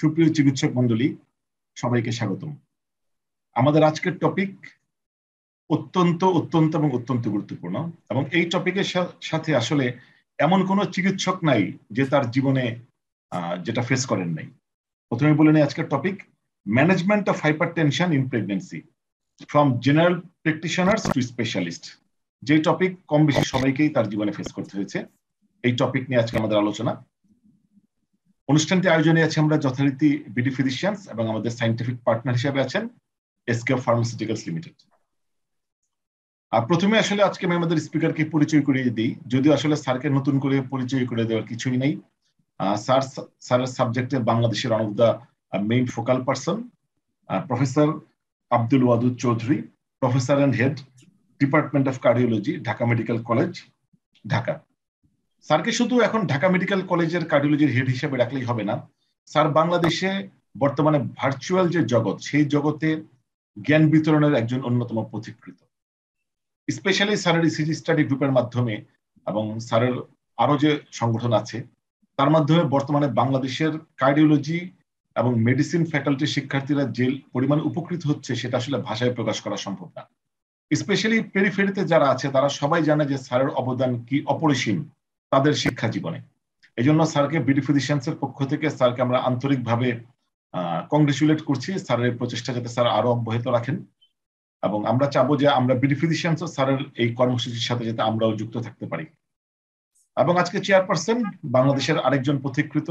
সুপ্রিয় চিকিৎসক মণ্ডলী সবাইকে স্বাগতম আমাদের আজকের টপিক অত্যন্ত গুরুত্বপূর্ণ এবং এই টপিকের সাথে আসলে এমন কোন চিকিৎসক নাই যে তার জীবনে যেটা ফেস করেন নাই প্রথমে বলে নেই আজকের topic management of hypertension in pregnancy from general practitioners to specialist যে টপিক কম বেশি সবাইকেই তার জীবনে ফেস করতে হয়েছে এই টপিক নিয়ে আজকে আমাদের আলোচনা অনুষ্ঠানটি আয়োজনে আছে আমরা যথারীতি BD Physicians এবং আমাদের সায়েন্টিফিক পার্টনার হিসেবে আছেন SQF Pharmaceuticals Ltd. আর প্রথমে আসলে আজকে আমি আমাদের স্পিকারকে পরিচয় করিয়ে দেই যদিও আসলে স্যারকে নতুন করে পরিচয় করে দেওয়ার কিছুই নাই স্যারের সাবজেক্টে বাংলাদেশের one of the main focal person professor Abdul Wadud Chowdhury professor and head department of cardiology Dhaka Medical College Dhaka স্যারকে শুধু এখন ঢাকা মেডিকেল কলেজের কার্ডিওলজির হেড হিসেবে রাখলেই হবে না স্যার বাংলাদেশে বর্তমানে ভার্চুয়াল যে জগৎ সেই জগতে জ্ঞান বিতরণের একজন অন্যতম পথিকৃৎ স্পেশালি স্যারের ইসিজি স্টাডি গ্রুপের মাধ্যমে এবং স্যারের আরো যে সংগঠন আছে তার মাধ্যমে বর্তমানে বাংলাদেশের কার্ডিওলজি এবং মেডিসিন ফ্যাকাল্টির শিক্ষার্থীরা যে পরিমাণ উপকৃত হচ্ছে সেটা আসলে ভাষায় প্রকাশ করা সম্ভব না স্পেশালি পেরিফেরিতে যারা আছে তারা সবাই জানে যে স্যারের অবদান কি অপরিসীম তাদের শিক্ষা জীবনে এজন্য স্যারকে BD Physicians এর পক্ষ থেকে স্যারকে আমরা আন্তরিকভাবে কংগ্রাচুলেট করছি স্যারের প্রচেষ্টা যাতে স্যার আরো অব্যাহত রাখেন এবং আমরা চাবো যে আমরা BD Physicians ও স্যারের এই কর্মসূচির সাথে যাতে আমরাও যুক্ত থাকতে পারি এবং আজকে চেয়ারপারসন বাংলাদেশের আরেকজন পথিকৃৎ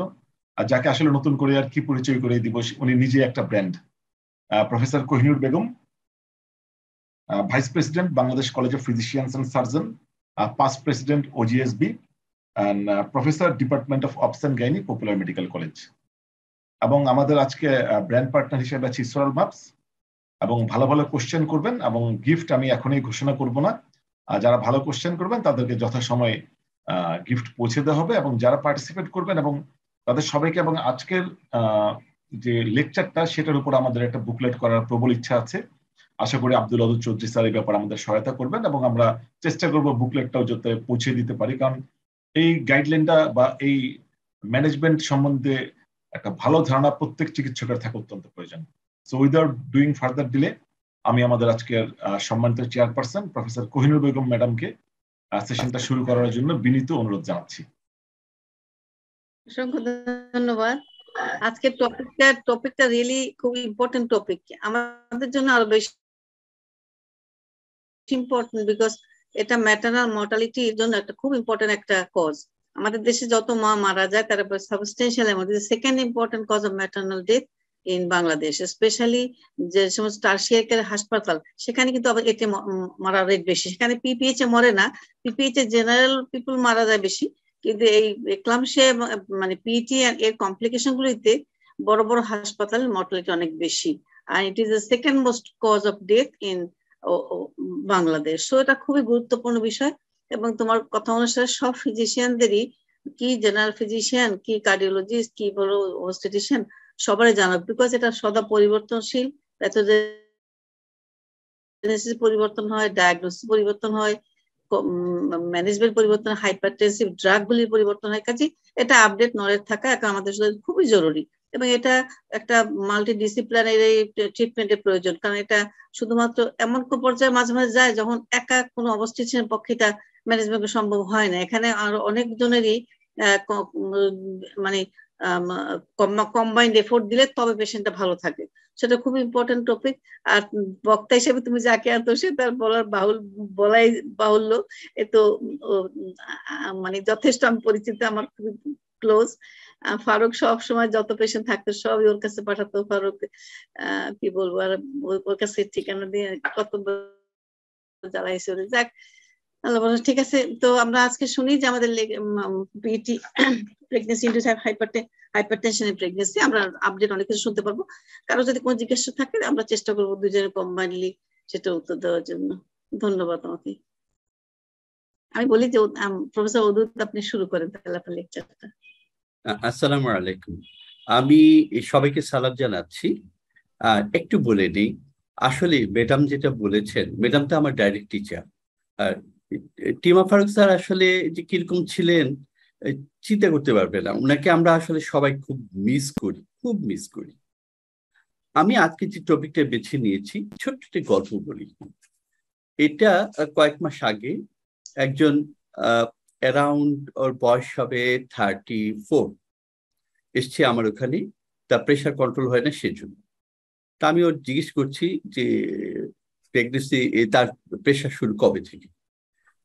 আর যাকে আসলে নতুন করে আর কি পরিচয় করে দিব উনি নিজে একটা brand professor Kohinoor Begum vice president Bangladesh College of Physicians and Surgeon past president OGSB and professor department of obstetrics and gynae popular medical college ebong amader ajke brand partner hisebe achi soral maps ebong bhalo bhalo question korben ebong gift ami ekhonei ghoshona korbo na jara bhalo question korben taderke jotha shomoy gift poche dewa hobe ebong jara participate korben ebong tader shobaike ebong ajker je lecture ta shetar upor amader ekta booklet korar probol ichha ache asha kori Abdul Wadud Chowdhury sar ei byapare amader shoyota korben ebong amra chesta korbo booklet tao jote poche dite pari karon এই গাইডলাইনটা বা এই management সম্বন্ধে একটা ভালো ধারণা প্রত্যেক চিকিৎসকের থাকা অত্যন্ত প্রয়োজন so without doing further delay আমি আমাদের আজকের সম্মানিত চেয়ারপারসন প্রফেসর কোহিনূর বেগম ম্যাডামকে সেশনটা শুরু করার জন্য বিনীত অনুরোধ জানাচ্ছি অসংখ্য ধন্যবাদ আজকে টপিকটা রিয়েলি খুব ইম্পর্টেন্ট টপিক আমাদের জন্য আরো বেশি ইম্পর্টেন্ট বিকজ এটা ম্যাটারনাল মর্টালিটি এর জন্য একটা খুব ইম্পর্টেন্ট একটা কজ আমাদের দেশে যত মা মারা যায় তার উপর substantial emergency second important cause of maternal death in Bangladesh specially যে সমস্ত টারশিয়ারি কেয়ার হাসপাতাল সেখানে কিন্তু আবার এতে মারা রেট বেশি সেখানে PPH এ মরে না PPH এ জেনারেল পিপল মারা যায় বেশি কিন্তু এই ক্লামশিয়া মানে পিটি এর কমপ্লিকেশন গুলিতে বড় বড় হাসপাতালে মর্টালিটি অনেক বেশি আর it is the second most cause of death in Bangladesh so এটা খুবই গুরুত্বপূর্ণ বিষয় এবং তোমার কথা অনুসারে সব ফিজিশিয়ানদেরই কি জেনারেল ফিজিশিয়ান কি কার্ডিওলজিস্ট কি বলো ওবস্টেট্রিশিয়ান সবারই জানা বিকজ এটা সদা পরিবর্তনশীল এত যে জেনেসিস পরিবর্তন হয় ডায়াগনোসিস পরিবর্তন হয় ম্যানেজমেন্ট পরিবর্তন হাইপারটেনসিভ ড্রাগগুলির পরিবর্তন হয় কাজে এটা আপডেট নলেজ থাকা এখন আমাদের খুবই জরুরি এবং এটা একটা মাল্টি ডিসিপ্লিনারি ট্রিটমেন্টের প্রয়োজন কারণ এটা শুধুমাত্র এমন কোন পর্যায়ে মাঝে মাঝে যায় যখন একা কোনো অবস্টেট্রিশিয়ানের পক্ষে তা ম্যানেজমেন্ট সম্ভব হয় না এখানে আর অনেক জনেরই মানে কম্বাইন্ড এফোর্ট দিলে তবে পেশেন্টটা ভালো থাকে সেটা খুব ইম্পর্টেন্ট টপিক আর বক্তা হিসেবে তুমি যাকে আনতো সে তার বলার বাহুল্য এ তো মানে যথেষ্ট আমি পরিচিত আমার খুবই ক্লোজ ফারুক সব সময় যত পেশেন্ট থাকতো সব ওর কাছে পাঠাতো ফারুক কি বলবো আর ওর কাছে ঠিকানা দিয়ে কত জ্বালাইছে যাক ঠিক আছে তো আমরা আজকে শুনি যে আমাদের PT pregnancy induced hypertension in pregnancy আমরা আপডেট অনেক কিছু শুনতে পারবো কারো যদি কোনো জিজ্ঞাসা থাকে আমরা চেষ্টা করবো দুজনে কম্বাইনলি সেটা উত্তর দেওয়ার জন্য ধন্যবাদ তোমাকে আমি বলি যে প্রফেসর ওদুদ আপনি শুরু করেন তাহলে আপনার লেকচারটা আসসালামু আলাইকুম আমি সবাইকে সালাম জানাচ্ছি একটু বলে নেই আসলে ম্যাডাম যেটা বলেছেন ম্যাডাম তো আমার ডাইরেক্ট টিচার আর টিমা ফারুক স্যার আসলে যে কিরকম ছিলেন চিন্তা করতে পারবে না ওনাকে আমরা আসলে সবাই খুব মিস করি খুব মিস করি। আমি আজকে যে টপিকটা বেছে নিয়েছি, ছোট্ট একটি গল্প বলি। এটা কয়েক মাস আগে একজন অ্যারাউন্ড ওর বয়স হবে 34 এসছে আমার ওখানে, তা প্রেশার কন্ট্রোল হয় না সেজন্য। তা আমি ওর জিজ্ঞেস করছি যে প্রেগনেন্সি তার প্রেশার শুরু কবে থেকে।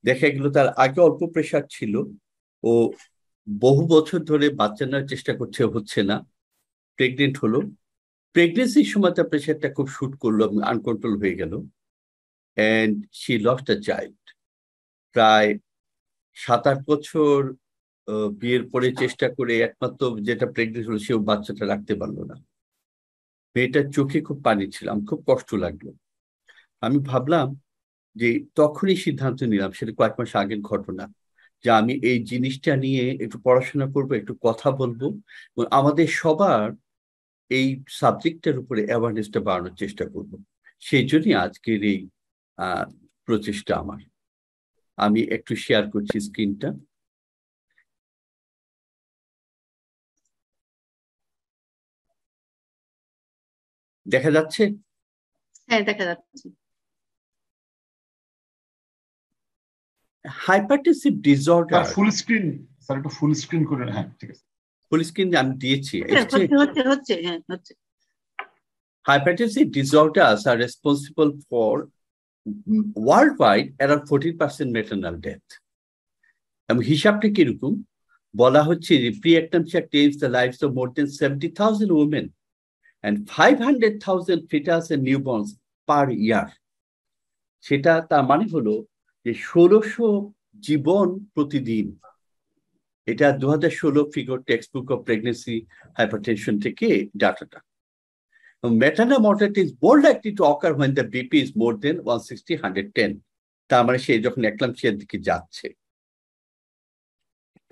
দেখা গেল তার আগে অল্প প্রেশার ছিল, ও বহু বছর ধরে বাচ্চা নেওয়ার চেষ্টা করছে, হচ্ছে না, প্রেগনেন্ট হলো। প্রেগনেন্সির সময় তার প্রেশারটা খুব শুট করলো, আনকন্ট্রোল হয়ে গেল, and she lost a child. প্রায় 7-8 বছর বিয়ের পরে চেষ্টা করে একমাত্র যেটা প্রেগনেন্ট হলো সেও বাচ্চাটা রাখতে পারলো না। মেয়েটার চোখে খুব পানি ছিল, খুব কষ্ট লাগলো। আমি ভাবলাম যে তখনই সিদ্ধান্ত নিলাম, সেটা কয়েক মাস আগের ঘটনা, যে আমি এই জিনিসটা নিয়ে একটু পড়াশোনা করবো, একটু কথা বলবো, এবং আমাদের সবার এই সাবজেক্টটার উপরে অ্যাওয়ারনেসটা বাড়ানোর চেষ্টা করব। সেই জন্যই আজকের এই প্রচেষ্টা আমার। আমি একটু শেয়ার করছি স্ক্রিনটা। দেখা যাচ্ছে? হ্যাঁ, দেখা যাচ্ছে। Hypertensive disorder. Full screen sir, একটু ফুল স্ক্রিন করে। হ্যাঁ ঠিক আছে, ফুল স্ক্রিন আমি দিয়েছি। Hypertensive disorders are responsible for worldwide around 14% maternal death. এবং হিসাবটা কিরকম বলা হচ্ছে যে preeclampsia takes the lives of more than 70,000 women and 500,000 fetus and newborns per year. সেটা তার মানে হলো যে 1600 জীবন প্রতিদিন। এটা 2016 figure textbook of pregnancy hypertension থেকে ডাটাটা। Maternal mortality is more likely to occur when the BP is more than 160/110। তার মানে সে যখন একলামশিয়ার দিকে যাচ্ছে।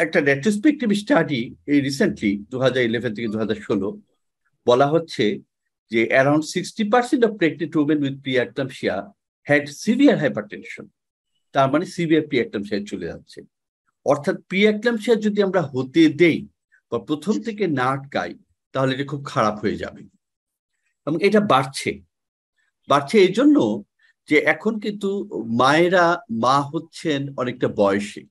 একটা রেট্রোস্পেক্টিভ স্টাডি এই রিসেন্টলি 2011 থেকে 2016 বলা হচ্ছে যে around 60% of pregnant women with preeclampsia had severe hypertension. তার মানে সিভিয়ার প্রিঅ্যাক্টামশিয়া চলে যাচ্ছে। অর্থাৎ প্রিঅ্যাক্টামশিয়া যদি আমরা হতে দেই বা প্রথম থেকে না আটকাই, তাহলে এটা খুব খারাপ হয়ে যাবে। এবং এটা বাড়ছে এই জন্য যে এখন কিন্তু মা হচ্ছেন অনেকটা বয়সে,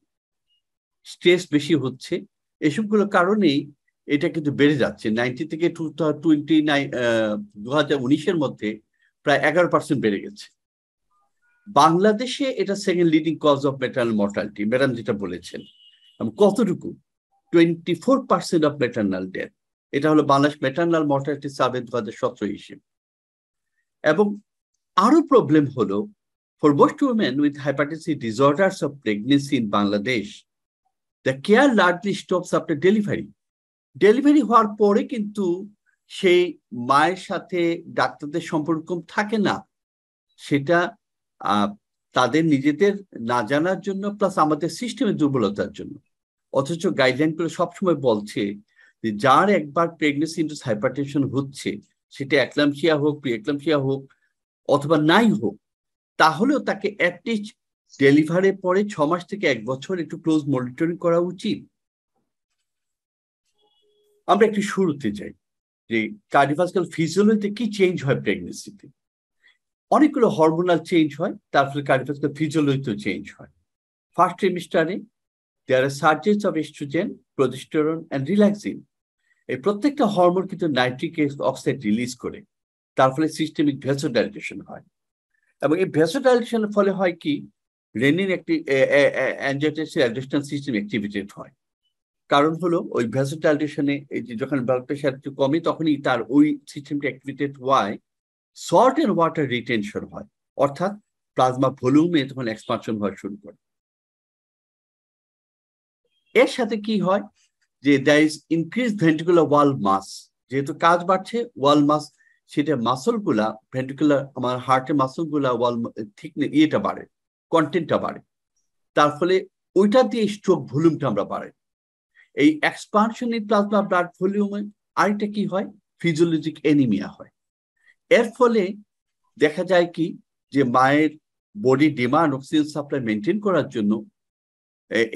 স্ট্রেস বেশি হচ্ছে, এসবগুলো কারণেই এটা কিন্তু বেড়ে যাচ্ছে। 90 থেকে 2019-এর মধ্যে প্রায় 11% বেড়ে গেছে। বাংলাদেশে এটা second leading cause of maternal mortality, madam যেটা বলেছেন। কতটুকু? 24% অফ ম্যাটারনাল ডেথ। এটা হলো বাংলাদেশ ম্যাটারনাল মর্টালিটি সার্ভে 2017 হিসেবে। এবং আরো প্রবলেম হলো for most women with hypertensive disorders of pregnancy in Bangladesh the care largely stops after delivery. Delivery হওয়ার পরে কিন্তু সেই মায়ের সাথে ডাক্তারদের সম্পর্ক থাকে না। সেটা তাদের নিজেদের না জানার জন্য, প্লাস আমাদের সিস্টেমের দুর্বলতার জন্য। অথচ গাইডলাইনগুলো সবসময় বলছে যে যার একবার প্রেগনেন্সি ইনটু হাইপারটেনশন হচ্ছে, সেটা একলামশিয়া হোক, প্রিঅ্যাক্টামশিয়া হোক অথবা নাই হোক, তাহলেও তাকে অ্যাটলিস্ট ডেলিভারির পরে 6 মাস থেকে 1 বছর একটু ক্লোজ মনিটরিং করা উচিত। আমরা একটু শুরুতে যাই যে কার্ডিওভাস্কুলার ফিজিওলজিতে কি চেঞ্জ হয় প্রেগনেন্সিতে। অনেকগুলো হরমোনাল চেঞ্জ হয়, তার ফলে কার্ডিওভাস্কুলার ফিজিওলজিতেও চেঞ্জ হয়। ফার্স্ট ট্রিমিস্টারে there are surges of oestrogen, progesterone and relaxin. এই প্রত্যেকটা হরমোন কিন্তু নাইট্রিক অক্সাইড রিলিজ করে, তার ফলে সিস্টেমিক ভ্যাসোডাইলেশন হয়। এবং এই ভ্যাসোডাইলেশনের ফলে হয় কি, renin angiotensin aldosterone system activated হয়। কারণ হলো ওই ভ্যাসোডাইলেশনে যখন ব্লাড প্রেশার একটু কমে, তখনই তার ওই সিস্টেমটা অ্যাক্টিভেটেড হয়। সল্ট অ্যান্ড ওয়াটার রিটেনশন হয়, অর্থাৎ প্লাজমা ভলিউমে তখন এক্সপানশন হওয়া শুরু করে। এর সাথে কি হয় যে there is increase ventricular wall mass. যেহেতু কাজ বাড়ছে, ওয়াল মাস, সেটা মাসলগুলা ভেন্টিকুলার, আমার হার্টের মাসলগুলা ওয়াল ঠিক ইয়েটা বাড়ে, কন্টেন্টটা বাড়ে, তার ফলে ওইটা দিয়ে স্ট্রোক ভলিউমটা আমরা বাড়াই। এই এক্সপানশন ইন প্লাজমা ব্লাড ভলিউমে আরেকটা কি হয়, ফিজিওলজিক অ্যানিমিয়া হয়। এর ফলে দেখা যায় কি যে মায়ের body demand oxygen supply maintain করার জন্য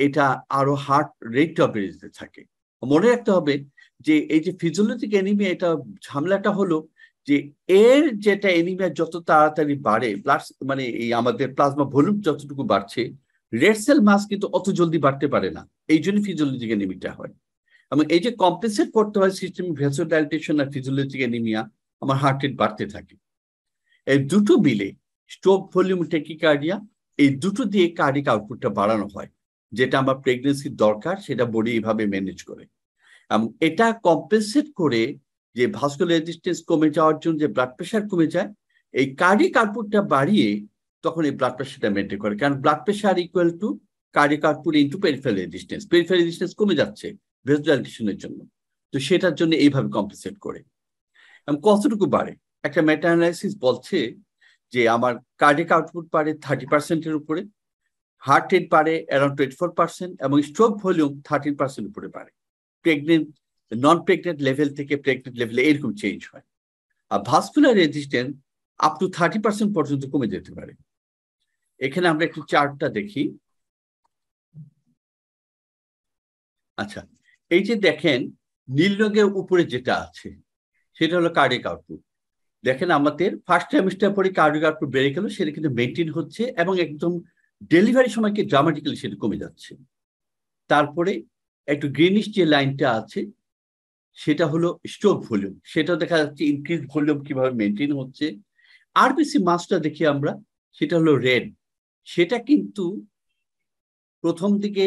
এটা আরো হার্ট রেটটা বেড়ে যেতে থাকে। মনে রাখতে হবে যে এই যে ফিজিওলজিক অ্যানিমিয়া এটা ঝামেলাটা হলো যে এর যেটা অ্যানিমিয়া যত তাড়াতাড়ি বাড়ে প্লাস মানে এই আমাদের প্লাজমা ভলিউম যতটুকু বাড়ছে রেড সেল মাস কিন্তু অত জলদি বাড়তে পারে না এইজন্য ফিজিওলজিক অ্যানিমিয়া হয় এবং এই যে কম্পেনসেট করতে হয় সিস্টেম ভেসো ডাইলেশন আর ফিজিওলজিক অ্যানিমিয়া আমার হার্ট রেট বাড়তে থাকে এই দুটো মিলে স্ট্রোক ভলিউম ট্যাকিকার্ডিয়া এই দুটো দিয়ে কার্ডিয়াক আউটপুটটা বাড়ানো হয় যেটা আমার প্রেগন্যান্সির দরকার সেটা বডি এইভাবে ম্যানেজ করে এবং এটা কম্পেনসেট করে যে ভাস্কুলার রেজিস্ট্যান্স কমে যাওয়ার জন্য যে ব্লাড প্রেশার কমে যায় এই কার্ডিয়াক আউটপুটটা বাড়িয়ে তখন এই ব্লাড প্রেশারটা মেনটেন করে কারণ blood pressure equal to cardiac output into peripheral resistance কমে যাচ্ছে ভেসো ডাইলেশনের জন্য তো সেটার জন্য এইভাবে কম্পেনসেট করে এবং কতটুকু বাড়ে একটা মেটা অ্যানালাইসিস বলছে যে আমার কার্ডিয়াক আউটপুট পারে 30% উপরে হার্ট রেট পারে অ্যারাউন্ড 24% এবং স্ট্রোক ভলিউম 13% উপরে পারে প্রেগনেন্ট নন প্রেগনেন্ট লেভেল থেকে প্রেগনেন্ট লেভেলে এরকম চেঞ্জ হয় আর ভাস্কুলার রেজিস্ট্যান্স আপ টু 30% পর্যন্ত কমে যেতে পারে এখানে আমরা একটু চার্টটা দেখি আচ্ছা এই যে দেখেন নীল রঙের উপরে যেটা আছে সেটা হলো কার্ডিয়াক আউটপুট দেখেন আমাদের ফার্স্ট ট্রাইমেস্টার পরে কার্ডিয়াক আউটপুট বেড়ে গেল সেটা কিন্তু মেনটেন হচ্ছে এবং একদম ডেলিভারি সময়কে ড্রামাটিক্যালি সেটা কমে যাচ্ছে তারপরে একটু গ্রিনিশ যে লাইনটা আছে সেটা হলো স্ট্রোক ভলিউম সেটা দেখা যাচ্ছে ইনক্রিজ ভলিউম কিভাবে মেনটেন হচ্ছে আর বেশি মাসটা দেখি আমরা সেটা হলো রেড সেটা কিন্তু প্রথম দিকে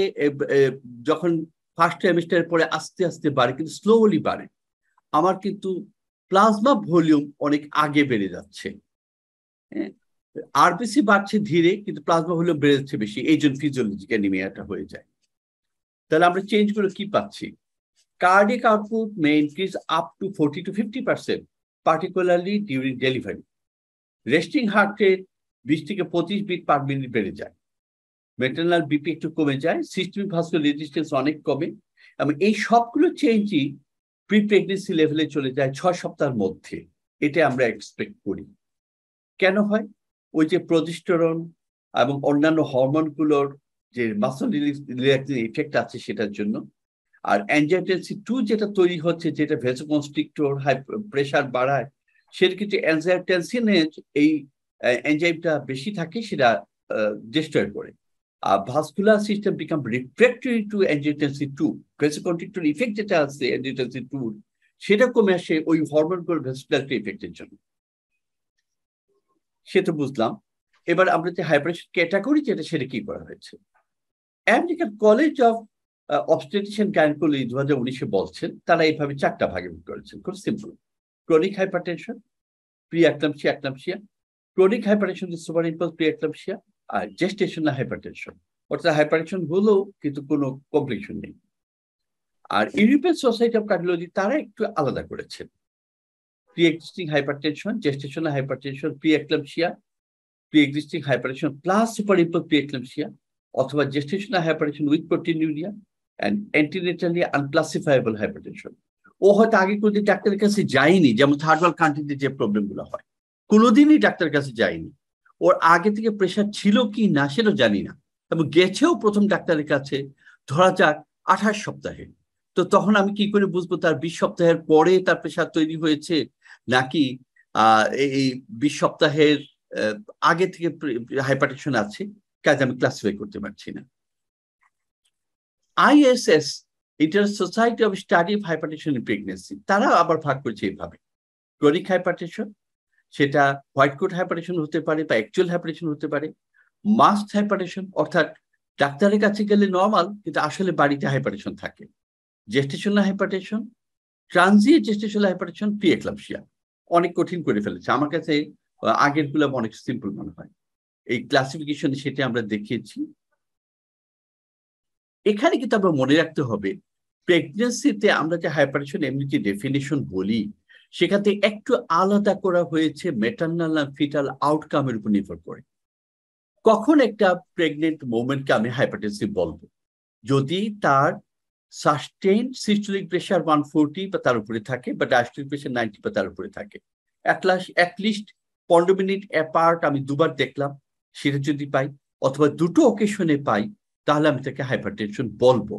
যখন ফার্স্ট ট্রাইমেস্টারের পরে আস্তে আস্তে বাড়ে কিন্তু স্লোলি বাড়ে আমার কিন্তু প্লাজমা ভলিউম অনেক আগে বেড়ে যাচ্ছে হ্যাঁ আরপিসি বাড়ছে ধীরে কিন্তু প্লাজমা ভলিউম বেড়ে যাচ্ছে বেশি এই জন্য ফিজিওলজিক অ্যানিমিয়াটা হয়ে যায় তাহলে আমরা চেঞ্জ করে কি পাচ্ছি cardiac output may increase up to 40 to 50% particularly during delivery resting heart rate 20 থেকে 25 বিট পার মিনিট বেড়ে যায় মেটারনাল বিপি একটু কমে যায় সিস্টেমিক ভাস্কুলার রেজিস্ট্যান্স অনেক কমে এবং এই সবগুলো চেঞ্জই প্রি প্রেগনেন্সি লেভেলে চলে যায় 6 সপ্তাহের মধ্যে এটা আমরা এক্সপেক্ট করি কেন হয় ওই যে প্রোজেস্টেরন এবং অন্যান্য হরমোনগুলোর যে মাসল রিল্যাক্সিং ইফেক্ট আছে সেটার জন্য আর অ্যানজাইটেন্সি 2 যেটা তৈরি হচ্ছে যেটা ভেসোকনস্ট্রিক্টর হাই প্রেশার বাড়ায় সেটা কিন্তু অ্যানজাইটেন্সিনে এই এনজাইমটা বেশি থাকে সেটা ডিস্টার্ব করে আর vascular system become refractory to angiotensin 2 vasoconstrictor effect যেটা আছে অ্যানজাইটেন্সি 2 সেটা কমে আসে ওই হরমোনগুলোর ভেসোকনস্ট্রিক্টর ইফেক্টের জন্য সেটা বুঝলাম এবার আমরা যে হাইপারটেনশন ক্যাটাগরি যেটা সেটা কি করা হয়েছে American College of Obstetrician Gynaecology 2019-এ বলছেন তারা এইভাবে 4টা ভাগে ভাগ করেছেন খুব simple chronic hypertension preeclampsia chronic hypertension superimpose preeclampsia আর জেস্টেশনাল হাইপারটেনশন অর্থাৎ হাইপারটেনশন হলেও কিন্তু কোনো কমপ্লিকেশন নেই আর ইউরোপিয়ান সোসাইটি অফ কার্ডিওলজি তারা একটু আলাদা করেছেন pre-existing hypertension, gestational hypertension, pre-eclampsia, pre-existing hypertension plus superimposed pre-eclampsia, অথবা gestational hypertension with proteinuria, and antenatally unclassifiable hypertension. ও হয়তো আগে কোনোদিন ডাক্তারের কাছে যায়নি যেমন থার্ড ওয়ার্ল্ড কান্ট্রিতে যে প্রবলেমগুলো হয় কোনোদিনই ডাক্তারের কাছে যায়নি ওর আগে থেকে প্রেশার ছিল কি না সেটা জানি না এবং গেছেও প্রথম ডাক্তারের কাছে ধরা যাক 28 সপ্তাহে তো তখন আমি কি করে বুঝবো তার 20 সপ্তাহের পরে তার প্রেশার তৈরি হয়েছে নাকি এই 20 সপ্তাহের আগে থেকে হাইপারটেনশন আছে কাজ আমি ক্লাসিফাই করতে পারছি না ISS International Society of Study of hypertension in Pregnancy তারা আবার ভাগ করছে এইভাবে ক্রনিক হাইপারটেনশন সেটা হোয়াইট কোট হাইপারটেনশন হতে পারে বা অ্যাকচুয়াল হাইপারটেনশন হতে পারে মাস্ক হাইপারটেনশন অর্থাৎ ডাক্তারের কাছে গেলে নর্মাল কিন্তু আসলে বাড়িতে হাইপারটেনশন থাকে gestational hypertension transient gestational hypertension preeclampsia অনেক কঠিন করে ফেলেছে আমার কাছে আগেরগুলো অনেক সিম্পল মনে হয় এই ক্লাসিফিকেশন সেটা আমরা দেখিয়েছি এখানে কিন্তু আমরা মনে রাখতে হবে প্রেগন্যান্সিতে আমরা যে হাইপারটেনশন এমনি যে ডেফিনেশন বলি সেখান থেকে একটু আলাদা করা হয়েছে ম্যাটারনাল আর ফিটাল আউটকামের উপর নির্ভর করে কখন একটা প্রেগনেন্ট মোমেন্টকে আমি হাইপারটেনসিভ বলবো যদি তার সাস্টেইন সিস্টোলিক প্রেশার 140 বা তার উপরে থাকে বা ডায়াস্টোলিক প্রেশার 90 বা তার উপরে থাকে অ্যাটলিস্ট 15 মিনিট অ্যাপার্ট আমি দুবার দেখলাম সেটা যদি পাই অথবা দুটো অকেশনে পাই তাহলে আমি তাকে হাইপারটেনশন বলবো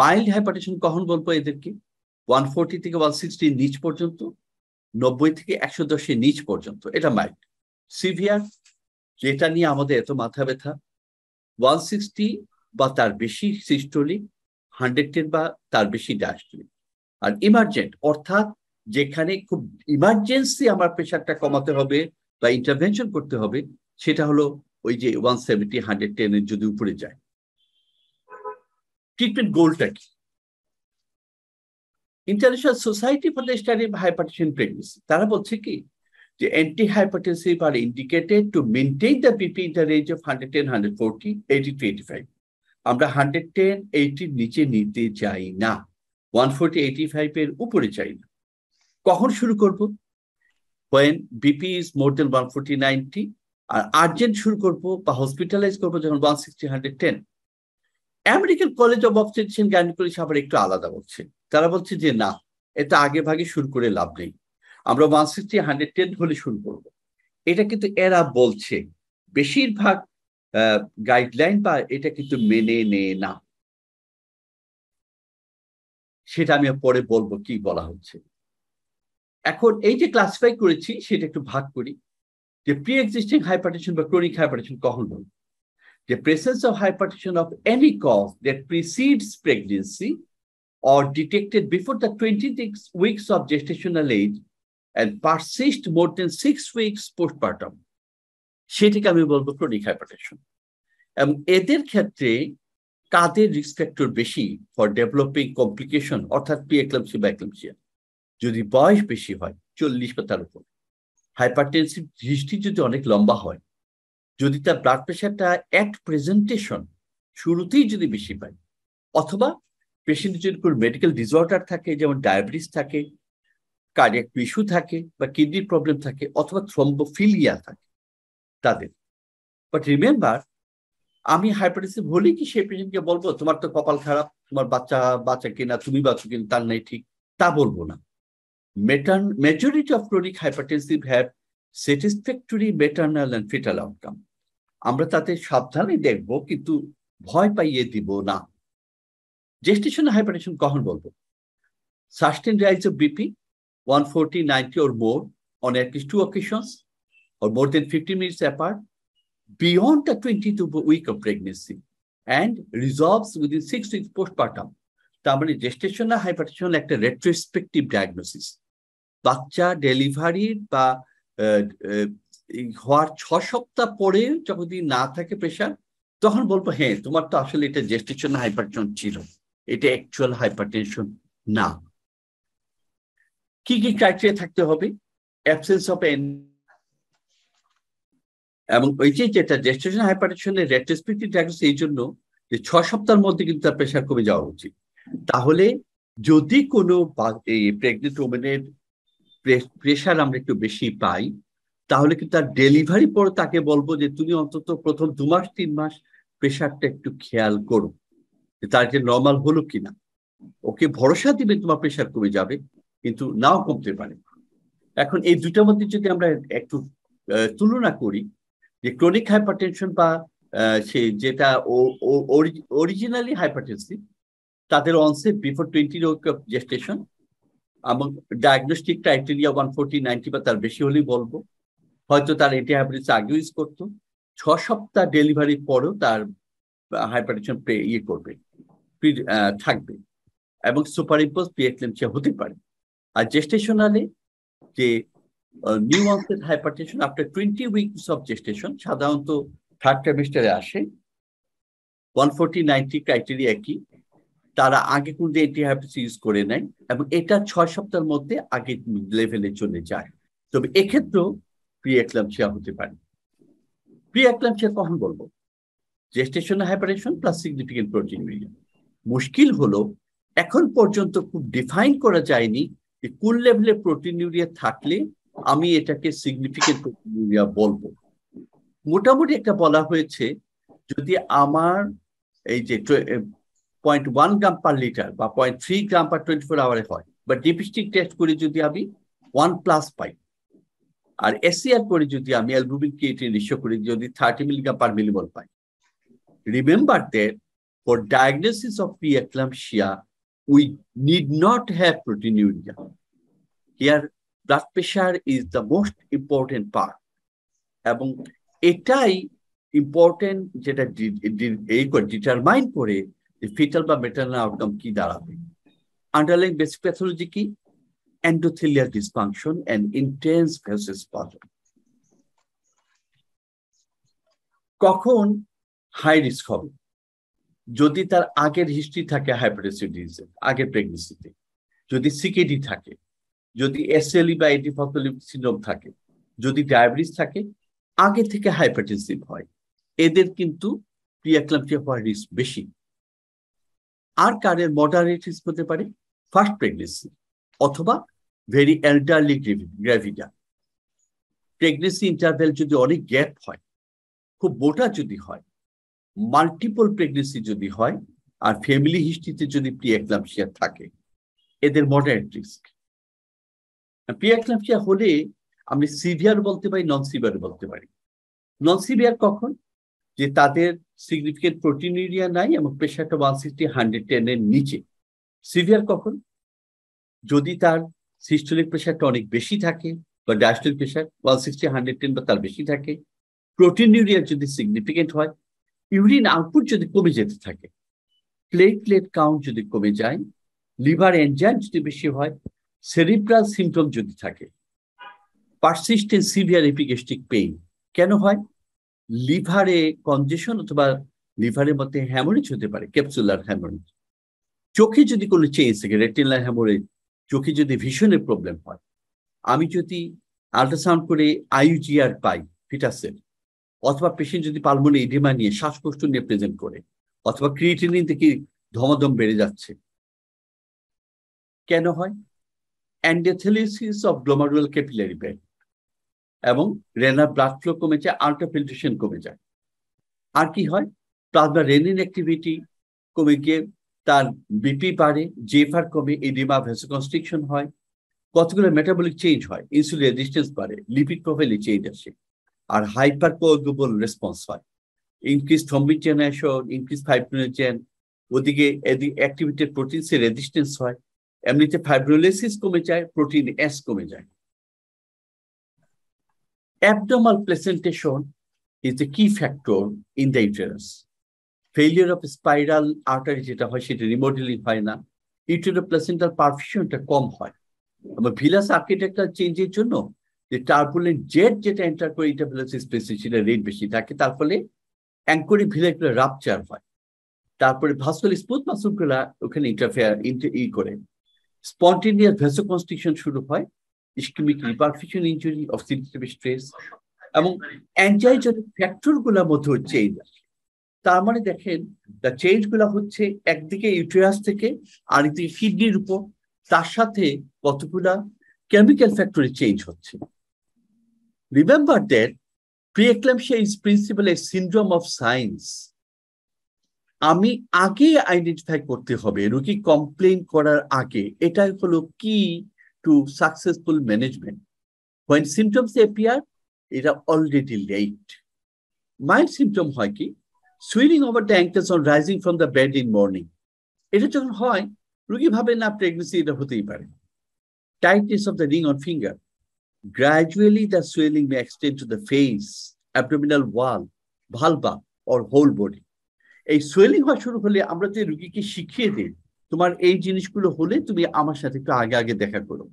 মাইল্ড হাইপারটেনশন কখন বলবো এদেরকে 140 থেকে 160 নিচ পর্যন্ত, 90 থেকে 110 নিচ পর্যন্ত, এটা মাইল্ড। সিভিয়ার যেটা নিয়ে আমাদের এত মাথা ব্যথা, 160 বা তার বেশি সিস্টোলিক, 110 বা তার বেশি ডায়াস্টোলিক। আর ইমার্জেন্ট অর্থাৎ যেখানে খুব ইমার্জেন্সি আমার প্রেশারটা কমাতে হবে বা ইন্টারভেনশন করতে হবে, সেটা হলো ওই যে 170-110 এর যদি উপরে যায়। ট্রিটমেন্ট গোলটা কি? International Society for the Study of Hypertension Pregnancy তারা বলছে কি যে anti hypertensive are indicated to maintain the BP in the range of 110-140-80-85। আমরা 110-80 নিচে নিতে চাই না, 140-85 এর উপরে চাই না। কখন শুরু করব? when BP is more than 140-90, আর আর্জেন্ট শুরু করব বা হসপিটালাইজ করব যখন 160-110। American College of Obstetrician Gynaecology আবার একটু আলাদা বলছে, তারা বলছে যে না, এটা আগে ভাগে শুরু করে লাভ নেই, আমরা 160-110 হলে শুরু করব। এটা কিন্তু এরা বলছে, বেশিরভাগ গাইডলাইন বা এটা কিন্তু মেনে নেয় না। সেটা আমি পরে বলবো কি বলা হচ্ছে। এখন এই যে ক্লাসিফাই করেছি সেটা একটু ভাগ করি, যে প্রি এক্সিস্টিং হাইপারটেনশন বা ক্রনিক হাইপারটেনশন কখন বলবো? যে presence of hypertension of any cause that precedes pregnancy or detected before the 26 weeks of gestational age and persist more than 6 weeks postpartum, সেটিকে আমি বলবো ক্রনিক হাইপারটেনশন। এবং এদের ক্ষেত্রে কাদের রিস্ক ফ্যাক্টর বেশি ফর ডেভেলপিং কমপ্লিকেশন অর্থাৎ প্রি এক্লাম্পসি বা এক্লাম্পসিয়া? যদি বয়স বেশি হয় 40 বা তার উপর, হাইপারটেনসিভ হিস্ট্রি যদি অনেক লম্বা হয়, যদি তার ব্লাড প্রেশারটা অ্যাট প্রেজেন্টেশন শুরুতেই যদি বেশি পায়, অথবা পেশেন্টের যদি কোনো মেডিকেল ডিসঅর্ডার থাকে যেমন ডায়াবেটিস থাকে, কার্ডিয়াক ইস্যু থাকে বা কিডনির প্রবলেম থাকে, অথবা থ্রম্বোফিলিয়া থাকে তাদের। বাট রিমেম্বার, আমি হাইপারটেনসিভ হলে কি সেই পেশেন্টকে বলবো তোমার তো কপাল খারাপ, তোমার বাচ্চা কিনা, তুমি বাঁচো কিনা তার নাই ঠিক, তা বলবো না। Majority of chronic hypertensive have satisfactory maternal and fetal outcome. আমরা তাতে সাবধানে দেখব কিন্তু ভয় পাইয়ে দিব না। জেস্টেশন হাইপারটেনশন কখন বলবো? Sustain rise of BP 140-90 or more on at least 2 occasions or more than 50 minutes apart beyond the 22nd week of pregnancy and resolves within 6 weeks postpartum. তার মানে জেস্টেশনাল হাইপারটেনশন একটা রেট্রোস্পেক্টিভ ডায়াগনোসিস, বাচ্চা ডেলিভারির বা হওয়ার 6 সপ্তাহ পরে যদি না থাকে প্রেশার, তখন বলবো হ্যাঁ তোমার তো আসলে এটা জেস্টেশনাল হাইপারটেনশন ছিল, এটা অ্যাকচুয়াল হাইপারটেনশন না। কি কি ক্রাইটেরিয়া থাকতে হবে? অ্যাবসেন্স অফ এন, এবং ওই যে যেটা জেস্টেশনাল হাইপারটেনশনের রেট্রোস্পেক্টিভ ডায়াগনোসিস এই জন্য যে 6 সপ্তাহের মধ্যে কিন্তু তার প্রেশার কমে যাওয়া উচিত। তাহলে যদি কোনো প্রেগনেন্ট ওমেনের প্রেশার আমরা একটু বেশি পাই, তাহলে কিন্তু তার ডেলিভারি পর তাকে বলবো যে তুমি অন্তত প্রথম 2-3 মাস প্রেশারটা একটু খেয়াল করো, তার যে নর্মাল হলো কিনা। ওকে ভরসা দিবেন তোমার প্রেশার কমে যাবে, কিন্তু নাও কমতে পারে। এখন এই দুটার মধ্যে যদি আমরা একটু তুলনা করি, যে ক্রনিক হাইপারটেনশন বা সে যেটা অরিজিনালি হাইপারটেনসিভ তাদের onset before 20 weeks of gestation, এবং ডায়াগনস্টিক ক্রাইটেরিয়া 140-90 বা তার বেশি হলেই বলবো। হয়তো তার অ্যান্টিহাইপারটেনস আগেও ইউজ করতো, 6 সপ্তাহ ডেলিভারির পরেও তার হাইপারটেনশন করবে থাকবে, এবং সুপারইম্পোজ প্রিএক্লাম্পসিয়া হতে পারে। আর জেস্টেশনালে যে new onset hypertension after 20 weeks of gestation সাধারণত 3rd trimester আসে, 140-90 ক্রাইটেরিয়া একই, তারা আগে কোনো অ্যান্টিহাইপারটেনসিভ ইউজ করে নেয় এবং এটা 6 সপ্তাহের মধ্যে আগে লেভেলে চলে যায়। তবে এক্ষেত্রেও প্রিএক্লাম্পসিয়া হতে পারে। প্রিএক্লাম্পসিয়া কখন বলবো? Gestational hypertension plus significant proteinuria. মুশকিল হলো এখন পর্যন্ত খুব ডিফাইন করা যায়নি যে কোন লেভেলে প্রোটিনুরিয়া থাকলে আমি এটাকে সিগনিফিকেন্ট প্রোটিনুরিয়া বলবো। মোটামুটি একটা বলা হয়েছে যদি আমার এই যে 0.1 g/l বা 0.3 g পার 24 hours হয়, বা ডিপিস্টিক টেস্ট করে যদি আমি 1+ পাই, আর এসিআর করে যদি আমি অ্যালবুমিন ক্রিয়েটিনিন রেশিও করি যদি 30 mg/mL পাই। Remember that for diagnosis of preeclampsia, we need not have proteinuria. Here, blood pressure is the most important part. Among etai important jeta determine kore the fetal ba maternal outcome ki darabe. Underlying basic pathology ki endothelial dysfunction and intense vasospasm. Kokhon high risk hobe. Jodi tar ager history thake hypertension, ager pregnancy te. Jodi CKD thake. Jodi SLE by ACOG syndrome thake. Jodi diabetes thake. আগে থেকে hypertensive হয় এদের কিন্তু pre-eclampsia হওয়ার risk বেশি আর কারের moderate risk হতে পারে ফার্স্ট প্রেগন্যান্সি অথবা very elderly gravida pregnancy interval যদি অনেক গ্যাপ হয় খুব মোটা যদি হয় মাল্টিপল প্রেগন্যান্সি যদি হয় আর ফ্যামিলি হিস্ট্রিতে যদি প্রিএক্লাম্পশিয়া থাকে এদের মডারেট রিস্ক প্রিএক্লাম্পশিয়া হলে আমি সিভিয়ার বলতে পারি নন সিভিয়ার বলতে পারি নন সিভিয়ার কখন যে তাদের সিগনিফিকেন্ট প্রোটিনুরিয়া নাই এবং প্রেসারটা 160 110 এর নিচে সিভিয়ার কখন যদি তার সিস্টোলিক প্রেসারটা অনেক বেশি থাকে বা ডায়াস্টোলিক প্রেসার 160 110 বা তার বেশি থাকে প্রোটিনুরিয়া যদি সিগনিফিকেন্ট হয় ইউরিন আউটপুট যদি কমে যেতে থাকে প্লেটলেট কাউন্ট যদি কমে যায় লিভার এনজাইম যদি বেশি হয় সেরিব্রাল সিম্পটম যদি থাকে persistent severe epigastric pain keno hoy liver e congestion othoba liver e moddhe hemorrhage hote pare capsular hemorrhage chokhe jodi kono change thake retinal hemorrhage chokhe jodi vision e problem hoy ami jodi ultrasound kore IUGR pai fetus e othoba patient jodi pulmonary edema niye shashkoshto niye present kore othoba creatinine theke dhomadom bere jacche keno hoy endotheliasis of glomerular capillary bed এবং renal blood flow কমে যায় ultra filtration কমে যায় আর কি হয় plasma renin activity কমে গিয়ে তার বিপি বাড়ে জেফার কমে এডিমা ভেসোকনস্ট্রিকশন হয় কতগুলো মেটাবলিক চেঞ্জ হয় ইনসুলিন রেজিস্ট্যান্স বাড়ে লিপিড প্রোফাইলে চেঞ্জ আসে আর হাইপারকোয়াগুলেবল রেসপন্স হয় ইনক্রিজ থ্রম্বিনজেনেশন ইনক্রিজ ফাইব্রিনোজেন ওদিকে অ্যাক্টিভেটেড প্রোটিনসে রেজিস্ট্যান্স হয় এমনিতে ফাইব্রোলাইসিস কমে যায় প্রোটিন এস কমে যায় Abnormal placentation is the key factor in the uterus. Failure of spiral artery jeta hoy seta remodeling hoy na uterine placental perfusion ta kom hoy amar villus architecture change er jonno the turbulent jet jeta enter kore eta placental specificity rate beshi thake tar phole anchorage villi rupture hoy tarpore vascular smooth muscle gula okhane interfere kore spontaneous vasoconstriction shuru hoy ischemic reperfusion injury of oxidative stress among angiogenic factor gula moddhe change tar mane dekhen the change gula hocche ekdike uterus theke ar ekdike kidney r upor tar sathe kotogula chemical factor change hocche remember that preeclampsia is principally a syndrome of signs ami age identify korte hobe rogi complain korar age etai holo ki to successful management. When symptoms appear, it are already late. Mild symptom hoy ki swelling over the ankles on rising from the bed in morning. Eta jokhon hoy rogi bhabe na pregnancy eta hotei pare. Tightness of the ring on finger. Gradually the swelling may extend to the face, abdominal wall, vulva or whole body. Ei swelling hoy shuru hole amra je rogi ke shikhiye dei তোমার এই জিনিসগুলো হলে তুমি আমার সাথে একটু আগে আগে দেখা করো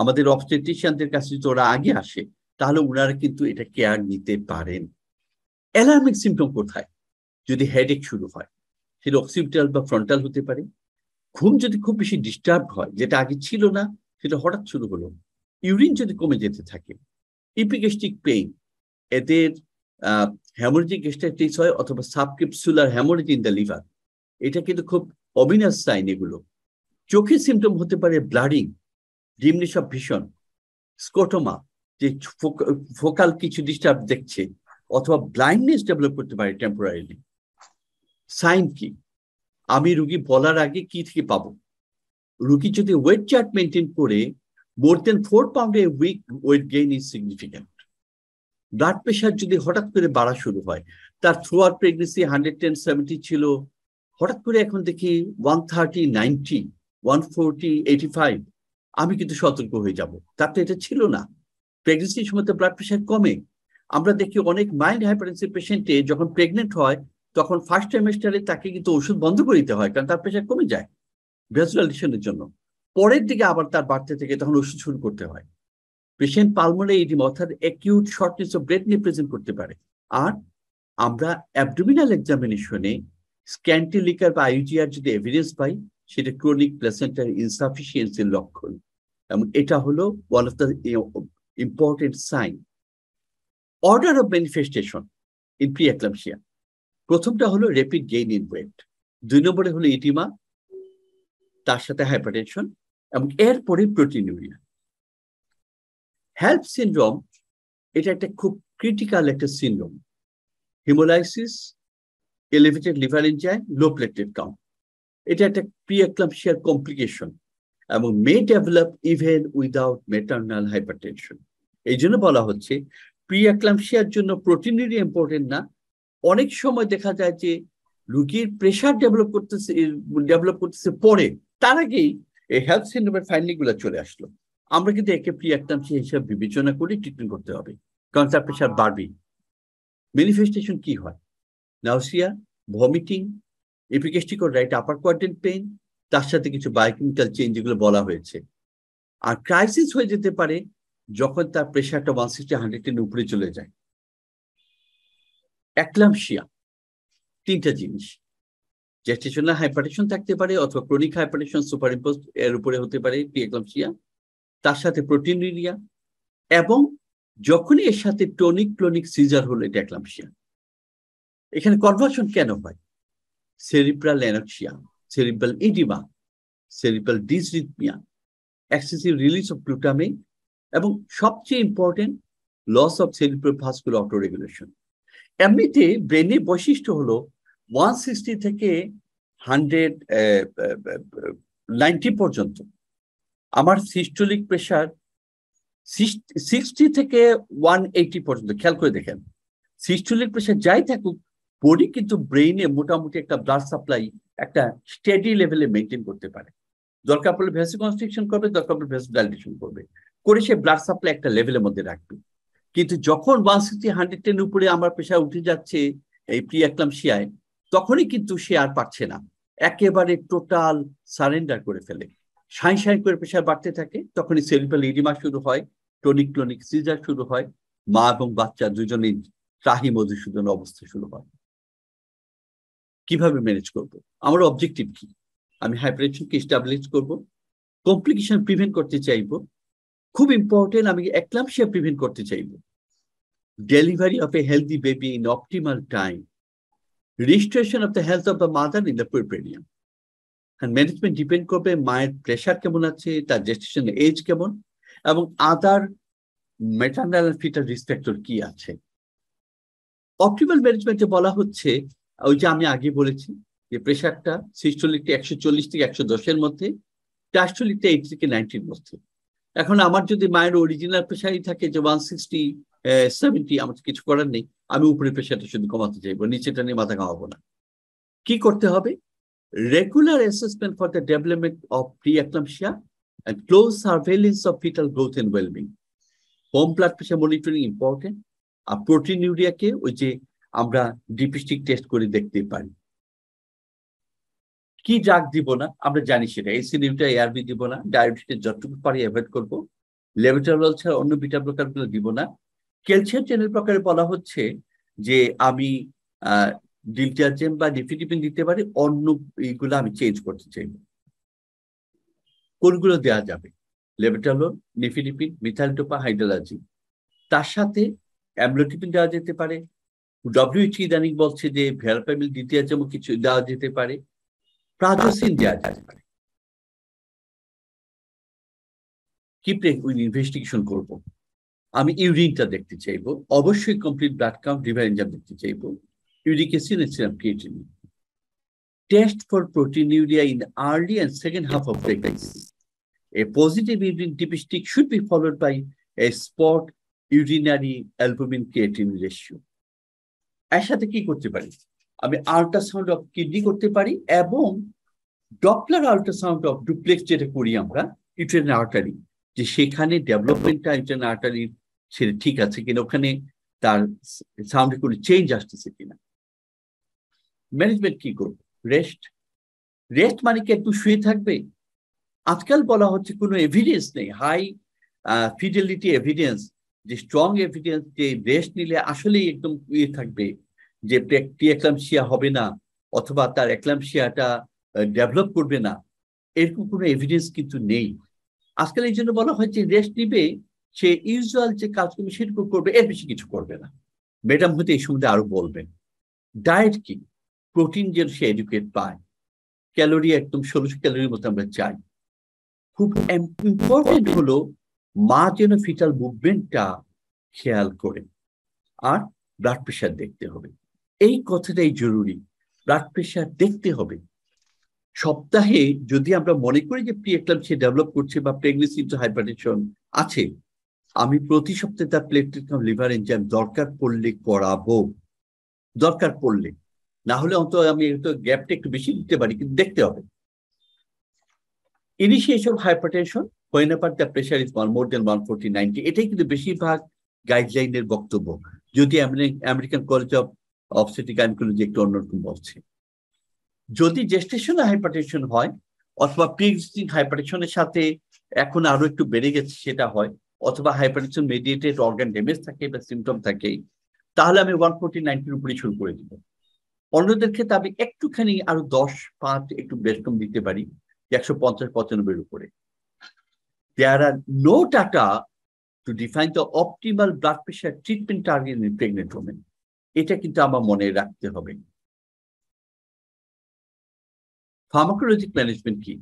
আমাদের অবস্টেট্রিশিয়ানদের কাছে যদি ওরা আগে আসে তাহলে ওনারা কিন্তু এটা কেয়ার নিতে পারেন অ্যালার্মিক সিম্পটম কোথায় যদি হেডেক শুরু হয় সেটা অক্সিপিটাল বা ফ্রন্টাল হতে পারে ঘুম যদি খুব বেশি ডিস্টার্ব হয় যেটা আগে ছিল না সেটা হঠাৎ শুরু হলো ইউরিন যদি কমে যেতে থাকে ইপিগ্যাস্ট্রিক পেইন এদের হেমোরেজিক গ্যাস্ট্রাইটিস হয় অথবা subcapsular haemorrhage in the liver এটা কিন্তু খুব অবিনাস সাইন এগুলো চোখের সিম্পটম হতে পারে blurring diminish of vision scotoma যে ফোকাল কিছু ডিস্টার্ব দেখছে অথবা ব্লাইন্ডনেস ডেভেলপ করতে পারে টেম্পোরারিলি সাইন কি আমি রোগী বলার আগে কি থেকে পাবো রোগী যদি ওয়েট চার্ট মেনটেন করে more than 4 pound a week weight gain is significant blood pressure যদি হঠাৎ করে বাড়া শুরু হয় তার থ্রু আউট প্রেগনেন্সি 110/70 ছিল হঠাৎ করে এখন দেখি 130, 90, 140, 85, আমি কিন্তু সতর্ক হয়ে যাব। তাতে এটা ছিল না। প্রেগনেন্সির সময় তো ব্লাড প্রেশার কমে। আমরা দেখি অনেক মাইল্ড হাইপারটেনসিভ পেশেন্টে যখন প্রেগনেন্ট হয় তখন ফার্স্ট ট্রাইমেস্টারে তাকে কিন্তু ওষুধ বন্ধ করে দিতে হয়, কারণ তার প্রেশার কমে যায় ভ্যাসোডিলেশনের জন্য। পরের দিকে আবার তার বাড়তে থেকে তখন ওষুধ শুরু করতে হয়। পেশেন্ট পালমোনে এডিমা অর্থাৎ অ্যাকিউট শর্টনেস অফ ব্রেথ নিয়ে প্রেজেন্ট করতে পারে। আর আমরা অ্যাবডোমিনাল এক্সামিনেশনে স্ক্যান্টিলিকার বা আইউজিআর যদি এভিডেন্স পাই, সেটা ক্রনিক প্লেসেন্টার ইনসাফিসিয়েন্সির লক্ষণ, এবং এটা হলো one of the important sign. Order of manifestation in preeclampsia, প্রথমটা হলো র্যাপিড গেইন ইন ওয়েট, 2 নম্বরে হলো ইডিমা, তার সাথে হাইপারটেনশন, এবং এরপরে প্রোটিনুরিয়া। হেল্প সিনড্রোম, এটা একটা খুব ক্রিটিক্যাল একটা syndrome. Haemolysis, elevated liver enzyme, low platelet count, এটা একটা প্রিঅ্যাক্ল্যাম্পসিয়ার কমপ্লিকেশন এবং may develop even without maternal hypertension. এই জন্য বলা হচ্ছে প্রিঅ্যাক্ল্যাম্পসিয়ার জন্য প্রোটিনুরিয়া ইম্পর্টেন্ট না। অনেক সময় দেখা যায় যে রুগীর প্রেশার ডেভেলপ করতেছে পরে, তার আগেই এই হেলথ সিনড্রোমের ফাইন্ডিংগুলো চলে আসলো। আমরা কিন্তু একে প্রিঅ্যাক্ল্যাম্পসিয়া হিসাবে বিবেচনা করে ট্রিটমেন্ট করতে হবে, কারণ তার প্রেশার বাড়বেই। ম্যানিফেস্টেশন কি হয়? Nausea, vomiting, epigastric right upper quadrant pain, তার সাথে কিছু বায়োকেমিক্যাল চেঞ্জ যেগুলো বলা হয়েছে। আর ক্রাইসিস হয়ে যেতে পারে যখন তার প্রেশারটা 160/110 উপরে চলে যায়। অ্যাক্ল্যাম্পসিয়া 3টা জিনিস, জেস্টেশনাল হাইপারটেনশন থাকতে পারে অথবা ক্রনিক হাইপারটেনশন সুপারইম্পোজ এর উপরে হতে পারে প্রিঅ্যাক্ল্যাম্পসিয়া, তার সাথে প্রোটিনুরিয়া, এবং যখনই এর সাথে টনিক ক্লোনিক সিজার হলো এটা অ্যাক্ল্যাম্পসিয়া। এখানে কনভার্সন কেন হয়? Cerebral anoxia, cerebral oedema, cerebral dysrhythmia, excessive release of glutamine, এবং সবচেয়ে important loss of cerebral vascular autoregulation. এমনিতে ব্রেনের বৈশিষ্ট্য হলো 160 থেকে 190 পর্যন্ত আমার সিস্টোলিক প্রেশার, 60 থেকে 180 পর্যন্ত। খেয়াল করে দেখেন, সিস্টোলিক প্রেশার যাই থাকুক, বডি কিন্তু ব্রেইনে মোটামুটি একটা ব্লাড সাপ্লাই একটা স্টেডি লেভেলে মেনটেন করতে পারে। দরকার পড়লে ভেসো কনস্ট্রিকশন করবে, দরকার পড়লে ভেসো ডাইলেশন করবে, করে সে ব্লাড সাপ্লাই একটা লেভেলের মধ্যে রাখবে। কিন্তু যখন 160/110 উপরে আমার প্রেশার উঠে যাচ্ছে এই প্রিঅ্যাক্ল্যাম্পসিয়ায়, তখনই কিন্তু সে আর পারছে না, একেবারে টোটাল সারেন্ডার করে ফেলে। সাই সাই করে প্রেশার বাড়তে থাকে, তখনই সেরিব্রাল ইডিমা শুরু হয়, টনিক ক্লোনিক সিজার শুরু হয়, মা এবং বাচ্চা দুজনেই ত্রাহি মধুসূদন অবস্থা শুরু হয়। কিভাবে ম্যানেজ করব? আমার অবজেক্টিভ কি? আমি হাইপারটেনশনকে এস্টাবলিশ করব, কমপ্লিকেশন প্রিভেন্ট করতে চাইব, খুব ইম্পর্টেন্ট আমি অ্যাক্ল্যাম্পসিয়া প্রিভেন্ট করতে চাইব, delivery of a healthy baby in optimal time, registration of the health of the mother in the puerperium. And management depend করবে মায়ের প্রেশার কেমন আছে, তার জেস্টেশন এজ কেমন, এবং other maternal fetal risk factor কি আছে। অপটিমাল ম্যানেজমেন্টে বলা হচ্ছে ওই যে আমি আগে বলেছি যে প্রেশারটা সিস্টোলিকটা 140 থেকে 110-এর মধ্যে, ডায়াস্টোলিকটা 80 থেকে 90-এর মধ্যে। এখন আমার যদি মায়ের অরিজিনাল প্রেশারই থাকে যে 160-70, আমার কিছু করার নেই, আমি উপরের প্রেশারটা শুধু কমাতে চাইবো, নিচেটা নিয়ে মাথা ঘামাবো না। কি করতে হবে? Regular assessment for the development of preeclampsia and close surveillance of fetal growth and wellbeing. Home blood pressure monitoring important. আর প্রোটিনিউরিয়াকে ওই যে আমরা ডিপিস্টিক টেস্ট করে দেখতে পারি। কি ড্রাগ দিব না আমরা জানি, সেটা এসিডিউটা এআরবি দিব না, ডায়াবেটিসের যতটুকু পারি অ্যাভয়েড করবো, লেভেটারল ছাড়া অন্য বিটা ব্লকারগুলো দিব না। ক্যালসিয়াম চ্যানেল প্রকারে বলা হচ্ছে যে আমি ডিলটাজেম বা ডিফিডিপিন দিতে পারি, অন্য এইগুলো আমি চেঞ্জ করতে চাইব। কোনগুলো দেওয়া যাবে? লেভেটারল, ডিফিডিপিন, মিথাইলটোপা, হাইড্রোলাজি, তার সাথে অ্যামলোটিপিন দেওয়া যেতে পারে। WHO ইদানিং বলছে যে ভ্যালপামিল দিতে আছে, কিছু দেওয়া যেতে পারে, প্রাজোসিন দেওয়া যেতে পারে। কি ইনভেস্টিগেশন করব? আমি ইউরিনটা দেখতে চাইবো, অবশ্যই complete blood count, liver enzyme দেখতে চাইবো, uric acid and serum creatinine. Test for proteinuria in early and second half of pregnancy. A positive urine dipstick should be followed by a spot urinary albumin creatinine ratio. এর সাথে কি করতে পারি? আমি ultrasound of kidney করতে পারি এবং Doppler ultrasound of duplex যেটা করি আমরা ইউটেরিন আর্টারি, যে সেখানে ডেভেলপমেন্টটা ইউটেরিন আর্টারির সেটা ঠিক আছে কিনা, ওখানে তার সাউন্ডে কোনো চেঞ্জ আসতেছে কিনা। ম্যানেজমেন্ট কি করবে? রেস্ট। রেস্ট মানে কি একটু শুয়ে থাকবে? আজকাল বলা হচ্ছে কোনো এভিডেন্স নেই, হাই ফিডেলিটি এভিডেন্স, যে স্ট্রং এভিডেন্স যে রেস্ট নিলে আসলেই একদম ইয়ে থাকবে, যে প্রেক্টিক্লামশিয়া হবে না অথবা তার এক্লামশিয়াটা ডেভেলপ করবে না, এরকম কোনো এভিডেন্স কিন্তু নেই। আজকাল এই জন্য বলা হয় যে রেস্ট নিবে, সে ইউজুয়াল যে কাজগুলো সেটুকু করবে, এর বেশি কিছু করবে না। ম্যাডাম হয়তো এই সম্বন্ধে আরো বলবেন। ডায়েট কি? প্রোটিন যেন সে এডুকেট পায়, ক্যালোরি একদম ১৬০০ ক্যালোরির মতো আমরা চাই। খুব ইম্পর্টেন্ট হলো মা যেন ফিটাল মুভমেন্টটা খেয়াল করে, আর ব্লাড প্রেশার দেখতে হবে। এই কথাটাই জরুরি, ব্লাড প্রেশার দেখতে হবে সপ্তাহে। যদি আমরা মনে করি যে প্রিএক্লাম্পশিয়া ডেভেলপ করছে বা প্রেগনেন্সি টু হাইপারটেনশন আছে, আমি প্রতি সপ্তাহে তার প্লেটলেট কাউন্ট, লিভার এনজাইম দরকার পড়লে করাবো, দরকার পড়লে, না হলে অন্তত আমি গ্যাপটা একটু বেশি দিতে পারি, কিন্তু দেখতে হবে। Initiation hypertension whenever the pressure is more than 140/90, এটাই কিন্তু বেশিরভাগ গাইডলাইনের বক্তব্য, যদি American College of Obstetric Gynaecology একটু অন্যরকম বলছে। যদি জেস্টেশনাল হাইপারটেনশন হয় অথবা প্রিএক্সিস্টিং হাইপারটেনশনের সাথে এখন আরো একটু বেড়ে গেছে সেটা হয়, অথবা হাইপারটেনশন মেডিয়েটেড অর্গান ড্যামেজ থাকে বা সিমটম থাকে, তাহলে আমি 140/90 উপরে শুরু করে দিব। অন্যদের ক্ষেত্রে আমি একটুখানি আরো 10-5 একটু বেশকম দিতে পারি, 150-95 উপরে। There are no data to define the optimal blood pressure treatment target in pregnant women, এটা কিন্তু আমার মনে রাখতে হবে। ফার্মাকোলজিক ম্যানেজমেন্ট কি?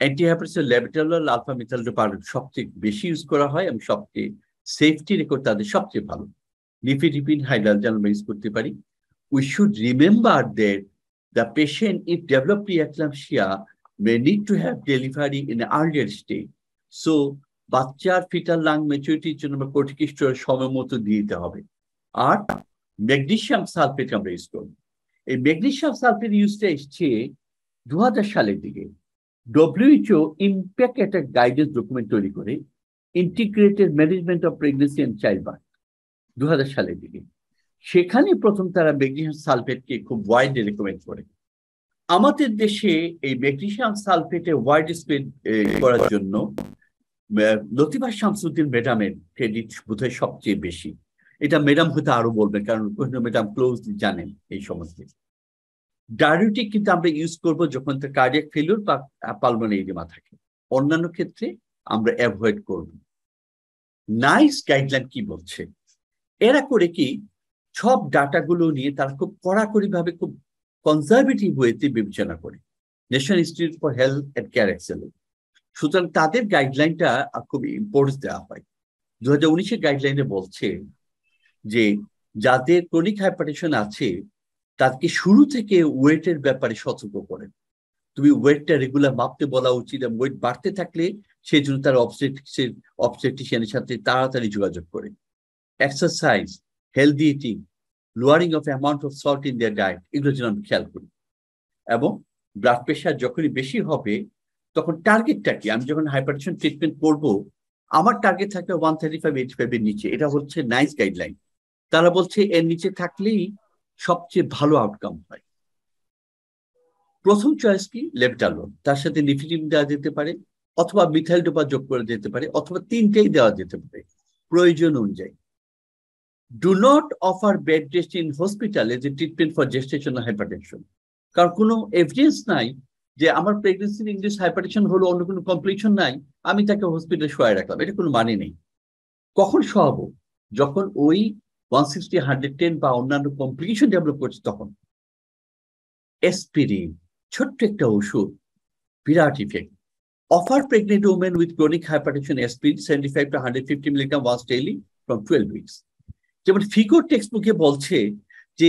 অ্যান্টিহাইপারটেনশন ল্যাবেটালোরাল আলফা মিথাইলডোপারেট সবচেয়ে বেশি ইউজ করা হয় এবং সবচেয়ে সেফটি রেকর্ড তাদের সবচেয়ে ভালো। নিফেটিপিন হাইড্রালজাল ইউজ করতে পারি। We should remember that the patient, if developed preeclampsia, may need to have delivery in an earlier stage. So, বাচ্চার ফিটাল লাং ম্যাচুরিটির জন্য আমরা কর্টিকোস্টেরয়েড সময় মতো দিয়ে দিতে হবে। আর ম্যাগনেসিয়াম সালফেট আমরা ইউজ করবো। এই ম্যাগনেসিয়াম সালফেট ইউজটা এসছে 2000 সালের দিকে। WHO ইম্প্যাক্ট একটা গাইডেন্স ডকুমেন্ট তৈরি করে, integrated management of pregnancy and childbirth, 2000 সালের দিকে। সেখানে প্রথম তারা ম্যাগনেসিয়াম সালফেটকে খুব ওয়াইড রেকমেন্ড করে। আমাদের দেশে এই ম্যাগনেসিয়াম সালফেটে ওয়াইড স্প্রেড করার জন্য লতিফা শামসুদ্দিন ম্যাডামের ক্রেডিট বোধহয় সবচেয়ে বেশি। এটা ম্যাডাম হয়তো আরো বলবেন, কারণ কোহিনূর ম্যাডাম ক্লোজলি জানেন এই সমস্যা। ডায়াবেটিক কিন্তু আমরা ইউজ করবো যখন তার কার্ডিয়াক ফেলিওর বা পালমোনারি এডিমা থাকে, অন্যান্য ক্ষেত্রে আমরা অ্যাভয়েড করব। নাইস গাইডলাইন কি বলছে? এরা করে কি সব ডাটাগুলো নিয়ে তারা খুব কড়াকড়ি ভাবে, খুব কনজারভেটিভ ওয়েতে বিবেচনা করে, National Institute for Health and Care Excellence. সুতরাং তাদের গাইডলাইনটা খুব ইম্পর্টেন্স দেওয়া হয়। 2019-এর গাইডলাইনে বলছে যে যাদের ক্রনিক হাইপারটেনশন আছে তাদেরকে শুরু থেকে ওয়েটের ব্যাপারে সতর্ক করেন। তুমি ওয়েটটা রেগুলার মাপতে বলা উচিত, এবং ওয়েট বাড়তে থাকলে সেই জন্য তার অবস্টেট্রিশিয়ানের সাথে তাড়াতাড়ি যোগাযোগ করে। Exercise, healthy eating, lowering of amount of salt in their diet, এগুলোর জন্য আমি খেয়াল করি। এবং ব্লাড প্রেশার যখনই বেশি হবে তখন টার্গেটটা কি? আমি যখন হাইপারটেনশন ট্রিটমেন্ট করবো আমার টার্গেট থাকবে 135/85 এর নিচে। এটা হচ্ছে নাইস গাইডলাইন। তারা বলছে এর নিচে থাকলেই সবচেয়ে ভালো আউটকাম হয়। প্রথম চয়েস কি? লেভটালোন, তার সাথে নিফিটিন দেওয়া যেতে পারে, অথবা মিথাইলডোপা যোগ করা যেতে পারে, অথবা তিনটেই দেওয়া যেতে পারে প্রয়োজন অনুযায়ী। Do not offer bed rest in hospital as a treatment for gestational hypertension, কারণ কোনো এভিডেন্স নাই যে আমার প্রেগনেন্সি ইনডিউসড হাইপারটেনশন হলো, অন্য কোনো কমপ্লিকেশন নাই, আমি তাকে হসপিটালে শোয়ায় রাখলাম, এটা কোনো মানে নেই। কখন শোয়াবো? যখন ওই 160/110 বা অন্যান্য কমপ্লিকেশন ডেভেলপ করছে তখন। এসপিরিন, ছোট্ট একটা ওষুধ, বিরাট effect. Offer pregnant women with chronic hypertension aspirin 75 to 150 mg once daily from 12 weeks. যেমন ফিগোর টেক্সট বুকে বলছে যে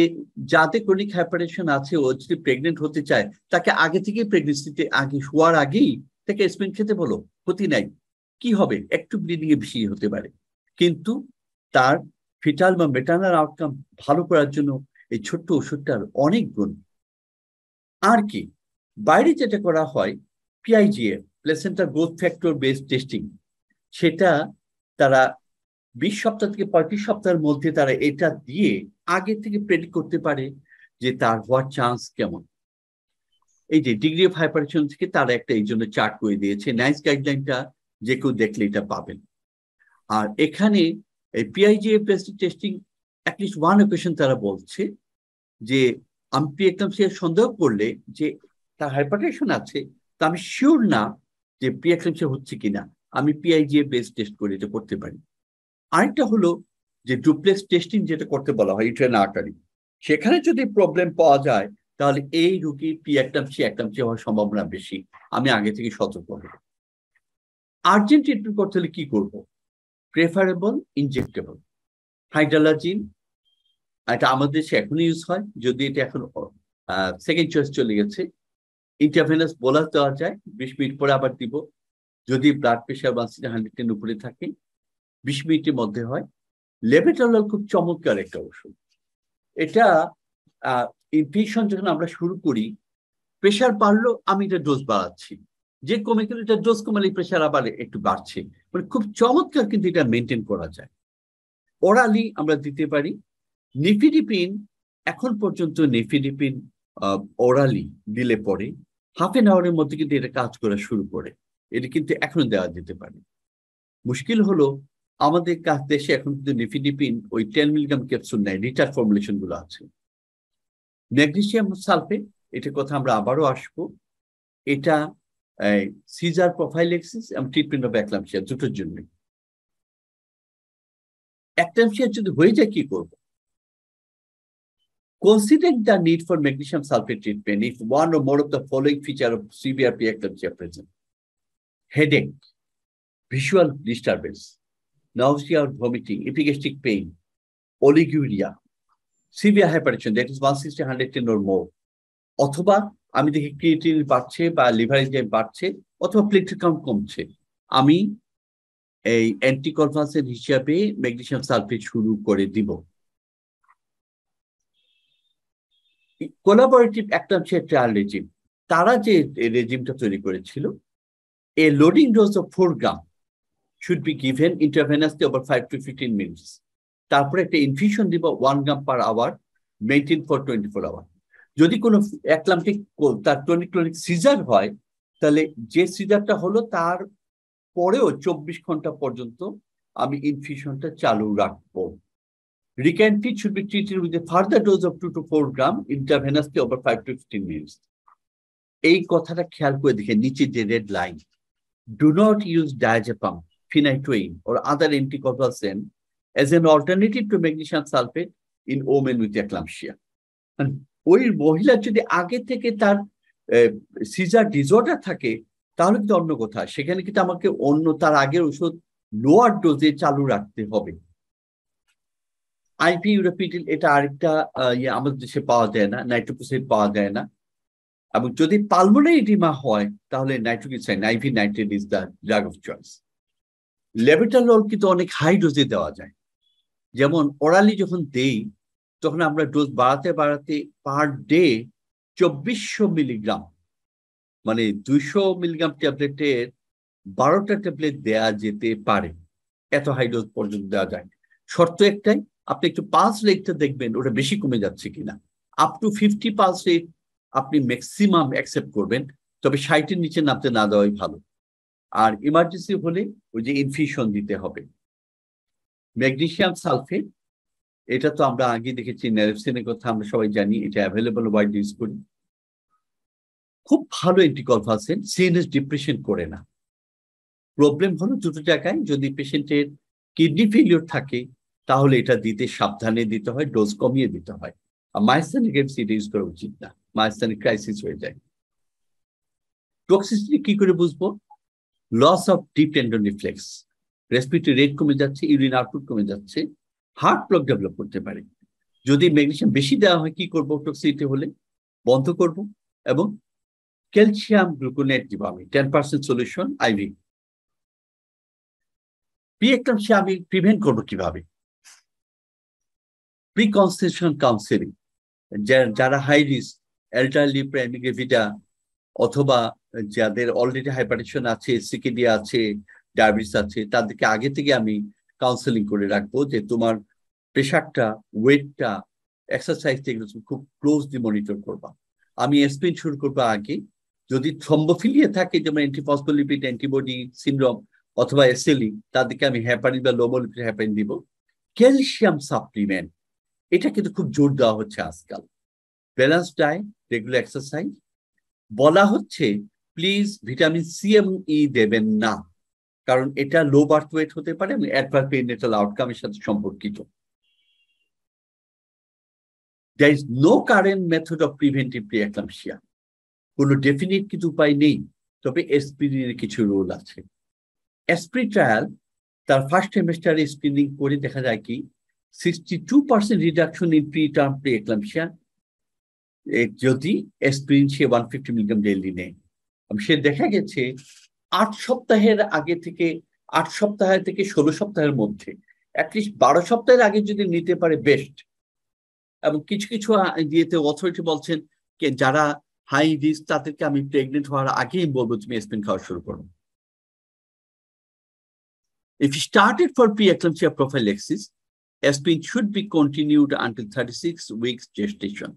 যাদের ক্রনিক হাইপারটেনশন আছে, ও যদি প্রেগনেন্ট হতে চায় তাকে আগে থেকে প্রেগনেন্সিতে আগে শোয়ার আগেই তাকে এসপিরিন খেতে বলো, ক্ষতি নাই। কি হবে? একটু ব্লিডিং এ বেশি হতে পারে, কিন্তু তার ফিটাল বা মেটার্নাল আউটকাম ভালো করার জন্য এই ছোট্ট ওষুধটার অনেক গুণ। আর কি বাইরে যেটা করা হয় পিআইজিএফ, প্লেসেন্টার গ্রোথ ফ্যাক্টর বেসড টেস্টিং, সেটা তারা 20 সপ্তাহ থেকে 35 সপ্তাহের মধ্যে তারা এটা দিয়ে আগে থেকে প্রেডিক্ট করতে পারে যে তার হওয়ার চান্স কেমন। এই যে ডিগ্রি অফ হাইপারটেনশন থেকে তারা একটা এই জন্য চার্ট করে দিয়েছে, নাইস গাইডলাইনটা যে কেউ দেখলে এটা পাবেন। আর এখানে এই PIGF based testing at least one occasion তারা বলছে যে আমি একদম সে সন্দেহ করলে যে তার হাইপারটেনশন আছে, তা আমি শিওর না যে প্রিএক্লেমশিয়া হচ্ছে কিনা, আমি পিআইজিএফ বেসড টেস্ট করে এটা করতে পারি। আরেকটা হলো যে ডুপ্লেক্স টেস্টিং যেটা করতে বলা হয় ইউটেরাইন আর্টারি, সেখানে যদি প্রবলেম পাওয়া যায় তাহলে এই রোগীর প্রিএক্লেমশিয়া হওয়ার সম্ভাবনা বেশি, আমি আগে থেকে সতর্ক হব। আর্জেন্ট ট্রিটমেন্ট করতে হলে কি করব? প্রেফারেবল ইনজেক্টেবল হাইড্রালাজিন, এটা আমাদের দেশে এখন ইউজ হয়, যদি এটা এখন সেকেন্ড চয়েস চলে গেছে। ইন্টারভেনাস বোলাস দেওয়া যায়, 20 মিনিট পরে আবার দিব, যদি ব্লাড প্রেশার 110 উপরে থাকে, 20 মিনিটের মধ্যে হয়। লেবেটলল খুব চমৎকার একটা ওষুধ, এটা ইনফেকশন যখন আমরা শুরু করি প্রেশার বাড়লো আমি এটা ডোজ বাড়াচ্ছি, যে কমে গেলে এটা ডোজ কমালে প্রেশার আবার একটু বাড়ছে, মানে খুব চমৎকার কিন্তু এটা মেনটেন করা যায়। ওরালি আমরা দিতে পারি নেফিডিপিন, এখন পর্যন্ত নেফিডিপিন ওরালি দিলে পরে হাফ এন আওয়ারের মধ্যে কিন্তু এটা কাজ করা শুরু করে, এটা কিন্তু এখনো দেওয়া যেতে পারে। মুশকিল হলো আমাদের দেশে এখন কিন্তু নেফিডিপিন ওই 10 মিলিগ্রাম ক্যাপসুল নেয়, রিটার্ড ফর্মুলেশন গুলো আছে। ম্যাগনেসিয়াম সালফেট, এটার কথা আমরা আবারও আসবো, এটা সিজার প্রোফাইলেক্সিস এবং ট্রিটমেন্ট অফ অ্যাক্লামশিয়া দুটোর জন্য। অ্যাক্লামশিয়া যদি হয়ে যায় কি করবো? Consider the need for magnesium sulfate treatment if one or more of the following feature of severe preeclampsia are present: headache, visual disturbance, nausea or vomiting, epigastric pain, oliguria, severe hypertension, that is 160, 110 or more, অথবা আমি দেখি creatinine বাড়ছে বা liver enzyme বাড়ছে অথবা platelet count কমছে, আমি এই অ্যান্টিকনভালসেন্ট হিসাবে ম্যাগনেসিয়াম সালফেট শুরু করে দিব। কোলাবোরেটিভ অ্যাক্লামশিয়া ট্রায়াল রেজিম, তারা যে রেজিমটা তৈরি করেছিল, a loading dose of 4 gram should be given intravenously over 5 to 15 minutes, তারপরে একটা ইনফিউশন দিব 1 gram per hour, maintain for 24 hour. যদি কোনো অ্যাক্লামটিক তার টনিক সিজার হয় তাহলে যে সিজারটা হলো তার পরেও 24 ঘন্টা পর্যন্ত আমি ইনফিউশনটা চালু রাখবো। Recantite should be treated with a further dose of 2 to 4 gram intravenously over 5 to 15 minutes. এই কথাটা খেয়াল করে দেখে নিচে যে red line, do not use diazepam, phenytoin or other anticonvulsant as an alternative to magnesium sulfate in women with eclampsia. And ওই মহিলা যদি আগে থেকে তার সিজার ডিসঅর্ডার থাকে তাহলে কিন্তু অন্য কথা, সেখানে কিন্তু আমাকে অন্য তার আগের ওষুধ লোয়ার ডোজে চালু রাখতে হবে। আইপি ইউরোপিডিল, এটা আরেকটা আমাদের দেশে পাওয়া যায় না, নাইট্রোপ্রোসাইড পাওয়া যায় না, এবং যদি পালমোনারি এডিমা হয় তাহলে nitroglycerin IV nitrate is the drug of choice. Labetalol কিন্তু অনেক হাই ডোজে দেওয়া যায়, যেমন ওরালি যখন দেই তখন আমরা ডোজ বাড়াতে বাড়াতে পার ডে 2400 মিলিগ্রাম, মানে 200 মিলিগ্রাম ট্যাবলেটের 12টা ট্যাবলেট দেওয়া যেতে পারে, এত হাই ডোজ পর্যন্ত দেওয়া যায়। শর্ত একটাই, আপনি একটু পাস রেটটা দেখবেন ওটা বেশি কমে যাচ্ছে কিনা, আপ টু 50% পাস রেট আপনি ম্যাক্সিমাম অ্যাকসেপ্ট করবেন, তবে 60-এর নিচে নামতে না দেওয়াই ভালো। আর ইমার্জেন্সি হলে ওই যে ইনফিউশন দিতে হবে। ম্যাগনেসিয়াম সালফেট, এটা তো আমরা আগে দেখেছি, ন্যারেপসিনের কথা আমরা সবাই জানি, এটা অ্যাভেলেবল ওয়াইড ইউজ করি, খুব ভালো অ্যান্টিকনভালসেন্ট, সিরিয়াস ডিপ্রেশন করে না। প্রবলেম হলো দুটো জায়গায়, যদি পেশেন্টের কিডনি ফেলিওর থাকে তাহলে এটা দিতে সাবধানে দিতে হয়, ডোজ কমিয়ে দিতে হয়, আর মাইস্থানিক এটা ইউজ করা উচিত না, মাইস্থানিক ক্রাইসিস হয়ে যায়। টক্সিসিটি কি করে বুঝবো? Loss of deep tendon reflex, respiratory rate কমে যাচ্ছে, ইউরিন আউটপুট কমে যাচ্ছে, হার্ট ব্লক ডেভেলপ করতে পারে। যদি ম্যাগনেসিয়াম বেশি দেওয়া হয় কি করবো? টক্সিসিটি হলে বন্ধ করব এবং ক্যালসিয়াম গ্লুকোনেট দিব আমি 10% সলিউশন আইভি। প্রিএক্লামশিয়া আমি প্রিভেন্ট করবো কিভাবে? প্রিকনসেপশন কাউন্সেলিং, যারা high risk elderly primary gravida অথবা যাদের অলরেডি হাইপারটেনশন আছে, সিকেডি আছে, ডায়াবেটিস আছে, তাদেরকে আগে থেকে আমি কাউন্সেলিং করে রাখবো যে তোমার প্রেশারটা, ওয়েটটা, এক্সারসাইজ এগুলো খুব ক্লোজলি মনিটর করবা। আমি এসপিন শুরু করবো আগে। যদি থ্রম্বোফিলিয়া থাকে, যেমন অ্যান্টিফসফোলিপিড অ্যান্টিবডি সিনড্রোম অথবা এসএলই, তাদেরকে আমি হ্যাপারিন বা লোমোলিপিড হ্যাপারিন দিব। ক্যালসিয়াম সাপ্লিমেন্ট, এটা কিন্তু খুব জোর দেওয়া হচ্ছে আজকাল। Balance diet, regular exercise. বলা হচ্ছে প্লিজ ভিটামিন সি এবং ই দেবেন না, কারণ এটা লো বার্থ ওয়েট হতে পারে এবং অ্যাডভার্স পেরিনেটাল আউটকামের সাথে সম্পর্কিত। There is no current method of preventive preeclampsia. কোনো ডেফিনিট কিছু উপায় নেই, তবে এসপিরিনের কিছু রোল আছে। এসপ্রি ট্রায়াল তার ফার্স্ট সেমিস্টারে স্ক্রিনিং করে দেখা যায় কি 62% reduction in pre term preeclampsia যদি এসপিরিন সে 150 mg ডেইলি নেয়। সে দেখা গেছে 8 সপ্তাহের আগে থেকে 8 সপ্তাহ থেকে 16 সপ্তাহের মধ্যে, অ্যাটলিস্ট 12 সপ্তাহের আগে যদি নিতে পারে বেস্ট। এবং কিছু কিছু ইয়েতে অথরিটি বলছেন যারা হাই রিস্ক তাদেরকে আমি প্রেগনেন্ট হওয়ার আগেই বলবো তুমি এসপিন খাওয়া শুরু করো। If you started for preeclampsia prophylaxis, aspirin should be continued until 36 weeks gestation.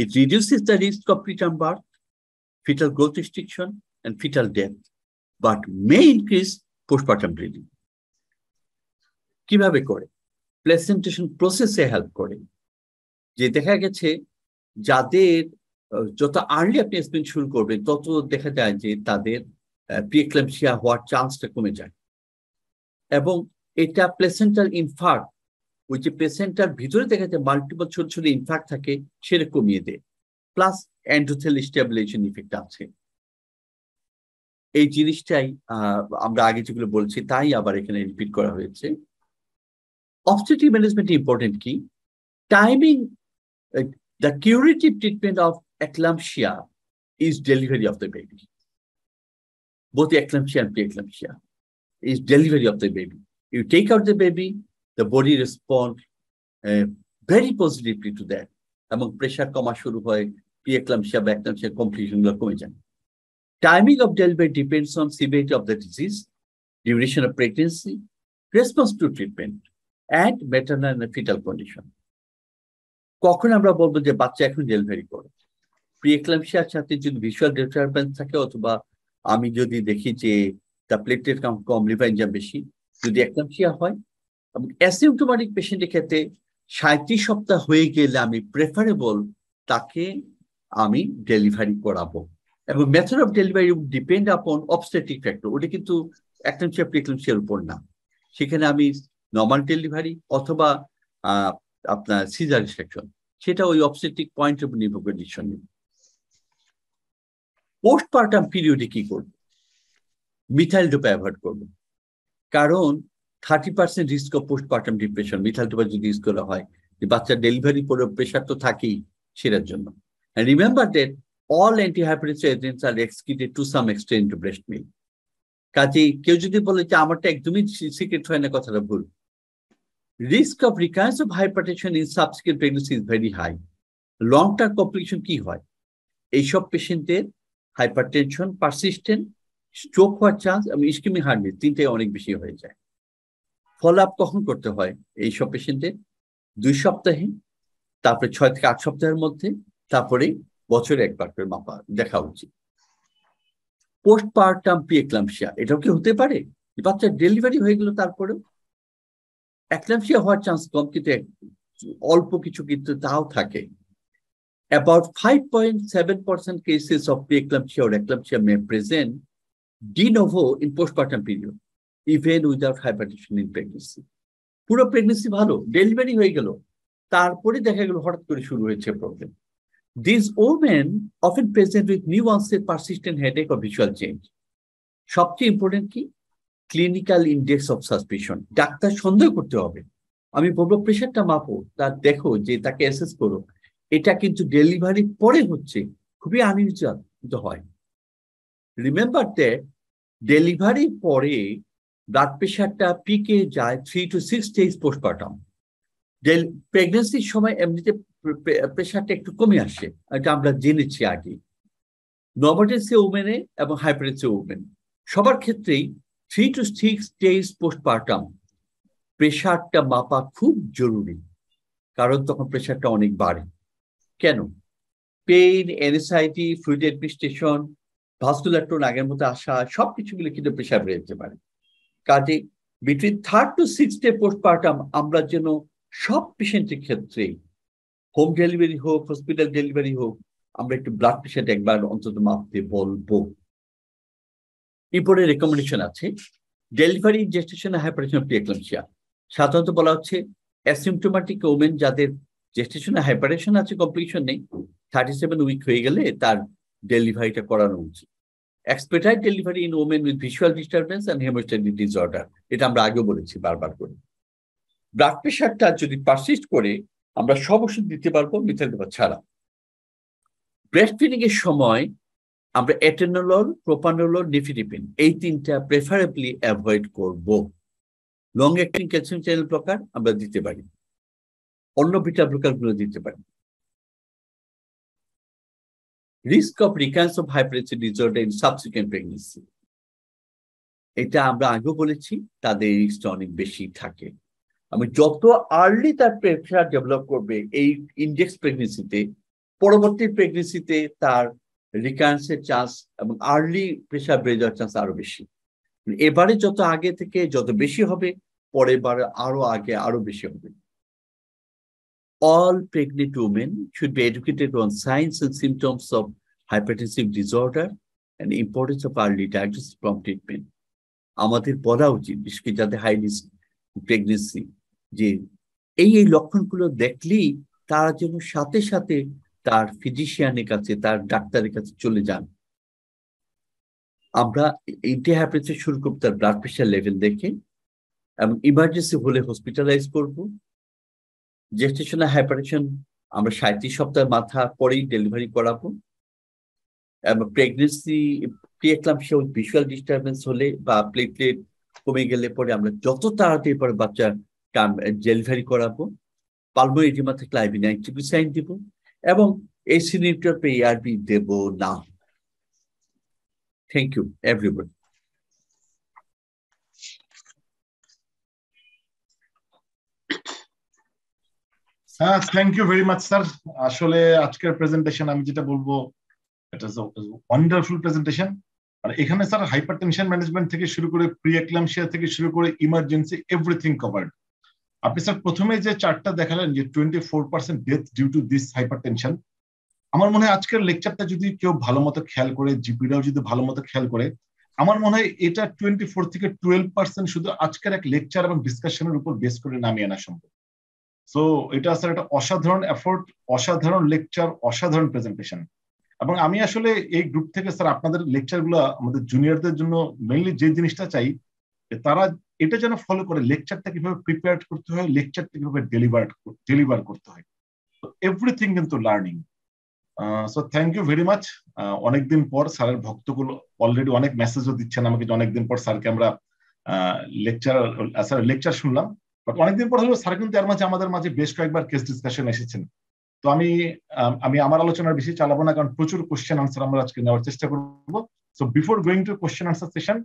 It reduces the risk of preterm birth, fetal growth restriction, and fetal death, but may increase postpartum bleeding. কিভাবে করে? প্লেসেন্টেশন প্রসেসে help করে। যে দেখা গেছে যাদের যত early আপনি এসপিন শুরু করবেন তত দেখা যায় যে তাদের প্রিএক্লাম্পশিয়া হওয়ার চান্সটা কমে যায়। এবং এটা প্লেসেন্টাল ইনফার্ট, ওই যে প্লেসেন্টার ভিতরে দেখা যায় মাল্টিপল ছোট ছোট ইনফার্ট থাকে, সেটা কমিয়ে দেয়। প্লাস অ্যান্ডোথেল স্টেবিলাইজেশন ইফেক্ট আছে। এই জিনিসটাই আমরা আগে যেগুলো বলছি তাই আবার এখানে রিপিট করা হয়েছে। অবস্টেটিভ ম্যানেজমেন্ট ইম্পর্টেন্ট কি? Timing the curative treatment of eclampsia is delivery of the baby. Both the eclampsia and preeclampsia is delivery of the baby. You take out the baby, the body responds very positively to that. Among pressure, koma shuru hoy, preeclampsia, eclampsia, completion gulo kome jay. Timing of delivery depends on severity of the disease, duration of pregnancy, response to treatment, and maternal and fetal condition. কখন আমরা বলবো যে বাচ্চা এখন delivery করে? প্রিএক্লাম্পশিয়ার সাথে যদি visual disturbance থাকে, অথবা আমি যদি দেখি যে তার প্লেটলেট কাউন্ট কম, লিভার এনজাইম বেশি, যদি এক্লাম্পশিয়া হয়। এবং অ্যাসিম্পটোম্যাটিক পেশেন্টের ক্ষেত্রে 37 সপ্তাহ হয়ে গেলে আমি প্রেফারেবল তাকে আমি ডেলিভারি করাবো। এবং method of delivery depend upon obstetric factor, ওটা কিন্তু এক্লাম্পশিয়া প্রিএক্লাম্পশিয়ার উপর না। সেখানে আমি নর্মাল ডেলিভারি অথবা আপনার সিজার সেকশন, সেটা ওই অবস্টেটিক পয়েন্টের উপর নির্ভর করে ডিসিশন নেব। পোস্টপার্টাম পিরিয়ডে কি করব? মিথাইল ডোপা অ্যাভয়েড করব, কারণ 30% risk of postpartum depression methyl dopa যদি ইউজ করা হয়। বাচ্চা ডেলিভারি পরে প্রেশার তো থাকেই, সেটার জন্য। And remember that all antihypertensive agents are excreted to some extent to breast milk. কাজেই কেউ যদি বলে যে আমারটা একদমই সিক্রেট হয় না, কথাটা ভুল। Risk of recurrence of hypertension in subsequent pregnancy is very high. Long-term complication কি হয়? এইসব পেশেন্টের হাইপারটেনশন পারসিস্টেন্ট, স্ট্রোক হওয়ার চান্স এবং ইসকেমিক হার্ট রেট 3টাই অনেক বেশি হয়ে যায়। ফলো আপ কখন করতে হয় এইসব পেশেন্টের? 2 সপ্তাহে, তারপরে 6 থেকে 8 সপ্তাহের মধ্যে, তারপরে বছরে একবার করে মাপা দেখা উচিত। পোস্টপার্টাম প্রিএক্লাম্পশিয়া এটাও কি হতে পারে? বাচ্চার ডেলিভারি হয়ে গেল তারপরেও এক্লাম্পশিয়া হওয়ার চান্স কম, কিন্তু অল্প কিছু কিন্তু তাও থাকে। About 5.7% cases of preeclampsia or eclampsia may present de novo in postpartum period, even without hypertension in pregnancy. পুরো প্রেগনেন্সি ভালো, ডেলিভারি হয়ে গেল, তারপরে দেখা গেল হঠাৎ করে শুরু হয়েছে problem. These women often present with new onset persistent headache or visual change. সবচেয়ে ইম্পর্টেন্ট কি? Clinical index of suspicion, doctor সন্দেহ করতে হবে। আমি বলবো প্রেশারটা মাপো, তার দেখো যে তাকে অ্যাসেস করো। এটা কিন্তু ডেলিভারি পরে হচ্ছে, খুবই আনইউজুয়াল কিন্তু হয়। রিমেম্বার দ্যাট ডেলিভারি পরে ব্লাড প্রেশারটা পিকে যায় 3 to 6 days পোস্টপার্টাম। প্রেগনেন্সির সময় এমনিতে প্রেশারটা একটু কমে আসে, এটা আমরা জেনেছি আগে। নর্মালটেন্সি ওমেনে এবং হাইপারটেন্সি ওমেন সবার ক্ষেত্রেই 3 to 6 days পোস্টপার্টাম প্রেশারটা মাপা খুব জরুরি, কারণ তখন প্রেশারটা অনেক বাড়ে। কেন? Pain, anxiety, fluid administration, vascular tone আগের মতো আসা, সব কিছু মিলে কিন্তু প্রেশার বেড়ে যেতে পারে। কাজে between 3rd to 6th day postpartum আমরা যেন সব পেশেন্টের ক্ষেত্রেই, হোম ডেলিভারি হোক, হসপিটাল ডেলিভারি হোক, আমরা একটু ব্লাড প্রেশার একবার অন্তত মাপতে বলবো। এরপরে রেকমেন্ডেশন আছে ডেলিভারি, জেস্টেশন, হাইপারটেনশন, প্রিএক্লাম্পশিয়া। সাধারণত বলা হচ্ছে অ্যাসিম্পটোম্যাটিক ওমেন যাদের জেস্টেশনে হাইপারটেনশন আছে, কমপ্লিকেশন নেই, 37 week হয়ে গেলে তার ডেলিভারিটা করানো উচিত। Expected delivery in women with visual disturbance and haemostatic disorder, এটা আমরা আগেও বলেছি বারবার করে। ব্লাড প্রেশারটা যদি পারসিস্ট করে আমরা সব ওষুধ দিতে পারবো মিথাইলডোপা ছাড়া। ব্রেস্ট ফিডিং এর সময় আমরা এটেনোলল, প্রোপানোলল, নিফিডিপিন এই তিনটা প্রেফারেবলি অ্যাভয়েড করব। Long acting calcium channel blocker আমরা দিতে পারি, অন্য বিটা ব্লকারগুলো দিতে পারি। Risk of recurrence of hypertensive disorder in subsequent pregnancy, এটা আমরা আগেও বলেছি, তাদের রিস্কটা অনেক বেশি থাকে। আমি যত আর্লি তার প্রেশার ডেভেলপ করবে এই ইনডেক্স প্রেগনেন্সিতে, পরবর্তী প্রেগনেন্সিতে তার রিকারেন্সের চান্স এবং আর্লি প্রেশার বেড়ে যাওয়ার চান্স আরো বেশি। এবারে যত আগে থেকে যত বেশি হবে, পরের বারে আরো আগে আরো বেশি হবে। All pregnant women should be educated on signs and symptoms of hypertensive disorder and importance of early diagnosis prompt treatment. আমাদের বলা উচিত, বিশেষ করে যাদের হাই রিস্ক প্রেগনেন্সি, যে এই এই লক্ষণগুলো দেখলেই তারা যেন সাথে সাথে তার ফিজিশিয়ানের কাছে, তার ডাক্তারের কাছে চলে যান। আমরা ইন্টিহাইপারটেনশন শুরু করবো তার ব্লাড প্রেশার লেভেল দেখে, এবং ইমার্জেন্সি হলে হসপিটালাইজ করব। জেস্টেশনাল হাইপারটেনশন আমরা 37 সপ্তাহের মাথা পরেই ডেলিভারি করাবো, এবং pregnancy preeclampsia with visual disturbance হলে বা প্লেটলেট কমে গেলে পরে আমরা যত তাড়াতাড়ি পরে বাচ্চার ডেলিভারি করাবো। পালমোনারি এডিমা থাকলে আইভি নাইট্রোগ্লিসারিন দিব, এবং এই সিনিউটার পে আরবি দেব না। Thank you everybody. হ্যাঁ, thank you very much sir. আসলে আজকের প্রেজেন্টেশন আমি যেটা বলবো, এটা ওয়ান্ডারফুল প্রেজেন্টেশন। আর এখানে স্যার হাইপারটেনশন ম্যানেজমেন্ট থেকে শুরু করে প্রিএক্লাম্পশিয়া থেকে শুরু করে ইমার্জেন্সি, এভরিথিং কভার্ড। আপনি স্যার প্রথমে যে চার্টটা দেখালেন যে 24% death due to this hypertension, আমার মনে হয় আজকের লেকচারটা যদি কেউ ভালো মতো খেয়াল করে, জিপিরাও যদি ভালো মতো খেয়াল করে, আমার মনে হয় এটা 24 থেকে 12% শুধু আজকের এক লেকচার এবং ডিসকাশনের উপর বেস করে নামিয়ে আনা সম্ভব। সো এটা স্যার একটা অসাধারণ এফোর্ট, অসাধারণ লেকচার, অসাধারণ প্রেজেন্টেশন। এবং আমি আসলে এই গ্রুপ থেকে স্যার আপনাদের লেকচারগুলো আমাদের জুনিয়রদের জন্য মেইনলি যে জিনিসটা চাই, তারা এটা যেন ফলো করে, লেকচারটা কিভাবে প্রিপেয়ার করতে হয়, লেকচারটা কিভাবে ডেলিভার করতে হয়, এভরিথিং কিন্তু learning. So thank you very much. অনেকদিন পর স্যারের ভক্তগুলো অলরেডি অনেক মেসেজও দিচ্ছেন আমাকে, অনেকদিন পর স্যারকে আমরা লেকচার শুনলাম, বাট অনেকদিন পর হলো স্যার কিন্তু এর মাঝে আমাদের মাঝে বেশ কয়েকবার কেস ডিসকাশন এসেছেন। তো আমি আমার আলোচনার বেশি চালাবো না, কারণ প্রচুর কোশ্চেন আনসার আমরা আজকে নেওয়ার চেষ্টা করবো। So before going to question answer session,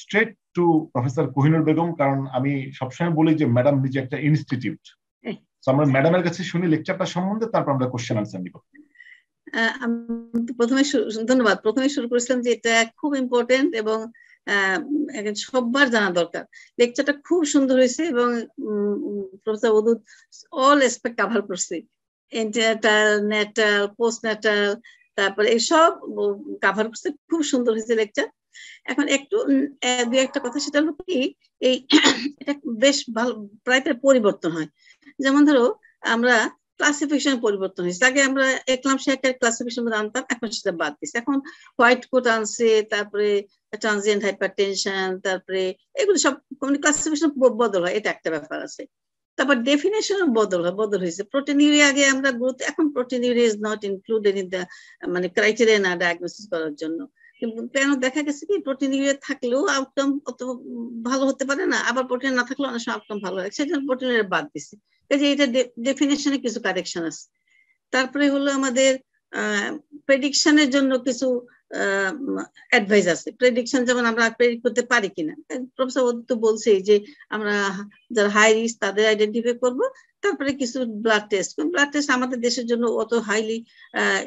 straight to professor Kohinoor Begum, কারণ আমি সবসময় বলি যে ম্যাডাম নিজে একটা ইনস্টিটিউট। আমরা ম্যাডামের কাছে শুনি লেকচারটা সম্বন্ধে, তারপর আমরা কোশ্চেন আনসার নিব। ধন্যবাদ। প্রথমে শুরু করেছিলাম যে এটা খুব ইম্পর্টেন্ট এবং সবার জানা দরকার। লেকচারটা খুব সুন্দর হয়েছে এবং প্রফেসর ওদুদ অল এসপেক্ট কভার করছে, এন্টারনাল, নেটাল, পোস্টনেটাল, তারপরে এইসব কভার করছে। খুব সুন্দর হয়েছে লেকচার। এখন একটু দুই একটা কথা, সেটা হলো কি, এই এটা বেশ ভালো, প্রায় প্রায় পরিবর্তন হয়। যেমন ধরো আমরা ক্লাসিফিকেশন পরিবর্তন হয়েছে, আগে আমরা এক্লাম্পশিয়া ক্লাসিফিকেশন আনতাম, এখন সেটা বাদ দিয়েছে। এখন হোয়াইট কোট আনছে, তারপরে ট্রানজিয়েন্ট হাইপারটেনশন, তারপরে এগুলো সব ক্লাসিফিকেশন বদল হয়, এটা একটা ব্যাপার আছে। তারপর ডেফিনেশনও বদল হয়েছে। প্রোটিনিউরিয়া আগে আমরা গুরুত্ব, এখন proteinuria is not included in the criteria না ডায়াগনোসিস করার জন্য। কেন দেখা গেছে কি, প্রোটিনিউরিয়া থাকলেও আউটকাম অত ভালো হতে পারে না, আবার প্রোটিন না থাকলেও অনেক সময় আউটকাম ভালো হয়, সেজন্য প্রোটিনিউরিয়া বাদ দিয়েছে। কাজে এটা ডেফিনিশনে কিছু কারেকশন আছে তারপরে হলো আমাদের প্রেডিকশনের জন্য কিছু অ্যাডভাইস আছে প্রেডিকশন যেমন আমরা প্রেডিক্ট করতে পারি কিনা প্রফেসর তো বলছেই যে আমরা যারা হাই রিস্ক তাদের আইডেন্টিফাই করব তারপরে কিছু ব্লাড টেস্ট আমাদের দেশের জন্য অত হাইলি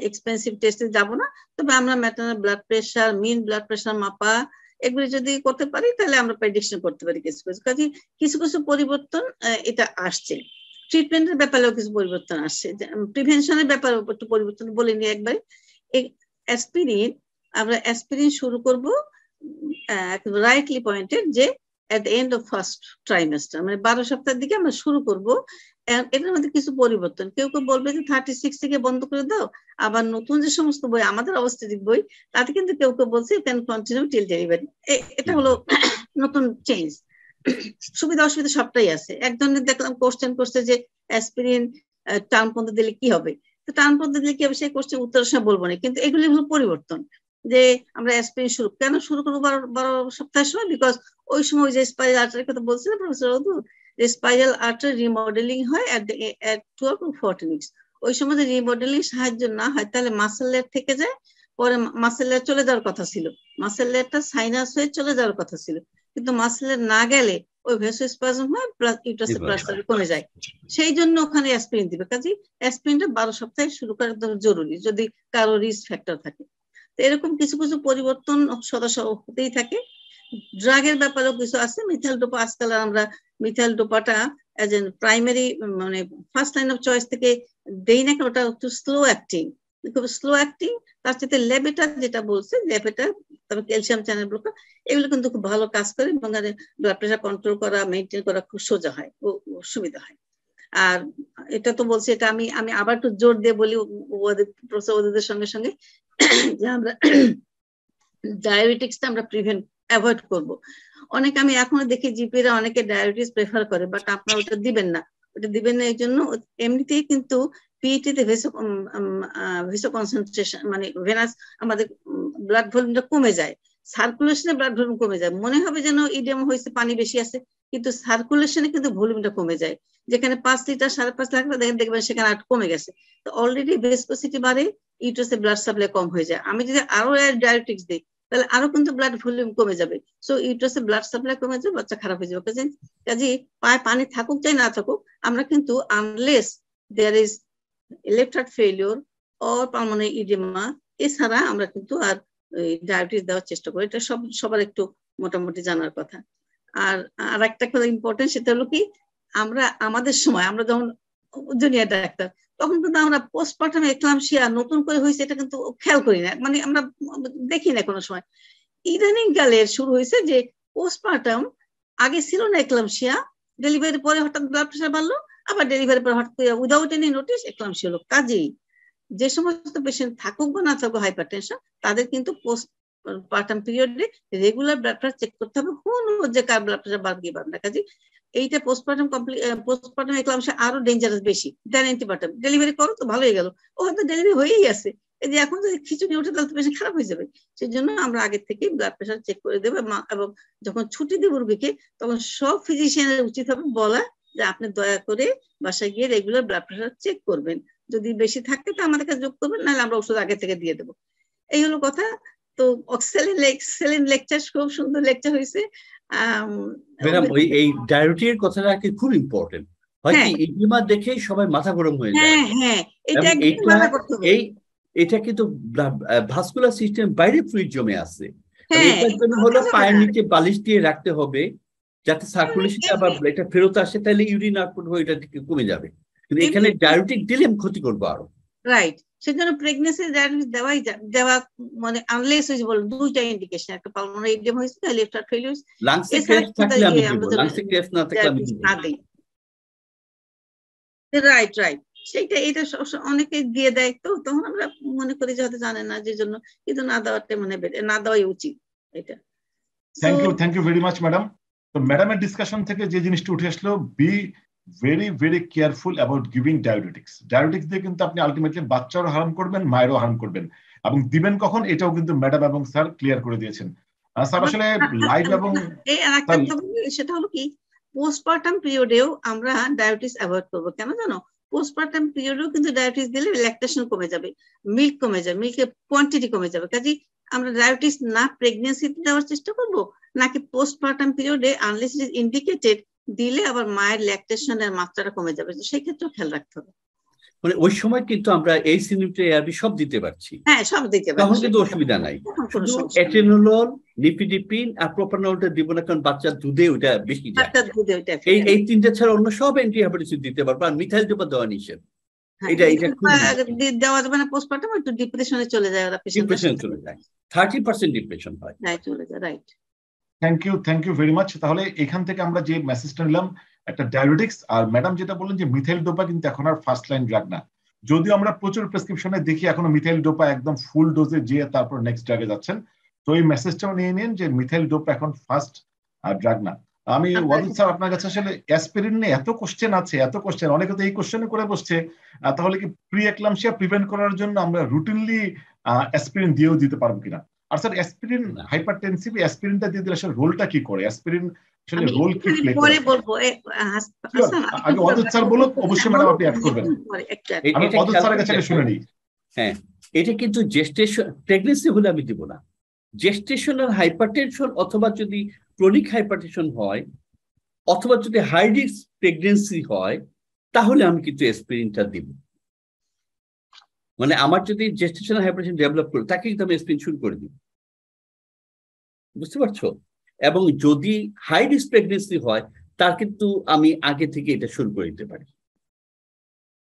এক্সপেন্সিভ টেস্টে যাব না তবে আমরা maternal blood pressure mean blood pressure মাপা এগুলো যদি করতে পারি তাহলে আমরা প্রেডিকশন করতে পারি কিছু কিছু কাজে কিছু কিছু পরিবর্তন এটা আসছে ট্রিটমেন্টের ব্যাপারেও কিছু পরিবর্তন আসছে প্রিভেনশনের ব্যাপারেও একটু পরিবর্তন বলে নি একবার অ্যাসপিরিন আমরা অ্যাসপিরিন শুরু করব রাইটলি পয়েন্টেড যে at the end of first trimester মানে 12 সপ্তাহের দিকে আমরা শুরু করব এটার মধ্যে কিছু পরিবর্তন কেউ কেউ বলবে যে 36 থেকে বন্ধ করে দাও আবার নতুন যে সমস্ত বই আমাদের অবস্থিতিক বই তাতে কিন্তু কেউ কেউ বলছে ক্যান কন্টিনিউ টিল ডেলিভারি এটা হলো নতুন চেঞ্জ সুবিধা অসুবিধা সবটাই আছে একজনের দেখলাম কোশ্চেন করতে যে অ্যাসপিরিন টার্ম পর্যন্ত দিলে কি হবে তো টার্ম পর্যন্ত দিলে কি হবে সেই কোশ্চেন উত্তরটা বলবো না কিন্তু এগুলি হলো পরিবর্তন যে আমরা অ্যাসপিরিন শুরু কেন শুরু করব 12 সপ্তাহের সময় বিকজ ওই সময় যে স্পাইরাল আর্টারির কথা বলছিল প্রফেসর ওদু যে স্পাইরাল আর্টারি রিমডেলিং হয় এট 12 টু 14 উইকস ওই সময় যদি রিমডেলিং সাহায্য না হয় তাহলে মাসল লেয়ার থেকে যায় পরে মাসল লেয়ার চলে যাওয়ার কথা ছিল মাসল লেয়ারটা সাইনাস হয়ে চলে যাওয়ার কথা ছিল কিন্তু মাসল লেয়ার না গেলে ওই ভেসোস্পাজম হয় প্লাস ইউটারাসের প্রেসার কমে যায় সেই জন্য ওখানে অ্যাসপিরিন দিবে কাজেই অ্যাসপিরিনটা 12 সপ্তাহে শুরু করা জরুরি যদি কারো রিস্ক ফ্যাক্টর থাকে এরকম কিছু কিছু পরিবর্তন সদস্য হতেই থাকে ড্রাগের ব্যাপারেও কিছু আছে মিথাইল ডোপা আজকাল আমরা মিথাইল ডোপাটা এজ এন প্রাইমারি মানে ফার্স্ট লাইন অফ চয়েস থেকে দেই না ওটা একটু স্লো অ্যাক্টিং খুব স্লো অ্যাক্টিং তার সাথে লেবেটা যেটা বলছে লেবেটা তারপর ক্যালসিয়াম চ্যানেল ব্লকার এগুলো কিন্তু খুব ভালো কাজ করে এবং ব্লাড প্রেশার কন্ট্রোল করা মেনটেন করা খুব সোজা হয় ও সুবিধা হয় আর এটা তো বলছি এটা আমি আবার একটু জোর দিয়ে বলি ওদের সঙ্গে সঙ্গে যে আমরা ডায়াবেটিসটা আমরা প্রিভেন্ট অ্যাভয়েড করব অনেক আমি এখনো দেখি জিপিরা অনেকে ডায়াবেটিস প্রেফার করে বাট আপনারা ওটা দিবেন না এই জন্য এমনিতেই কিন্তু পিইটি তে ভেসো কনসেন্ট্রেশন মানে ভেনাস আমাদের ব্লাড ভলিউমটা কমে যায় সার্কুলেশনে ব্লাড ভলিউম কমে যায় মনে হবে যেন ইডিএম হয়েছে পানি বেশি আছে কিন্তু সার্কুলেশনে কিন্তু ভলিউমটা কমে যায় যেখানে 5 লিটার 5.5 লাখ দেখবেন সেখানে 8 কমে গেছে তো অলরেডি ভেসোসিটি বাড়ে ইউটারাসে ব্লাড সাপ্লাই কম হয়ে যায় আমি যদি আরো ডায়াবেটিস দিই তাহলে আরো কিন্তু ব্লাড ভলিউম কমে যাবে সো ইউটারাসে ব্লাড সাপ্লাই কমে যাবে বাচ্চা খারাপ হয়ে যাবে কাজেই পায়ে পানি থাকুক চাই না থাকুক আমরা কিন্তু unless there is left heart failure or pulmonary oedema এছাড়া আমরা কিন্তু আর ডায়াবেটিস দেওয়ার চেষ্টা করি এটা সবার একটু মোটামুটি জানার কথা আর আরেকটা কথা ইম্পর্টেন্ট সেটা হলো কি আমরা আমাদের সময় আমরা যখন জুনিয়র ডাক্তার তখন কিন্তু আমরা পোস্টপার্টাম এক্লাম্পশিয়া নতুন করে হয়েছে এটা কিন্তু খেয়াল করি না মানে আমরা দেখি না কোনো সময় ইদানিং কালে শুরু হয়েছে যে পোস্টপার্টাম আগে ছিল না এক্লাম্পশিয়া ডেলিভারি পরে হঠাৎ ব্লাড প্রেশার বাড়লো আবার ডেলিভারি পরে হঠাৎ উইদাউট এনি নোটিস এক্লাম্পশিয়া হলো কাজেই যে সমস্ত পেশেন্ট থাকুক বা না থাকুক হাইপারটেনশন তাদের কিন্তু পোস্টপার্টাম পিরিয়ডে রেগুলার ব্লাড প্রেশার চেক করতে হবে কোন যে কার ব্লাড প্রেশার বাড়বে বা না কাজেই এইটা পোস্টপার্টাম এক্লাম্পশিয়া আরো ডেঞ্জারাস বেশি দেন অ্যান্টিপার্টাম ডেলিভারি করো তো ভালো হয়ে গেল ও হয়তো ডেলিভারি হয়েই আছে এই যে এখন যদি খিচুড়ি ওঠে তাহলে তো পেশেন্ট খারাপ হয়ে যাবে সেই জন্য আমরা আগে থেকে ব্লাড প্রেশার চেক করে দেবো এবং যখন ছুটি দেব রোগীকে তখন সব ফিজিশিয়ানের উচিত হবে বলা যে আপনি দয়া করে বাসায় গিয়ে রেগুলার ব্লাড প্রেশার চেক করবেন যদি বেশি থাকে তো আমাদের কাছে যোগ করবেন নাহলে আমরা ওষুধ আগে থেকে দিয়ে দেবো এই হলো কথা তো অক্সেলেন্ট লেকচার খুব সুন্দর লেকচার হয়েছে মেরাম এই ডায়াবেটিস এর কথাটা কি খুব ইম্পর্টেন্ট হয় কি ইডিমা দেখে সবাই মাথা গরম হয়ে যায় হ্যাঁ হ্যাঁ এটা একটু মাথা করতে হবে এটা কিন্তু ভাস্কুলার সিস্টেম বাইরে ফ্লুইড জমে আছে এর জন্য হলো পায়ের নিচে বালিশ দিয়ে রাখতে হবে যাতে সার্কুলেশনটা আবার এটা ফেরত আসে তাহলে ইউরিন আউটপুট হয় এটা কমে যাবে কিন্তু এখানে ডায়াবেটিস দিলে আমি ক্ষতি করব আরো রাইট সেজন্য প্রেগনেন্সি ডায়াবেটিস দেওয়াই দেওয়া মানে আনলেস হইছে বল দুইটা ইন্ডিকেশন একটা পালমোনারি ইডিম হইছে তাহলে left heart failure lungs crest থাকলে আমি লাংস ক্রেস্ট না থাকলে আমি রাইট রাইট সেটা এটা অনেকে দিয়ে দেয় তো তখন আমরা মনে করি যে হয়তো জানেন না যেজন্য কিন্তু না দেওয়াতে মানে না দেওয়াই উচিত এটা thank you very much madam তো ম্যাডামের ডিসকাশন থেকে যে জিনিসটা উঠে আসলো be very very careful about giving diuretics দিয়ে কিন্তু আপনি আলটিমেটলি বাচ্চারও হার্ম করবেন মায়েরও হার্ম করবেন এবং দিবেন কখন এটাও কিন্তু ম্যাডাম এবং স্যার ক্লিয়ার করে দিয়েছেন স্যার আসলে লাইভ এবং এই আরেকটা সেটা হলো কি postpartum periodেও আমরা ডায়াবেটিস অ্যাভয়েড করব কেন জানো postpartum periodেও কিন্তু ডায়াবেটিস দিলে ল্যাকটেশন কমে যাবে মিল্ক কমে যাবে মিল্কের কোয়ান্টিটি কমে যাবে কাজেই আমরা ডায়াবেটিস না প্রেগন্যান্সিতে দেওয়ার চেষ্টা করব নাকি postpartum periodে unless it is indicated দিলে আবার মায়ের ল্যাকটেশনের মাত্রাটা কমে যাবে সেই ক্ষেত্রে খেয়াল রাখতে হবে মানে ওই সময় কিন্তু আমরা এই সিনটে আরবি সব দিতে পারছি হ্যাঁ সব দিতে পারছি তাহলে তো অসুবিধা নাই এটেনোল লিপিডিপিন আর প্রোপানলটা দিব না কারণ বাচ্চা দুধে ওটা বেশি যায় বাচ্চা দুধে ওটা এই তিনটা ছাড়া অন্য সব অ্যান্টিবায়োটিক দিতে পারবা আর মিথাইল দোপা দেওয়া নিষেধ এটা এটা দেওয়া যাবে না পোস্টপার্টাম একটু ডিপ্রেশনে চলে যায় ওরা পেশেন্ট ডিপ্রেশনে চলে যায় 30% ডিপ্রেশন হয় রাইট চলে যায় right thank you very much তাহলে এখান থেকে আমরা যে মেসেজটা নিলাম একটা ডায়াবেটিক্স আর ম্যাডাম যেটা বললেন যে মিথাইল ডোপা কিন্তু এখন আর ফার্স্ট লাইন ড্রাগ না যদিও আমরা প্রচুর প্রেসক্রিপশনে দেখি এখনো মিথাইল ডোপা একদম ফুল ডোজে যেয়ে তারপর নেক্সট ড্রাগে যাচ্ছেন তো এই মেসেজটাও নিয়ে নিন যে মিথাইল ডোপা এখন ফার্স্ট ড্রাগ না আমি ওয়াদুদ স্যার আপনার কাছে আসলে অ্যাসপিরিন নিয়ে এত কোশ্চেন আছে এত কোশ্চেন অনেকে তো এই কোশ্চেনে করে বসছে তাহলে কি প্রি এক্লাম্পশিয়া প্রিভেন্ট করার জন্য আমরা রুটিনলি অ্যাসপিরিন দিয়েও দিতে পারবো কিনা আর স্যার অ্যাসপিরিন হাইপারটেনসিভ অ্যাসপিরিনটা দিয়ে দিলে আসলে রোলটা কি করে অ্যাসপিরিন আমি দিব না জেস্টেশনাল হাইপারটেনশন অথবা যদি ক্রনিক হাইপারটেনশন হয় অথবা যদি হাই রিস্ক প্রেগনেন্সি হয় তাহলে আমি কিন্তু অ্যাসপিরিনটা দিব মানে আমার যদি জেস্টেশনাল হাইপারটেনশন ডেভেলপ করে তাকে কিন্তু আমি অ্যাসপিরিন শুরু করে দিব বুঝতে পারছো এবং যদি হাই রিস্ক প্রেগনেন্সি হয় তার কিন্তু আমি আগে থেকে এটা শুরু করে দিতে পারি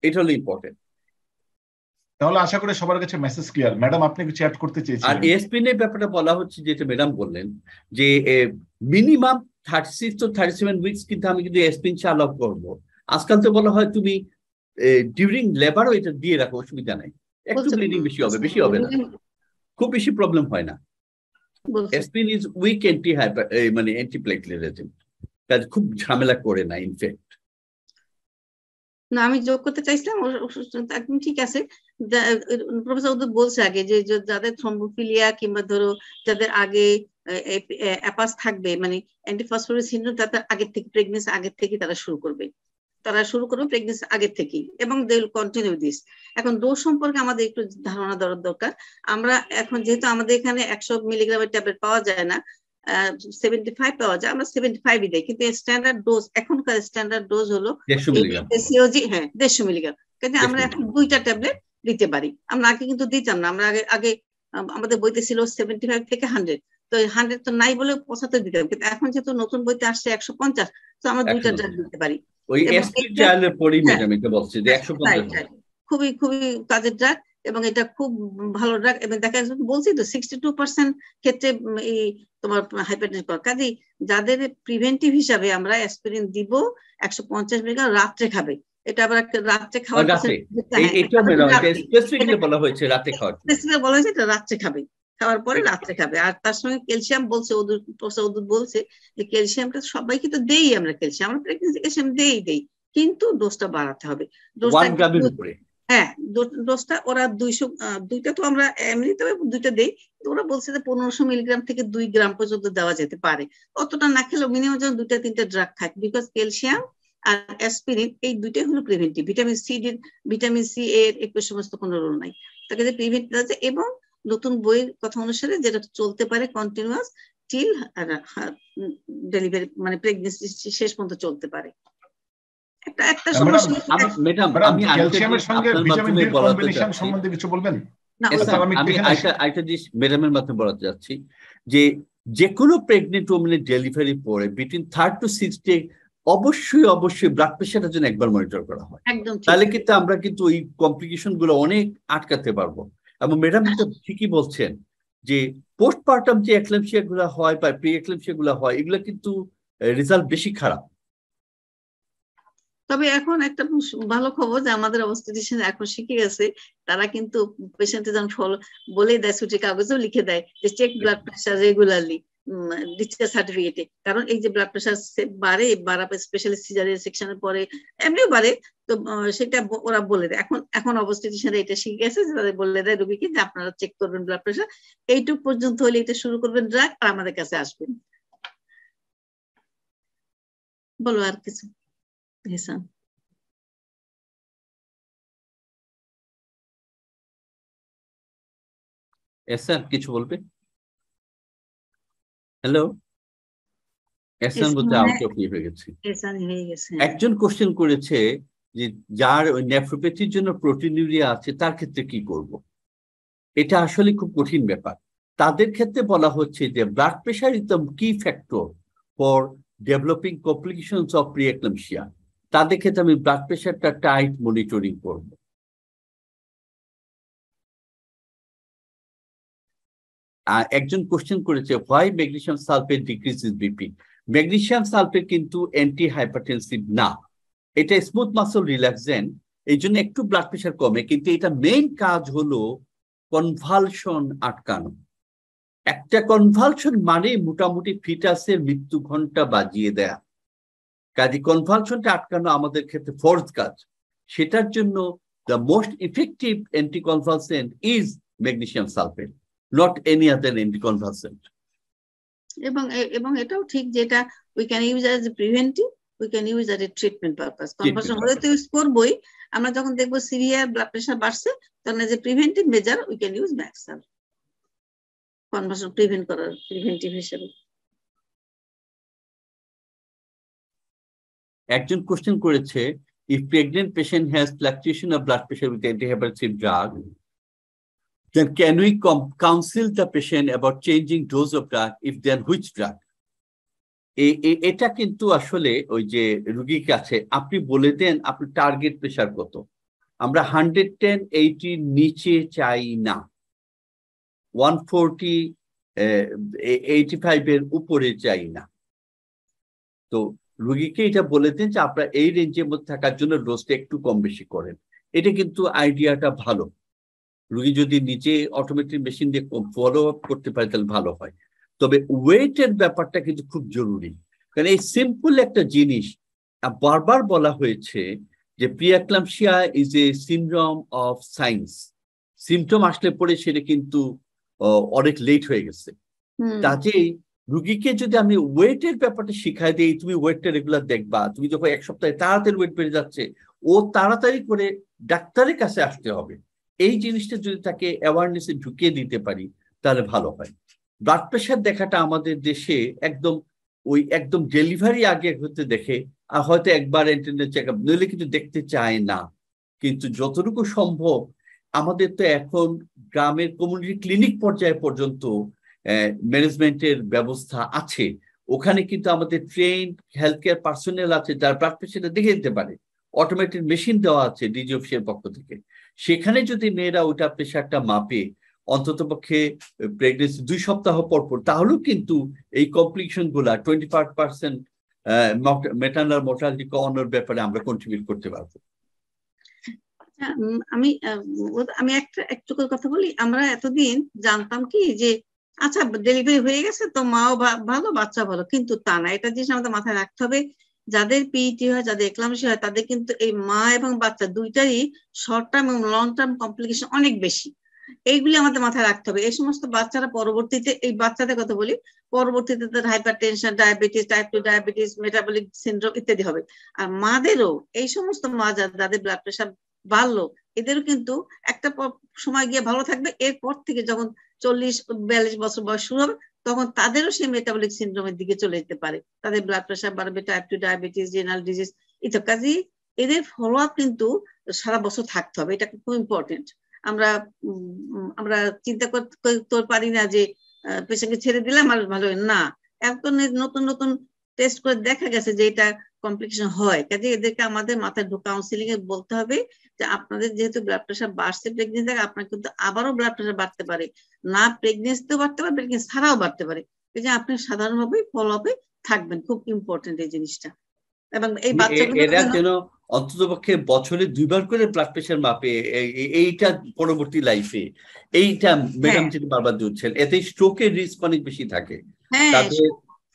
এটা হলো ইম্পর্টেন্ট তাহলে আশা করি সবার কাছে মেসেজ ক্লিয়ার ম্যাডাম আপনি কিছু অ্যাড করতে চেয়েছেন আর এসপি এর ব্যাপারটা বলা হচ্ছে যেটা ম্যাডাম বললেন যে মিনিমাম 36 টু 37 উইকস কিন্তু আমি কিন্তু এসপি চালু করব আজকাল তো বলা হয় তুমি ডিউরিং লেবারও এটা দিয়ে রাখো অসুবিধা নাই একটু ব্লিডিং বেশি হবে না খুব বেশি প্রবলেম হয় না Aspirin is weak antiplatelet agent. That খুব ঝামেলা করে না ইনফেক্ট না আমি যোগ করতে চাইছিলাম একদম ঠিক আছে প্রফেসর ওদুদ বলছে আগে যে যাদের থ্রম্বোফিলিয়া কিংবা ধরো যাদের আগে অ্যাপাস থাকবে মানে অ্যান্টিফসফোরাস সিনড্রোম তাদের আগে থেকে প্রেগন্যান্সি আগে থেকে তারা শুরু করবে প্রেগন্যান্সি আগে থেকেই এবং দে উইল কন্টিনিউ দিস এখন ডোজ সম্পর্কে আমাদের একটু ধারণা দরকার আমরা এখন যেহেতু আমাদের এখানে 100 মিলিগ্রামের ট্যাবলেট পাওয়া যায় না 75 পাওয়া যায় আমরা 75ই দেই কিন্তু স্ট্যান্ডার্ড ডোজ এখনকার স্ট্যান্ডার্ড ডোজ হলো 100 মিলিগ্রাম এসিওজি হ্যাঁ 100 মিলিগ্রাম কাজে আমরা এখন দুইটা ট্যাবলেট দিতে পারি আমরা আগে কিন্তু দিতাম না আমরা আগে আমাদের বইতে ছিল 75 থেকে 100 তো 100 তো নাই বলে 75 দিতাম কিন্তু এখন যেহেতু নতুন বইতে আসছে 150 তো আমরা দুইটা ডোজ দিতে পারি ওই এসপিএলের পরি ম্যাডাম এটা বলছে যে 150 খুবই খুবই কাজের ড্রাগ এবং এটা খুব ভালো ড্রাগ এবং দেখা যাচ্ছে বলছি তো 62% ক্ষেত্রে এই তোমার হাইপারটেনশন কাজেই যাদের প্রিভেন্টিভ হিসাবে আমরা অ্যাসপিরিন দিব 150 মিলিগ্রাম রাতে খাবে এটা আবার রাতে খাওয়ার কথা এটা ম্যাডাম এটা স্পেসিফিকলি বলা হয়েছে রাতে খাওয়ার স্পেসিফিকলি বলা হয়েছে এটা রাতে খাবে খাওয়ার পরে রাতে খাবে আর তার সঙ্গে ক্যালসিয়াম বলছে ওদুদ বলছে যে ক্যালসিয়ামটা সবাইকে তো দেই আমরা ক্যালসিয়াম আমরা প্রেগন্যান্সি ক্যালসিয়াম দেই কিন্তু ডোজটা বাড়াতে হবে ডোজটা 1 গ্রামের উপরে হ্যাঁ ডোজটা ওরা 200 দুইটা তো আমরা এমনিতে দুইটা দেই ওরা বলছে যে 1500 মিলিগ্রাম থেকে 2 গ্রাম পর্যন্ত দেওয়া যেতে পারে অতটা না খেলেও মিনিমাম যেন দুইটা তিনটা ড্রাগ থাকে বিকজ ক্যালসিয়াম আর অ্যাসপিরিন এই দুইটাই হলো প্রিভেন্টিভ ভিটামিন সি এর একটু সমস্ত কোনো রোল নাই তাকে যে প্রিভেন্টিভ আছে এবং নতুন বইয়ের কথা অনুসারে যেটা চলতে পারে কন্টিনিউয়াস টিল ডেলিভারি মানে প্রেগন্যান্সি শেষ পর্যন্ত চলতে পারে একটা সমস্যা ম্যাডাম আমি ক্যালসিয়ামের সঙ্গে ভিটামিন ডি কম্বিনেশন সম্বন্ধে কিছু বলবেন না আমি আইটা দিস ম্যাডামের মাধ্যমে বলতে যাচ্ছি যে যে কোনো প্রেগন্যান্ট ওমেনের ডেলিভারি পরে বিটুইন 3 টু 6 ডে অবশ্যই ব্লাড প্রেশারটা যেন একবার মনিটর করা হয় একদম তাহলে কিন্তু আমরা কিন্তু ওই কমপ্লিকেশন গুলো অনেক আটকাতে পারবো এবং ম্যাডাম তো ঠিকই বলছেন যে পোস্টপার্টাম যে এক্লাম্পশিয়া গুলো হয় বা প্রি এক্লাম্পশিয়া গুলো হয় এগুলো কিন্তু রেজাল্ট বেশি খারাপ তবে এখন একটা ভালো খবর যে আমাদের অবস্টেটিশিয়ান এখন শিখে গেছে তারা কিন্তু পেশেন্টে যখন বলে দেয় ছুটির কাগজেও লিখে দেয় যে check blood pressure regularly discharge সার্টিফিকেটে কারণ এই যে ব্লাড প্রেশার বাড়ে স্পেশালি সিজারিয়ান সেকশনের পরে এমনিও বাড়ে তো সেটা ওরা বলে দেয় এখন অবস্টেটিশিয়ানরা এটা শিখে গেছে যারা বলে দেয় রোগীকে যে আপনারা চেক করবেন ব্লাড প্রেশার এইটুকু পর্যন্ত হলে এটা শুরু করবেন ড্রাগ আর আমাদের কাছে আসবেন বলো আর কিছু হেসান এসান কিছু বলবে হ্যালো এসান বলতে আউট অফ হয়ে গেছে এসান হয়ে গেছে একজন কোশ্চেন করেছে যে যার নেফ্রোপ্যাথির জন্য প্রোটিনুরিয়া আছে তার ক্ষেত্রে কি করব এটা আসলে খুব কঠিন ব্যাপার তাদের ক্ষেত্রে বলা হচ্ছে যে blood pressure is the key factor for developing complications of preeclampsia তাদের ক্ষেত্রে আমি ব্লাড প্রেশারটা টাইট মনিটরিং করব একজন কোশ্চেন করেছে why magnesium sulphate decreases BP magnesium sulphate কিন্তু অ্যান্টি হাইপারটেনসিভ না এটা স্মুথ মাসল রিল্যাক্সেন্ট এই জন্য একটু ব্লাড প্রেশার কমে কিন্তু এটা মেইন কাজ হলো কনভালশন আটকানো একটা কনভালশন মানে মোটামুটি ফিটাসের মৃত্যু ঘন্টা বাজিয়ে দেয়া কাজে কনভালশনটা আটকানো আমাদের ক্ষেত্রে ফোর্স কাজ সেটার জন্য the most effective anti convulsant is magnesium sulphate not any other anticonvulsant এবং এটাও ঠিক যেটা we can use as a preventive we can use as a treatment purpose convulsion হলে তো ইউজ করবই আমরা যখন দেখব সিভিয়ার ব্লাড প্রেশার বাড়ছে তখন as a preventive measure we can use maxal convulsion prevent করার প্রিভেন্টিভ হিসেবে একজন কোশ্চেন করেছে if pregnant patient has fluctuation of blood pressure with antihypertensive drug Then can we counsel the patient about changing dose of drug? If then, which drug? এটা কিন্তু আসলে ওই যে রুগীর কাছে আপনি বলে দেন আপনি টার্গেট প্রেশার কত আমরা 110/80 নিচে চাই না 140/85 এর উপরে চাই না তো রুগীকে এটা বলে দেন যে আপনারা এই রেঞ্জের মধ্যে থাকার জন্য ডোজটা একটু কম বেশি করেন এটা কিন্তু আইডিয়াটা ভালো রুগী যদি নিচে অটোমেটিক মেশিন দিয়ে ফলো আপ করতে পারে তাহলে ভালো হয় তবে ওয়েটের ব্যাপারটা কিন্তু খুব জরুরি কারণ এই সিম্পল একটা জিনিস বারবার বলা হয়েছে যে preeclampsia is a syndrome of signs symptom আসলে পরে সেটা কিন্তু অনেক লেট হয়ে গেছে তাতেই রুগীকে যদি আমি ওয়েটের ব্যাপারটা শিখাই দিই তুমি ওয়েটটা রেগুলার দেখবা তুমি যখন এক সপ্তাহে তাড়াতাড়ি ওয়েট বেড়ে যাচ্ছে ও তাড়াতাড়ি করে ডাক্তারের কাছে আসতে হবে এই জিনিসটা যদি তাকে অ্যাওয়ারনেসে ঢুকিয়ে দিতে পারি তাহলে ভালো হয় ব্লাড প্রেশার দেখাটা আমাদের দেশে একদম ওই একদম ডেলিভারি আগে হতে দেখে আর হয়তো একবার ইন্টারনেট চেক আপ নইলে কিন্তু দেখতে চায় না কিন্তু যতটুকু সম্ভব আমাদের তো এখন গ্রামের কমিউনিটি ক্লিনিক পর্যায়ে পর্যন্ত ম্যানেজমেন্টের ব্যবস্থা আছে ওখানে কিন্তু আমাদের ট্রেন্ড হেলথ কেয়ার পার্সোনেল আছে যারা ব্লাড প্রেশারটা দেখে দিতে পারে অটোমেটিক মেশিন দেওয়া আছে ডিজি অফিসের পক্ষ থেকে সেখানে যদি মেয়েরা ওটা প্রেশারটা মাপে অন্তত পক্ষে প্রেগনেন্সি 2 সপ্তাহ পর পর তাহলেও কিন্তু এই কমপ্লিকেশন গুলা 25% ম্যাটারনাল মর্টালিটি কমানোর ব্যাপারে আমরা কন্ট্রিবিউট করতে পারবো আমি একটু কথা বলি আমরা এতদিন জানতাম কি যে আচ্ছা ডেলিভারি হয়ে গেছে তো মাও ভালো বাচ্চা ভালো কিন্তু তা না এটা জিনিস আমাদের মাথায় রাখতে হবে যাদের পিইটি হয় যাদের এক্লামশিয়া হয় তাদের কিন্তু এই মা এবং বাচ্চা দুইটারই শর্ট টার্ম এবং লং টার্ম কমপ্লিকেশন অনেক বেশি এইগুলি আমাদের মাথায় রাখতে হবে এই সমস্ত বাচ্চারা পরবর্তীতে এই বাচ্চাদের কথা বলি পরবর্তীতে তাদের hypertension diabetes type 2 diabetes metabolic syndrome ইত্যাদি হবে আর মাদেরও এই সমস্ত মা যাদের ব্লাড প্রেশার বাড়লো এদেরও কিন্তু একটা সময় গিয়ে ভালো থাকবে এরপর থেকে যখন 40-42 বছর বয়স শুরু হবে তখন তাদেরও সেই মেটাবলিক সিনড্রোমের দিকে চলে যেতে পারে তাদের ব্লাড প্রেশার বাড়বে টাইপ 2 ডায়াবেটিস জেনারেল ডিজিজ ইত্যাদি কাজে এদের ফলো আপ কিন্তু সারা বছর থাকতে হবে এটা খুব ইম্পর্টেন্ট আমরা চিন্তা করতে পারি না যে পেশেন্টকে ছেড়ে দিলাম আর ভালো না এখন নতুন নতুন টেস্ট করে দেখা গেছে যে এটা কমপ্লিকেশন হয় কাজে এদেরকে আমাদের মাথায় কাউন্সিলিং এ বলতে হবে যে আপনাদের যেহেতু ব্লাড প্রেশার বাড়ছে প্রেগনেন্সি আপনার কিন্তু আবারও ব্লাড প্রেশার বাড়তে পারে না প্রেগনেন্সিতেও বাড়তে পারে প্রেগনেন্সি ছাড়াও বাড়তে পারে এই যে আপনি সাধারণভাবে ফলো আপে থাকবেন খুব ইম্পর্টেন্ট এই জিনিসটা এবং এই বাচ্চাগুলো অন্ততপক্ষে বছরে 2 বার করে ব্লাড প্রেশার মাপে এইটা পরবর্তী লাইফে এইটা ম্যাডাম যেটা বারবার দিচ্ছেন এতে স্ট্রোকের রিস্ক অনেক বেশি থাকে তাদের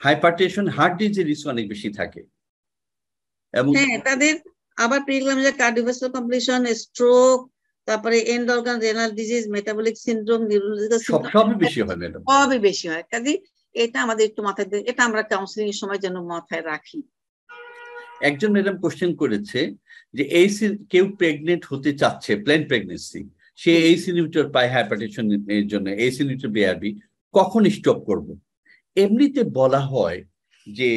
হাইপারটেনশন হার্ট ডিজিজের রিস্ক অনেক বেশি থাকে এবং তাদের আবার প্রিএক্লাম্পশিয়া কার্ডিওভাস্কুলার কমপ্লিকেশন স্ট্রোক তারপরে end organ renal disease metabolic syndrome neurological সবই বেশি হয় কাজেই এটা আমাদের একটু মাথায় এটা আমরা কাউন্সেলিং এর সময় যেন মাথায় রাখি একজন ম্যাডাম কোশ্চেন করেছে যে এই কেউ প্রেগনেন্ট হতে চাচ্ছে প্ল্যান প্রেগনেন্সি, সে এই সিলিমিটার পায় হাইপারটেনশন এর জন্য, এই সিলিমিটার বিআরবি কখন স্টপ করব? এমনিতে বলা হয় যে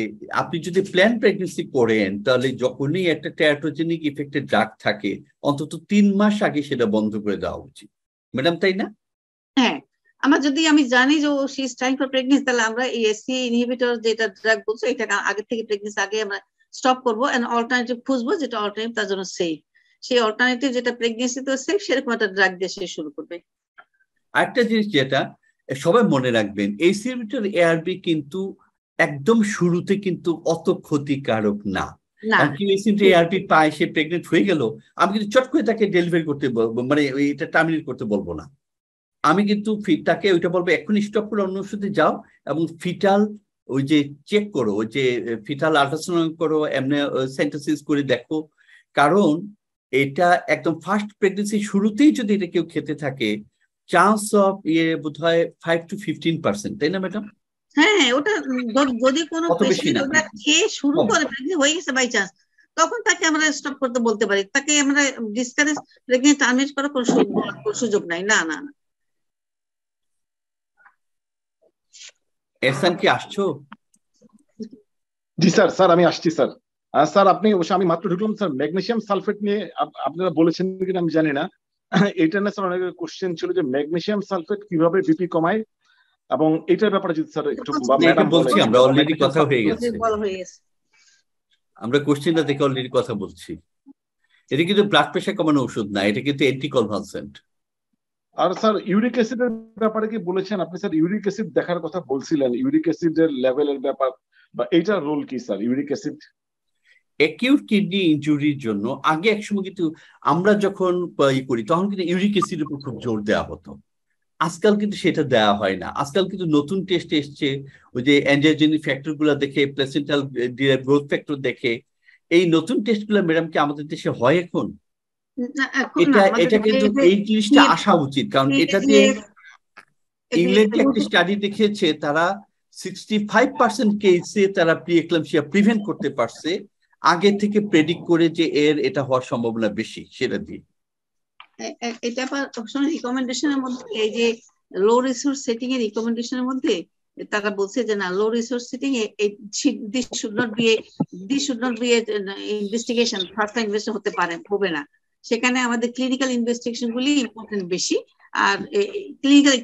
আপনি যদি প্ল্যান প্রেগনেন্সি করেন তাহলে যখনই একটা টেরাটোজেনিক ইফেক্টের ড্রাগ থাকে অন্তত 3 মাস আগে সেটা বন্ধ করে দেওয়া উচিত, ম্যাডাম তাই না? হ্যাঁ, আমার যদি আমি জানি যে she is trying for pregnancy তাহলে আমরা এসি ইনহিবিটর যেটা ড্রাগ বলছো এটা আগে থেকে প্রেগনেন্সি আগে আমরা স্টপ করবো এন্ড অল্টারনেটিভ খুঁজবো যেটা অল্টারনেটিভ তার জন্য সেফ, সেই অল্টারনেটিভ যেটা প্রেগনেন্সি তো সেফ সেরকম একটা ড্রাগ দিয়ে সে শুরু করবে। আরেকটা জিনিস যেটা সবাই মনে রাখবেন, এই সিলিমিটার এআরবি কিন্তু একদম শুরুতে কিন্তু অত ক্ষতিকারক না, এআরবি পায় সে প্রেগনেন্ট হয়ে গেল আমি কিন্তু চট করে তাকে ডেলিভারি করতে বলবো, মানে এটা টার্মিনেট করতে বলবো না, আমি কিন্তু তাকে ওইটা বলবো এখনই স্টপ করে অন্য ওষুধে যাও এবং ফিটাল ওই যে চেক করো, ওই যে ফিটাল আল্ট্রাসাউন্ড করো, এমনি সেন্টাসিস করে দেখো, কারণ এটা একদম ফার্স্ট প্রেগনেন্সি শুরুতেই যদি এটা কেউ খেতে থাকে চান্স অফ ইয়ে বোধ হয় 5 to 15%, তাই না ম্যাডাম? হ্যাঁ, ওটা যদি কোনো খেয়ে শুরু করে হয়ে গেছে বাই চান্স তখন তাকে আমরা স্টপ করতে বলতে পারি, তাকে আমরা ডিসকারেজ প্রেগনেন্সি টার্মিনেট করার কোনো সুযোগ নাই। না না না, এসান কি আসছো? জি স্যার, স্যার আমি আসছি স্যার। স্যার আপনি অবশ্যই আমি মাত্র ঢুকলাম স্যার, ম্যাগনেসিয়াম সালফেট নিয়ে আপনারা বলেছেন কিনা আমি জানি না, এটা না স্যার অনেক কোশ্চেন ছিল যে ম্যাগনেসিয়াম সালফেট কিভাবে বিপি কমায় এবং এটার ব্যাপারে যদি স্যার একটু ম্যাডাম বলছি, আমরা অলরেডি কথা হয়ে গেছে, আমরা কোশ্চেনটা দেখে অলরেডি কথা বলছি। এটা কিন্তু ব্লাড প্রেশার কমানো ওষুধ না, এটা কিন্তু অ্যান্টিকনভালসেন্ট। আর স্যার ইউরিক অ্যাসিডের ব্যাপারে কি বলেছেন আপনি স্যার? ইউরিক অ্যাসিড দেখার কথা বলছিলেন, ইউরিক অ্যাসিডের লেভেলের ব্যাপার বা এইটার রোল কি sir? Uric acid acute kidney ইনজুরির জন্য আগে একসময় কিন্তু আমরা যখন করি তখন কিন্তু ইউরিক অ্যাসিডের উপর খুব জোর দেওয়া হতো, আজকাল কিন্তু সেটা দেওয়া হয় না। আজকাল কিন্তু নতুন টেস্ট এসছে ওই যে অ্যাঞ্জিওজেনিক ফ্যাক্টরগুলো দেখে, প্লেসেন্টাল গ্রোথ ফ্যাক্টর দেখে, এই নতুন টেস্টগুলো ম্যাডাম কি আমাদের দেশে হয় এখন? এটা কিন্তু এই জিনিসটা আসা উচিত, কারণ এটা দিয়ে ইংল্যান্ডে একটা স্টাডি দেখিয়েছে তারা 65% কেসে তারা প্রিএক্লাম্পশিয়া প্রিভেন্ট করতে পারছে আগে থেকে প্রেডিক্ট করে যে এর এটা হওয়ার সম্ভাবনা বেশি সেটা দিয়ে। এটা রিকমেন্ডেশনের মধ্যে এই যে লো রিসোর্স সেটিং এর রিকমেন্ডেশনের মধ্যে তারা বলছে যে না, লো রিসোর্স সেটিং এ this should not be investigation, first time invest হতে পারে হবে না, সেখানে আমাদের ক্লিনিক্যাল ইনভেস্টিগেশন গুলি ইম্পর্টেন্ট বেশি। আর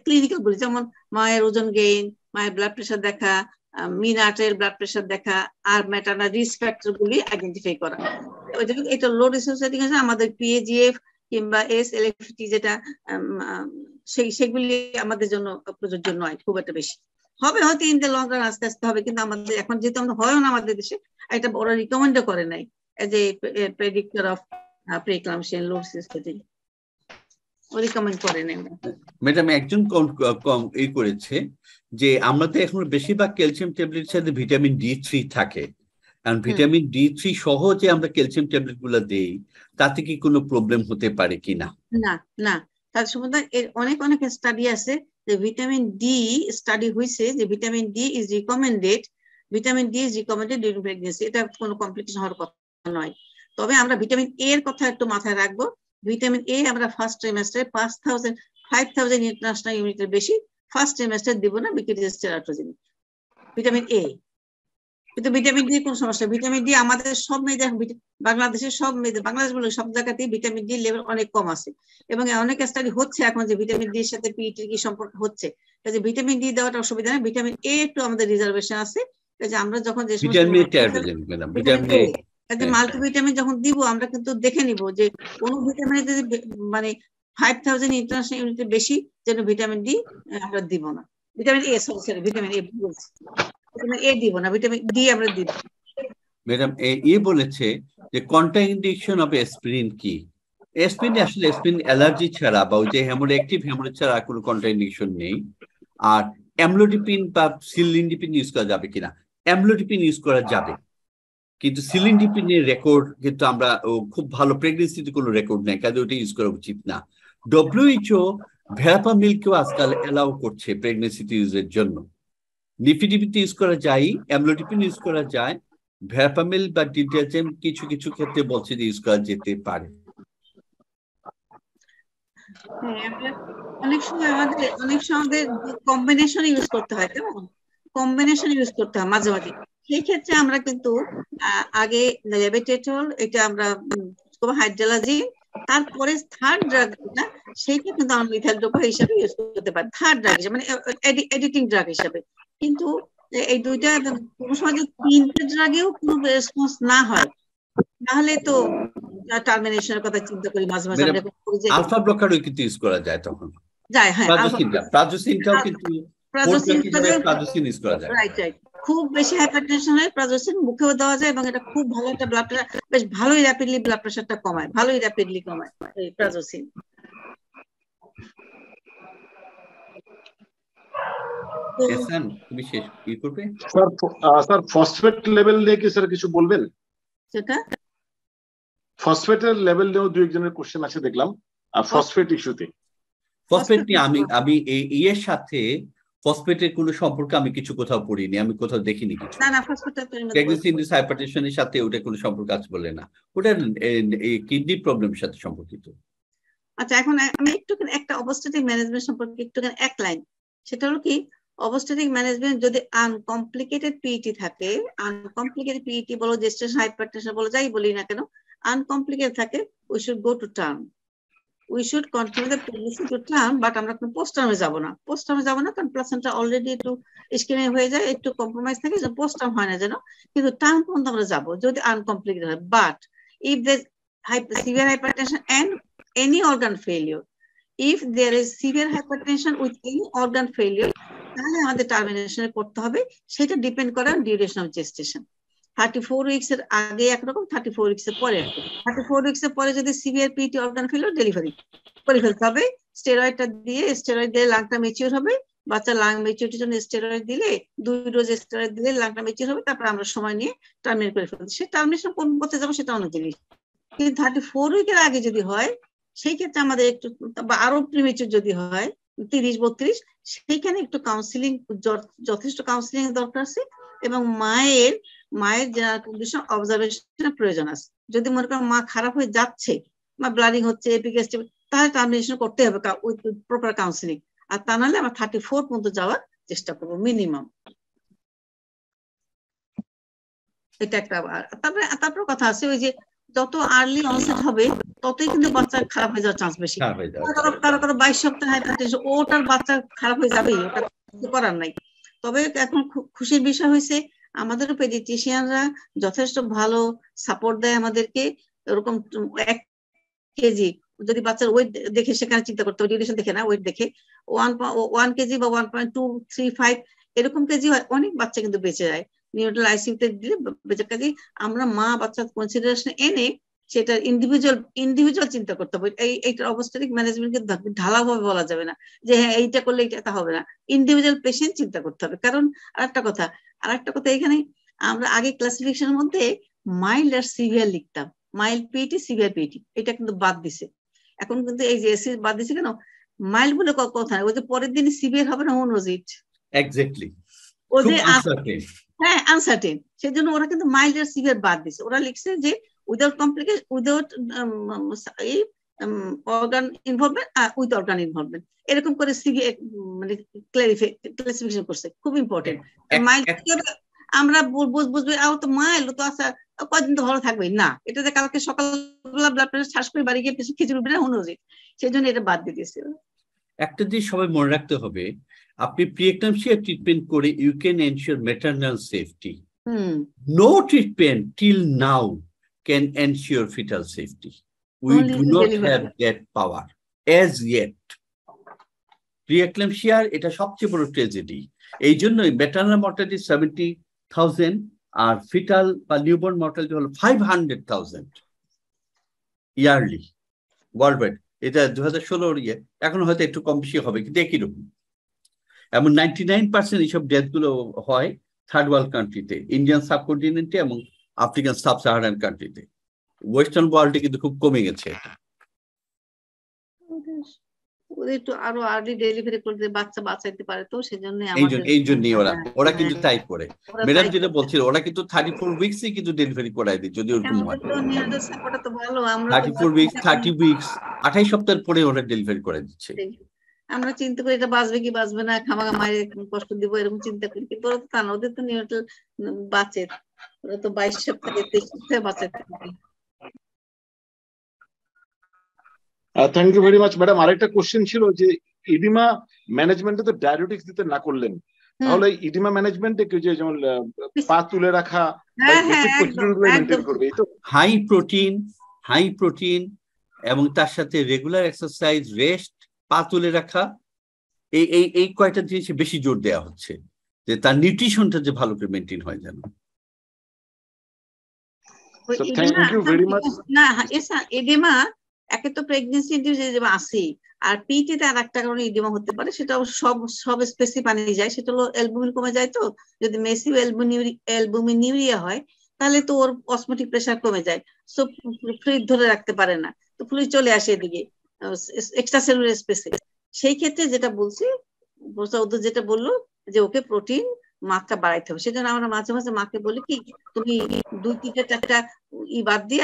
ক্লিনিক্যাল গুলি যেমন মায়ের ওজন গেইন, মায়ের ব্লাড প্রেশার দেখা, মিন আর্টারির ব্লাড প্রেশার দেখা, আর ম্যাটারনাল রিস্ক ফ্যাক্টর গুলি আইডেন্টিফাই করা। এটা লো রিসোর্স সেটিং আছে আমাদের পিএজিএফ কিংবা এসএলএফটি যেটা সেগুলি আমাদের জন্য প্রযোজ্য নয়, খুব একটা বেশি হবে হয়তো ইন দ্য লং রান আস্তে আস্তে হবে, কিন্তু আমাদের এখন যেহেতু আমরা হয় না আমাদের দেশে এটা ওরা রিকমেন্ডও করে নাই as a predictor of preeclampsia low resource setting, ওরা রিকমেন্ড করে নাই। ম্যাডাম একজন কম করেছে যে আমাদের এখন বেশিরভাগ ক্যালসিয়াম ট্যাবলেটের সাথে ভিটামিন D3 থাকে, কারণ ভিটামিন D3 সহ যে আমরা ক্যালসিয়াম ট্যাবলেট গুলো দেই তাতে কি কোনো প্রবলেম হতে পারে কিনা? না না, তার সম্বন্ধে অনেক অনেক স্টাডি আছে যে ভিটামিন ডি স্টাডি হয়েছে যে vitamin D is recommended, vitamin D is recommended during pregnancy, এটা কোনো কমপ্লিকেশন হওয়ার কথা নয়। তবে আমরা ভিটামিন এ এর কথা একটু মাথায় রাখবো, ভিটামিন এ আমরা ফার্স্ট ট্রাইমেস্টারে 5,000 ইন্টারন্যাশনাল ইউনিটের বেশি ফার্স্ট ট্রাইমেস্টার দিব না, ভিটামিন এ। কিন্তু ভিটামিন ডি কোন সমস্যা, ভিটামিন ডি আমাদের সব মেয়েদের, বাংলাদেশের সব মেয়েদের, বাংলাদেশ বলে সব জায়গাতেই ভিটামিন ডি লেভেল অনেক কম আছে এবং অনেক স্টাডি হচ্ছে এখন যে ভিটামিন ডি এর সাথে পিইটির কি সম্পর্ক হচ্ছে, কাজে ভিটামিন ডি দেওয়াটা অসুবিধা নেই। ভিটামিন এ একটু আমাদের রিজার্ভেশন আছে, কাজে আমরা যখন যে মাল্টিভিটামিন যখন দিব আমরা কিন্তু দেখে নিব যে কোন ভিটামিন যদি মানে 5,000 ইন্টারন্যাশনাল ইউনিটের বেশি যেন ভিটামিন ডি আমরা দিব না, vitamin A sorry vitamin A এ দিব না, ভিটামিন ডি আমরা দিব। ম্যাডাম এ বলেছে যে কন্ট্রাইন্ডিকশন অফ অ্যাসপিরিন কি? অ্যাসপিরিন আসলে অ্যাসপিরিন অ্যালার্জি ছাড়া বা ওই যে হ্যামোরেক্টিভ হ্যামোরেজ ছাড়া কোনো কন্ট্রাইন্ডিকশন নেই। আর অ্যামলোডিপিন বা সিলিন্ডিপিন ইউজ করা যাবে কিনা? অ্যামলোডিপিন ইউজ করা যাবে, কিন্তু সিলিন্ডিপিনের রেকর্ড কিন্তু আমরা খুব ভালো প্রেগনেন্সিতে কোনো রেকর্ড নেই, কাজে ওটা ইউজ করা উচিত না। WHO ভ্যাপা মিল্ককেও আজকাল অ্যালাউ করছে প্রেগনেন্সিতে ইউজের জন্য। নিফিডিপিতে ইউজ করা যায়, অ্যামলোডিপিন ইউজ করা যায়, ভ্যাপামিল বা ডিটারজেন্ট কিছু কিছু ক্ষেত্রে বলছে যে ইউজ করা যেতে পারে। অনেক সময় আমাদের অনেক সময় কম্বিনেশন ইউজ করতে হয়, তেমন কম্বিনেশন ইউজ করতে হয় মাঝে মাঝে। সেই ক্ষেত্রে আমরা কিন্তু আগে লেভেটেটল, এটা আমরা হাইড্রালাজিন, তারপরে থার্ড ড্রাগ যেটা সেইটা কিন্তু আমরা মিথাইলডোপা হিসাবে ইউজ করতে পারি, থার্ড ড্রাগ হিসাবে, মানে এডিটিং ড্রাগ হিসাবে। কিন্তু এই দুইটা কোনো সময় যদি তিনটে ড্রাগেও কোনো রেসপন্স না হয় তাহলে তো টার্মিনেশনের কথা চিন্তা করি মাঝে মাঝে। আলফা ব্লকারও কিন্তু ইউজ করা যায় তখন, যায় হ্যাঁ প্রাজোসিনটাও কিন্তু ইউজ করা যায়। রাইট রাইট, খুব বেশি হাইপারটেনশন হয় প্রাজোসিন মুখেও দেওয়া যায় এবং এটা খুব ভালো একটা ব্লাড প্রেশার, বেশ ভালোই র্যাপিডলি ব্লাড প্রেশারটা কমায়, ভালোই র্যাপিডলি কমায় এই প্রাজোসিন। এসএন বিশেষ কি করবে স্যার? স্যার ফসফেট লেভেল নিয়ে কি স্যার কিছু বলবেন? সেটা ফসফেটের লেভেল নিয়ে দুই একজনের কোশ্চেন আছে দেখলাম, আর ফসফেট ইস্যুতে ফসফেট নিয়ে আমি এই এর সাথে ফসফেটের কোনো সম্পর্ক আমি কিছু কোথাও পড়িনি, আমি কোথাও দেখিনি কিছু। না না, ফসফেটটা তো প্রেগন্যান্সি ইনডিউস হাইপারটেনশনের সাথে ওটা কোনো সম্পর্ক আছে বলে না, ওটা এই কিডনি প্রবলেমের সাথে সম্পর্কিত। আচ্ছা, এখন আমি একটুখানি একটা অবস্টেটিক ম্যানেজমেন্ট সম্পর্কে একটুখানি এক লাইন, সেটা হলো কি অবস্টেটিক ম্যানেজমেন্ট যদি আনকমপ্লিকেটেড পিইটি থাকে, আনকমপ্লিকেটেড পিইটি বলো, জেস্টেশন হাইপারটেনশন বলো, যাই বলি না কেন আনকমপ্লিকেটেড থাকে, we should go to term, we should continue the pregnancy to term, but আমরা কোনো পোস্ট টার্মে যাব না, পোস্ট টার্মে যাব না, কারণ প্লাসেন্টা অলরেডি একটু ইসকেমিয়া হয়ে যায়, একটু কম্প্রোমাইজ থাকে, যে পোস্ট টার্ম হয় না যেন, কিন্তু টার্ম পর্যন্ত আমরা যাব যদি আনকমপ্লিকেটেড হয়। But if there is severe hypertension and any organ failure, if there is severe hypertension with any organ failure, তাহলে আমাদের টার্মিনেশন করতে হবে। সেটা ডিপেন্ড করে ডিউরেশন অফ জেস্টেশন, 34 weeks এর আগে একরকম, 34 weeks এর পরে, 34 weeks এর পরে যদি severe PT organ failure, delivery করে ফেলতে হবে। স্টেরয়েডটা দিয়ে, স্টেরয়েড দিলে লাংটা ম্যাচিউর হবে, বাচ্চা লাং ম্যাচিউরিটির জন্য স্টেরয়েড দিলে 2 ডোজ স্টেরয়েড দিলে লাংটা ম্যাচিউর হবে, তারপর আমরা সময় নিয়ে টার্মিনেট করে ফেলতে। সে টার্মিনেশন কোন পথে যাবো সেটা অন্য জিনিস, কিন্তু 34 week এর আগে যদি হয় সেই ক্ষেত্রে আমাদের একটু, বা আরো প্রিমেচিউর যদি হয় 30-32, সেইখানে একটু কাউন্সিলিং, যথেষ্ট কাউন্সিলিং দরকার আছে, এবং মায়ের জেনারেল কন্ডিশন অবজারভেশনের প্রয়োজন আছে। যদি মনে করেন মা খারাপ হয়ে যাচ্ছে, মা ব্লাডিং হচ্ছে, এপিকেস্টি, তাহলে টার্মিনেশন করতে হবে উইথ প্রপার কাউন্সিলিং। আর তা নাহলে আমরা 34 পর্যন্ত যাওয়ার চেষ্টা করবো মিনিমাম। এটা একটা। তারপরে কথা আছে ওই যে যত আর্লি অনসেট হবে ততই কিন্তু বাচ্চা খারাপ হয়ে যাওয়ার চান্স বেশি। কারো 22 সপ্তাহ হাইপারটেনশন, ওটার বাচ্চা খারাপ হয়ে যাবেই, ওটা করার নাই। তবে এখন খুশির বিষয় হয়েছে আমাদের পেডিয়াট্রিশিয়ানরা যথেষ্ট ভালো সাপোর্ট দেয় আমাদেরকে। এরকম 1 কেজি যদি বাচ্চার ওয়েট দেখে, সেখানে চিন্তা করতে হবে, ডিউরেশন দেখে না, ওয়েট দেখে 1 কেজি বা 1.235 এরকম কেজি হয়, অনেক বাচ্চা কিন্তু বেঁচে যায় নিউটাল আইসিউতে দিলে বেঁচে। কাজে আমরা মা বাচ্চার কনসিডারেশন এনে সেটা ইন্ডিভিজুয়াল চিন্তা করতে হবে। এইটার অবস্টেটিক ম্যানেজমেন্টকে ঢালাভাবে বলা যাবে না যে হ্যাঁ এইটা করলে এটা হবে না, ইন্ডিভিজুয়াল পেশেন্ট চিন্তা করতে হবে। কারণ আর একটা কথা এখানে আমরা আগে ক্লাসিফিকেশনের মধ্যে মাইল্ড আর সিভিয়ার লিখতাম, মাইল্ড পিটি সিভিয়ার পিটি, এটা কিন্তু বাদ দিছে এখন। কিন্তু এই যে এসি বাদ দিছে কেন? মাইল্ড বলে কথা নাই, ওই যে পরের দিন সিভিয়ার হবে না, হোনোজিট এক্স্যাক্টলি ও যে হ্যাঁ আনসার্টেন, সেজন্য ওরা কিন্তু মাইল্ড আর সিভিয়ার বাদ দিছে। ওরা লিখছে যে without complication, organ involvement, with organ involvement, এরকম করে মানে ক্লাসিফিকেশন করছে, খুব ইম্পর্টেন্ট। আমরা বুঝবে আও তো মাইল তো আসা কদিন তো ভালো থাকবে না, এটা যে কালকে সকালবেলা ব্লাড প্রেশার শ্বাস করে বাড়ি গিয়ে খিচুড়ি অনুযায়ী, সেই জন্য এটা বাদ দিয়ে দিয়েছে। একটা জিনিস সবাই মনে রাখতে হবে, আপনি প্রিএক্টামশিয়া ট্রিটমেন্ট করে you can ensure maternal safety. No treatment till now can ensure fetal safety. We only do not have that power as yet. Preeclampsia এটা সবচেয়ে বড় ট্র্যাজেডি। এই জন্যই maternal mortality 70,000 আর fetal বা newborn mortality হলো 500,000 yearly worldwide. এটা 2016 ইয়ে, এখন হয়তো একটু কম বেশি হবে, কিন্তু একই রকম। এবং 99% এইসব ডেথগুলো হয় থার্ড ওয়ার্ল্ড কান্ট্রিতে, ইন্ডিয়ান সাবকন্টিনেন্টে এবং আফ্রিকান সাব সাহারান কান্ট্রিতে। ওয়েস্টার্ন ওয়ার্ল্ডে কিন্তু খুব কমে গেছে। একটু আরো আর্লি ডেলিভারি করতে বাচ্চা বাঁচাইতে পারে, তো সেজন্য আমাদের এইজন্য ওরা ওরা কিন্তু টাই করে ম্যাডাম যেটা বলছিল ওরা কিন্তু 34 উইকসই কিন্তু ডেলিভারি করায় দেয়, যদি ওরকম হয় ওটা তো ভালো। আমরা 34 উইকস 30 উইকস 28 সপ্তাহ পরে ওরা ডেলিভারি করে দিচ্ছে। আমরা চিন্তা করি এটা বাঁচবে কি বাঁচবে না, খামাগা মায়ের কষ্ট দিব এরকম চিন্তা করি, কিন্তু ওরা তো তা না, ওদের তো নিউটাল বাঁচে, ওরা তো 22 সপ্তাহে 23 সপ্তাহে বাঁচাতে পারে। Thank you very much, madam. আরেকটা কোশ্চেন ছিল যে ইডিমা ম্যানেজমেন্টে তো ডায়রেটিক্স দিতে না করলেন, তাহলে ইডিমা ম্যানেজমেন্টে কি যে যেমন পা তুলে রাখা করবে, তো হাই প্রোটিন এবং তার সাথে রেগুলার এক্সারসাইজ, রেস্ট, পা তুলে রাখা, এই কয়টা জিনিসে বেশি জোর দেওয়া হচ্ছে যে তার নিউট্রিশনটা যে ভালো করে মেইনটেইন হয় যেন। Thank you very much. না এসা ইডিমা একে তো প্রেগনেন্সি ইডিমা আসে, আর পিটি তে আর একটা কারণে ইডিমা হতে পারে, সেটা সব সব স্পেসি পানি যায়, সেটা হলো অ্যালবুমিন কমে যায়। তো যদি মেসিভ অ্যালবুমিনিউরিয়া হয় তাহলে তো ওর অসমোটিক প্রেসার কমে যায়, সো ফ্লুইড ধরে রাখতে পারে না, তো ফ্লুইড চলে আসে এদিকে এক্সট্রা সেলুলার স্পেসে। সেই ক্ষেত্রে যেটা বলছি যেটা বললো যে ওকে প্রোটিন মাত্রা বাড়াইতে হবে, সেজন্য আমরা মাঝে মাঝে মাকে বলি কি তুমি 2-3টা ই বাদ দিয়ে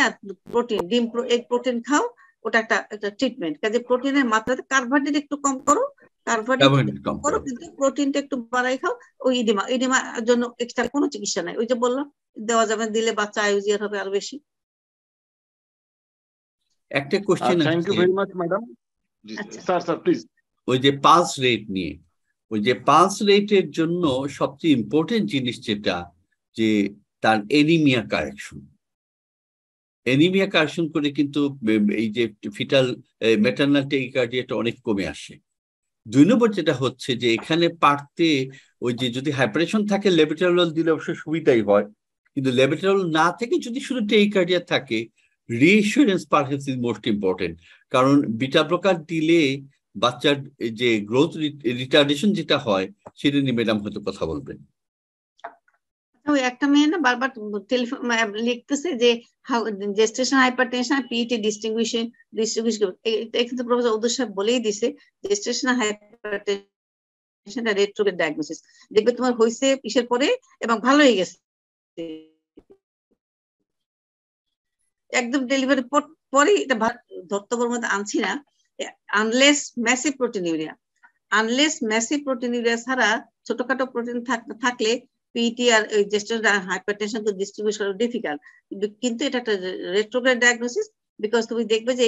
প্রোটিন ডিম এগ প্রোটিন খাও, ওটা একটা ট্রিটমেন্ট। কাজে প্রোটিনের মাত্রাতে কার্বোহাইড্রেট একটু কম করো, কার্বোহাইড্রেট কম করো কিন্তু প্রোটিনটা একটু বাড়াই খাও। ওই ইডিমার জন্য এক্সট্রা কোনো চিকিৎসা নাই, ওই যে বললাম দেওয়া যাবে, দিলে বাচ্চা আইউজিআর হবে আরো বেশি। একটা কোশ্চেন আছে, thank you very much madam. Sir sir please ওই যে পালস রেট নিয়ে, ওই যে পালস রেটের জন্য সবচেয়ে ইম্পর্টেন্ট জিনিস যেটা যে তার অ্যানিমিয়া কারেকশন, অ্যানিমিয়া কারেকশন করে কিন্তু এই যে ফিটাল ম্যাটারনাল ট্যাকিকার্ডিয়াটা অনেক কমে আসে। 2 নম্বর যেটা হচ্ছে যে এখানে পারতে ওই যে যদি হাইপারেশন থাকে ল্যাটেরাল দিলে অবশ্য সুবিধাই হয়, কিন্তু ল্যাটেরাল না থেকে যদি শুধু ট্যাকিকার্ডিয়া থাকে reassurance perhaps is most important, কারণ বিটা ব্লকার দিলে বাচ্চার যে গ্রোথ রিটার্ডেশন যেটা হয় সেটা নিয়ে ম্যাডাম হয়তো কথা বলবেন। একটা মেয়ে না বারবার টেলিফোন লিখতেছে যে জেস্টেশন হাইপারটেনশন পিটি ডিস্টিংগুইশ কিন্তু প্রফেসর ওদুদ সাহেব বলেই দিছে জেস্টেশন হাইপারটেনশনটা রেট্রোগ্রেড ডায়াগনোসিস, দেখবে তোমার হয়েছে কিসের পরে এবং ভালো হয়ে গেছে, একদম ডেলিভারি পরে এটা ধর্তব্যের মধ্যে আনছি না, unless massive proteinuria, unless massive proteinuria ছাড়া ছোটখাটো প্রোটিন থাকলে পিটি আর জেস্টেশনাল হাইপারটেনশন তো ডিস্ট্রিবিউট করা ডিফিকাল্ট, কিন্তু এটা একটা রেট্রোগ্রেড ডায়াগনোসিস। বিকজ তুমি দেখবে যে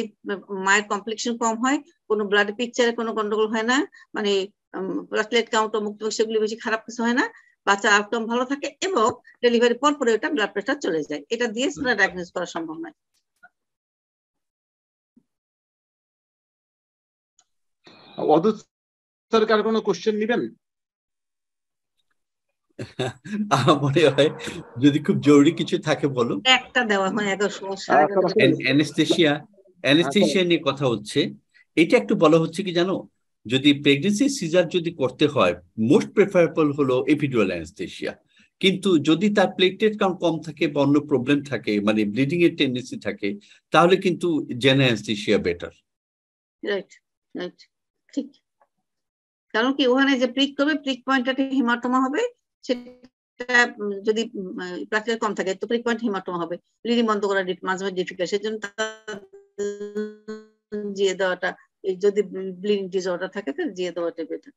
মায়ের কমপ্লেক্সন কম হয়, কোনো ব্লাড পিকচারে কোনো গন্ডগোল হয় না, মানে প্লেটলেট কাউন্ট ও মুক্ত সেগুলি বেশি খারাপ কিছু হয় না, বাচ্চার আউটকাম ভালো থাকে এবং ডেলিভারি পর পরে ওটা ব্লাড প্রেশার চলে যায়, এটা দিয়ে সেটা ডায়াগনোস করা সম্ভব নয়। অদ্ভুত স্যার কার কোনো কোশ্চেন নেবেন? আমার মনে হয় যদি খুব জরুরি কিছু থাকে বলো, একটা দেওয়া হয় একদম সমস্যা। অ্যানেস্থেশিয়া নিয়ে কথা হচ্ছে, এটা একটু বলা হচ্ছে কি জানো, যদি প্রেগনেন্সি সিজার যদি করতে হয় মোস্ট প্রেফারেবল হলো এপিডুরাল অ্যানেস্থেশিয়া, কিন্তু যদি তার প্লেটলেট কাউন্ট কম থাকে বা অন্য প্রবলেম থাকে মানে ব্লিডিং এর টেন্ডেন্সি থাকে তাহলে কিন্তু general anaesthesia better. Right right ঠিক, কারণ কি ওখানে যে প্রিক করবে প্রিক পয়েন্টটাতে হিমাটোমা হবে, সেটা যদি প্লেটলেট কম থাকে তো প্রিক পয়েন্ট হিমাটোমা হবে, ব্লিডিং বন্ধ করা মাঝে মাঝে ডিফিকাল্ট, সেজন্য দিয়ে দেওয়াটা যদি ব্লিডিং ডিসঅর্ডার থাকে তাহলে দিয়ে দেওয়াটা better.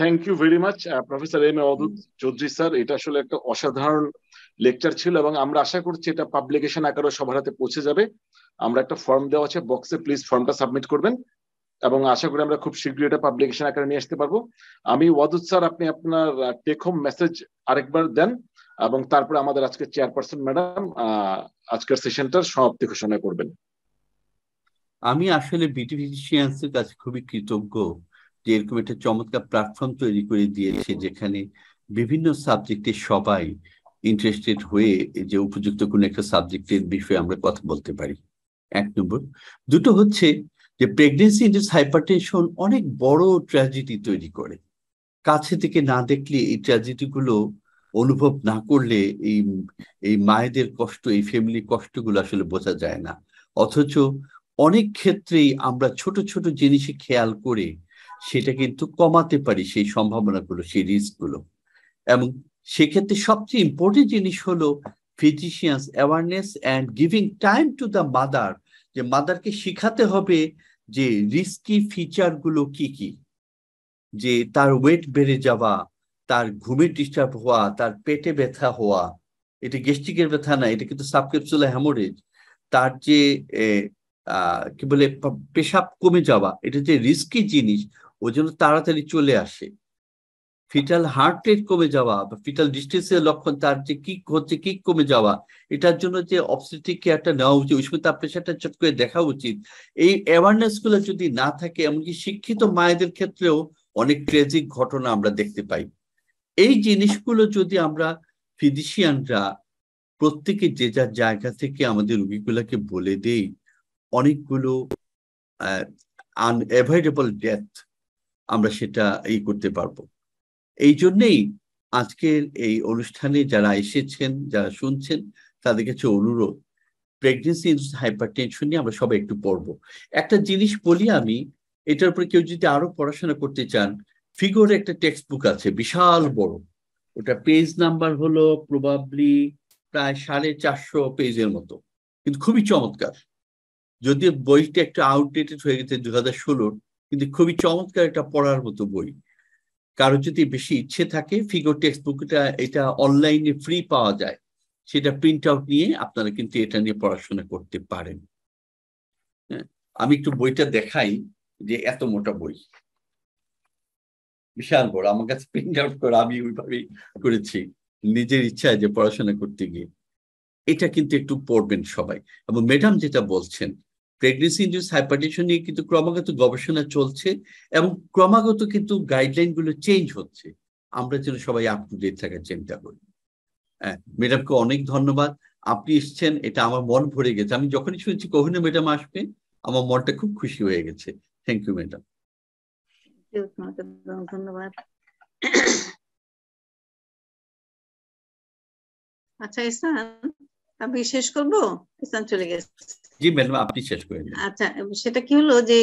Thank you very much professor M A অদ্বৈত চৌধুরী স্যার, এটা আসলে একটা অসাধারণ লেকচার ছিল এবং আমরা আশা করছি এটা পাবলিকেশন আকারে সবার হাতে পৌঁছে যাবে। আমরা একটা ফর্ম দেওয়া আছে বক্সে, প্লিজ ফর্মটা সাবমিট করবেন এবং আশা করি আমরা খুব শীঘ্রই এটা পাবলিকেশন আকারে নিয়ে আসতে পারবো। আমি ওয়াদুদ স্যার আপনি আপনার টেক হোম মেসেজ আরেকবার দেন এবং তারপরে আমাদের আজকে চেয়ারপারসন ম্যাডাম আজকের সেশনটার সমাপ্তি ঘোষণা করবেন। আমি আসলে বিডি ফিজিশিয়ানসের কাছে খুবই কৃতজ্ঞ যে এরকম একটা চমৎকার প্ল্যাটফর্ম তৈরি করে দিয়েছে, যেখানে বিভিন্ন সাবজেক্টে সবাই ইন্টারেস্টেড হয়ে যে উপযুক্ত কোনো একটা সাবজেক্টের বিষয়ে আমরা কথা বলতে পারি। 1 নম্বর। 2 হচ্ছে যে প্রেগনেন্সি ইনডিউসড হাইপারটেনশন অনেক বড় ট্র্যাজেডি তৈরি করে, কাছে থেকে না দেখলে এই ট্র্যাজেডিগুলো অনুভব না করলে এই মায়েদের কষ্ট, এই ফ্যামিলির কষ্টগুলো আসলে বোঝা যায় না, অথচ অনেক ক্ষেত্রেই আমরা ছোট ছোট জিনিসে খেয়াল করে সেটা কিন্তু কমাতে পারি সেই সম্ভাবনাগুলো সেই রিস্কগুলো এবং সেই ক্ষেত্রে সবচেয়ে ইম্পর্টেন্ট জিনিস হলো physicians awareness and giving time to the mother যে মাদারকে শেখাতে হবে যে রিস্কি ফিচার গুলো কি কি যে তার ওয়েট বেড়ে যাওয়া তার ঘুমে ডিস্টার্ব হওয়া তার পেটে ব্যথা হওয়া এটা গ্যাস্ট্রিকের ব্যথা না এটা কিন্তু সাবক্যাপসুলার হ্যামোরেজ তার যে কি বলে পেশাব কমে যাওয়া এটা যে রিস্কি জিনিস ওজন্য তাড়াতাড়ি চলে আসে ফিটাল হার্ট রেট কমে যাওয়া বা ফিটাল ডিস্টেন্সের লক্ষণ তার যে কিক হচ্ছে কিক কমে যাওয়া এটার জন্য যে অবস্টেটিক কেয়ারটা নেওয়া উচিত ওই সময় তার প্রেশারটা চট করে দেখা উচিত এই অ্যাওয়ারনেস গুলো যদি না থাকে এমনকি শিক্ষিত মায়েদের ক্ষেত্রেও অনেক ট্র্যাজিক ঘটনা আমরা দেখতে পাই এই জিনিসগুলো যদি আমরা ফিজিশিয়ানরা প্রত্যেকে যে যার জায়গা থেকে আমাদের রোগীগুলোকে বলে দেই অনেকগুলো আনএভয়েডেবল ডেথ আমরা সেটা করতে পারবো এই জন্যই আজকের এই অনুষ্ঠানে যারা এসেছেন যারা শুনছেন তাদের কাছে অনুরোধ প্রেগনেন্সি ইনডিউসড হাইপারটেনশন নিয়ে আমরা সবাই একটু পড়বো একটা জিনিস বলি আমি এটার উপরে কেউ যদি আরো পড়াশোনা করতে চান ফিগোরে একটা টেক্সট বুক আছে বিশাল বড় ওটা পেজ নাম্বার হলো প্রবাবলি প্রায় 450 পেজের মতো কিন্তু খুবই চমৎকার যদিও বইটা একটু আউটডেটেড হয়ে গেছে 2016 কিন্তু খুবই চমৎকার এটা পড়ার মতো বই কারো যদি বেশি ইচ্ছে থাকে ফিগো টেক্সট বুকটা এটা অনলাইনে ফ্রি পাওয়া যায় সেটা প্রিন্ট আউট নিয়ে আপনারা কিন্তু এটা নিয়ে পড়াশোনা করতে পারেন আমি একটু বইটা দেখাই যে এত মোটা বই বিশাল বড় আমার কাছে প্রিন্ট আউট করে আমি ওইভাবেই করেছি নিজের ইচ্ছায় যে পড়াশোনা করতে গিয়ে এটা কিন্তু একটু পড়বেন সবাই এবং ম্যাডাম যেটা বলছেন প্রেগনেন্সি ইনডিউস হাইপারটেনশন নিয়ে কিন্তু ক্রমাগত গবেষণা চলছে এবং ক্রমাগত কিন্তু গাইডলাইন গুলো চেঞ্জ হচ্ছে আমরা যেন সবাই আপ টু ডেট থাকার চিন্তা করি ম্যাডামকে অনেক ধন্যবাদ আপনি এসছেন এটা আমার মন ভরে গেছে আমি যখনই শুনছি কোহিনূর ম্যাডাম আসবে আমার মনটা খুব খুশি হয়ে গেছে থ্যাংক ইউ ম্যাডাম ধন্যবাদ আচ্ছা ইসান আমি শেষ করব ইসান চলে গেছে জি ম্যাডাম আপনি শেষ করে দিন আচ্ছা সেটা কি হলো যে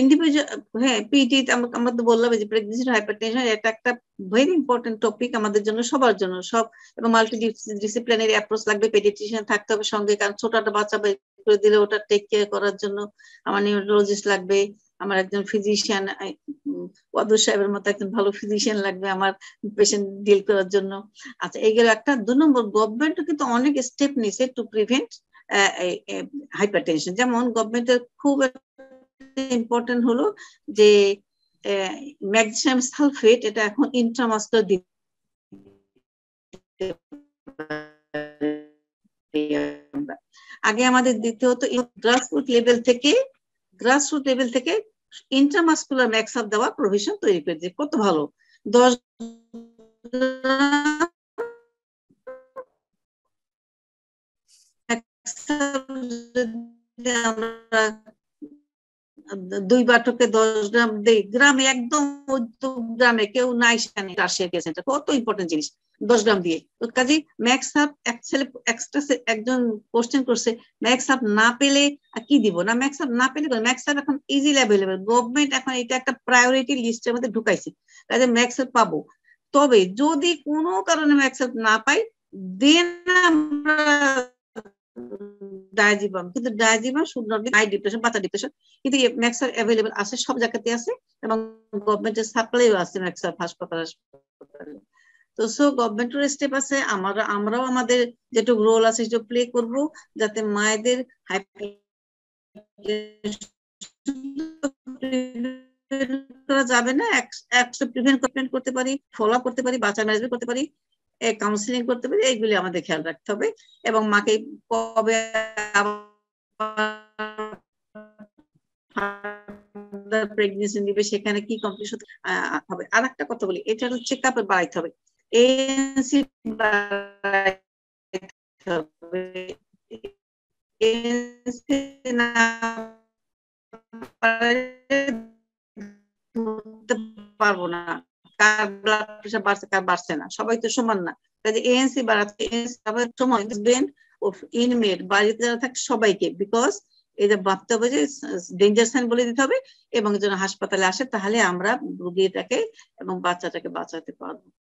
ইন্ডিভিজুয়াল হ্যাঁ পিডি আমরা তো বললাম যে প্রেগন্যান্সি হাইপারটেনশন এটা একটা ভেরি ইম্পর্টেন্ট টপিক আমাদের জন্য সবার জন্য সব এবং মাল্টি ডিসিপ্লিনারি অ্যাপ্রোচ লাগবে পেডিয়াট্রিশিয়ান থাকতে হবে সঙ্গে কারণ ছোট একটা বাচ্চা বের করে দিলে ওটা টেক কেয়ার করার জন্য আমার নিউরোলজিস্ট লাগবে আমার একজন ফিজিশিয়ান ওয়াদুদ সাহেবের মতো একজন ভালো ফিজিশিয়ান লাগবে আমার পেশেন্ট ডিল করার জন্য আচ্ছা এইগুলো একটা 2 নম্বর গভর্নমেন্টও কিন্তু অনেক স্টেপ নিছে টু প্রিভেন্ট হাইপারটেনশন যেমন গভর্নমেন্টের খুব ইম্পর্টেন্ট হলো যে ম্যাগনেসিয়াম সালফেট এটা এখন ইন্ট্রামাসকুলার আগে আমাদের দিতে হতো গ্রাসরুট লেভেল থেকে ইন্ট্রামাসকুলার ম্যাক্সাপ দেওয়া প্রভিশন তৈরি করে দিয়েছে কত ভালো 10 গ্রাম 2 বাটকে 10 গ্রাম দেই গ্রামে একদম গ্রামে কেউ নাইস কত ইম্পর্টেন্ট জিনিস 10 গ্রাম দিয়ে কাজে ম্যাক্সাপ একজন কোশ্চেন করছে ম্যাক্সাপ না পেলে কি দিব না ম্যাক্সাপ না পেলে ম্যাক্সাপ এখন ইজিলি অ্যাভেলেবেল গভর্নমেন্ট এখন এটা একটা প্রায়োরিটি লিস্টের মধ্যে ঢুকাইছে কাজে ম্যাক্সাপ পাবো তবে যদি কোনো কারণে ম্যাক্সাপ না পাই দেন আমরা ডায়াজিপাম কিন্তু diazepam should not be high depression বাচ্চা ডিপ্রেশন কিন্তু ম্যাক্সাপ অ্যাভেলেবেল আছে সব জায়গাতে আছে এবং গভর্নমেন্টের সাপ্লাইও আছে ম্যাক্সাপ হাসপাতাল তো সো গভর্নমেন্টের স্টেপ আছে আমরাও আমাদের যেটুকু রোল আছে সেটুকু প্লে করবো যাতে মায়েদের করা যাবে না প্রিভেন্ট করতে পারি ফলো আপ করতে পারি বাচ্চা ম্যানেজমেন্ট করতে পারি কাউন্সিলিং করতে পারি এইগুলি আমাদের খেয়াল রাখতে হবে এবং মাকে কবে প্রেগনেন্সি নিবে সেখানে কি কমপ্লিকেশন হবে আর একটা কথা বলি এটা চেক আপ বাড়াইতে হবে ANC বাড়াইতে হবে ANC না পারবো না কার ব্লাড প্রেশার বাড়ছে কার বাড়ছে না সবাই তো সমান না কাজে ANC বাড়াতে ANC সবাই সমান ইনমেট বাড়িতে যারা থাকে সবাইকে বিকজ এদের বার্তাবে যে ডেঞ্জার সাইন বলে দিতে হবে এবং যেন হাসপাতালে আসে তাহলে আমরা রোগীটাকে এবং বাচ্চাটাকে বাঁচাতে পারবো।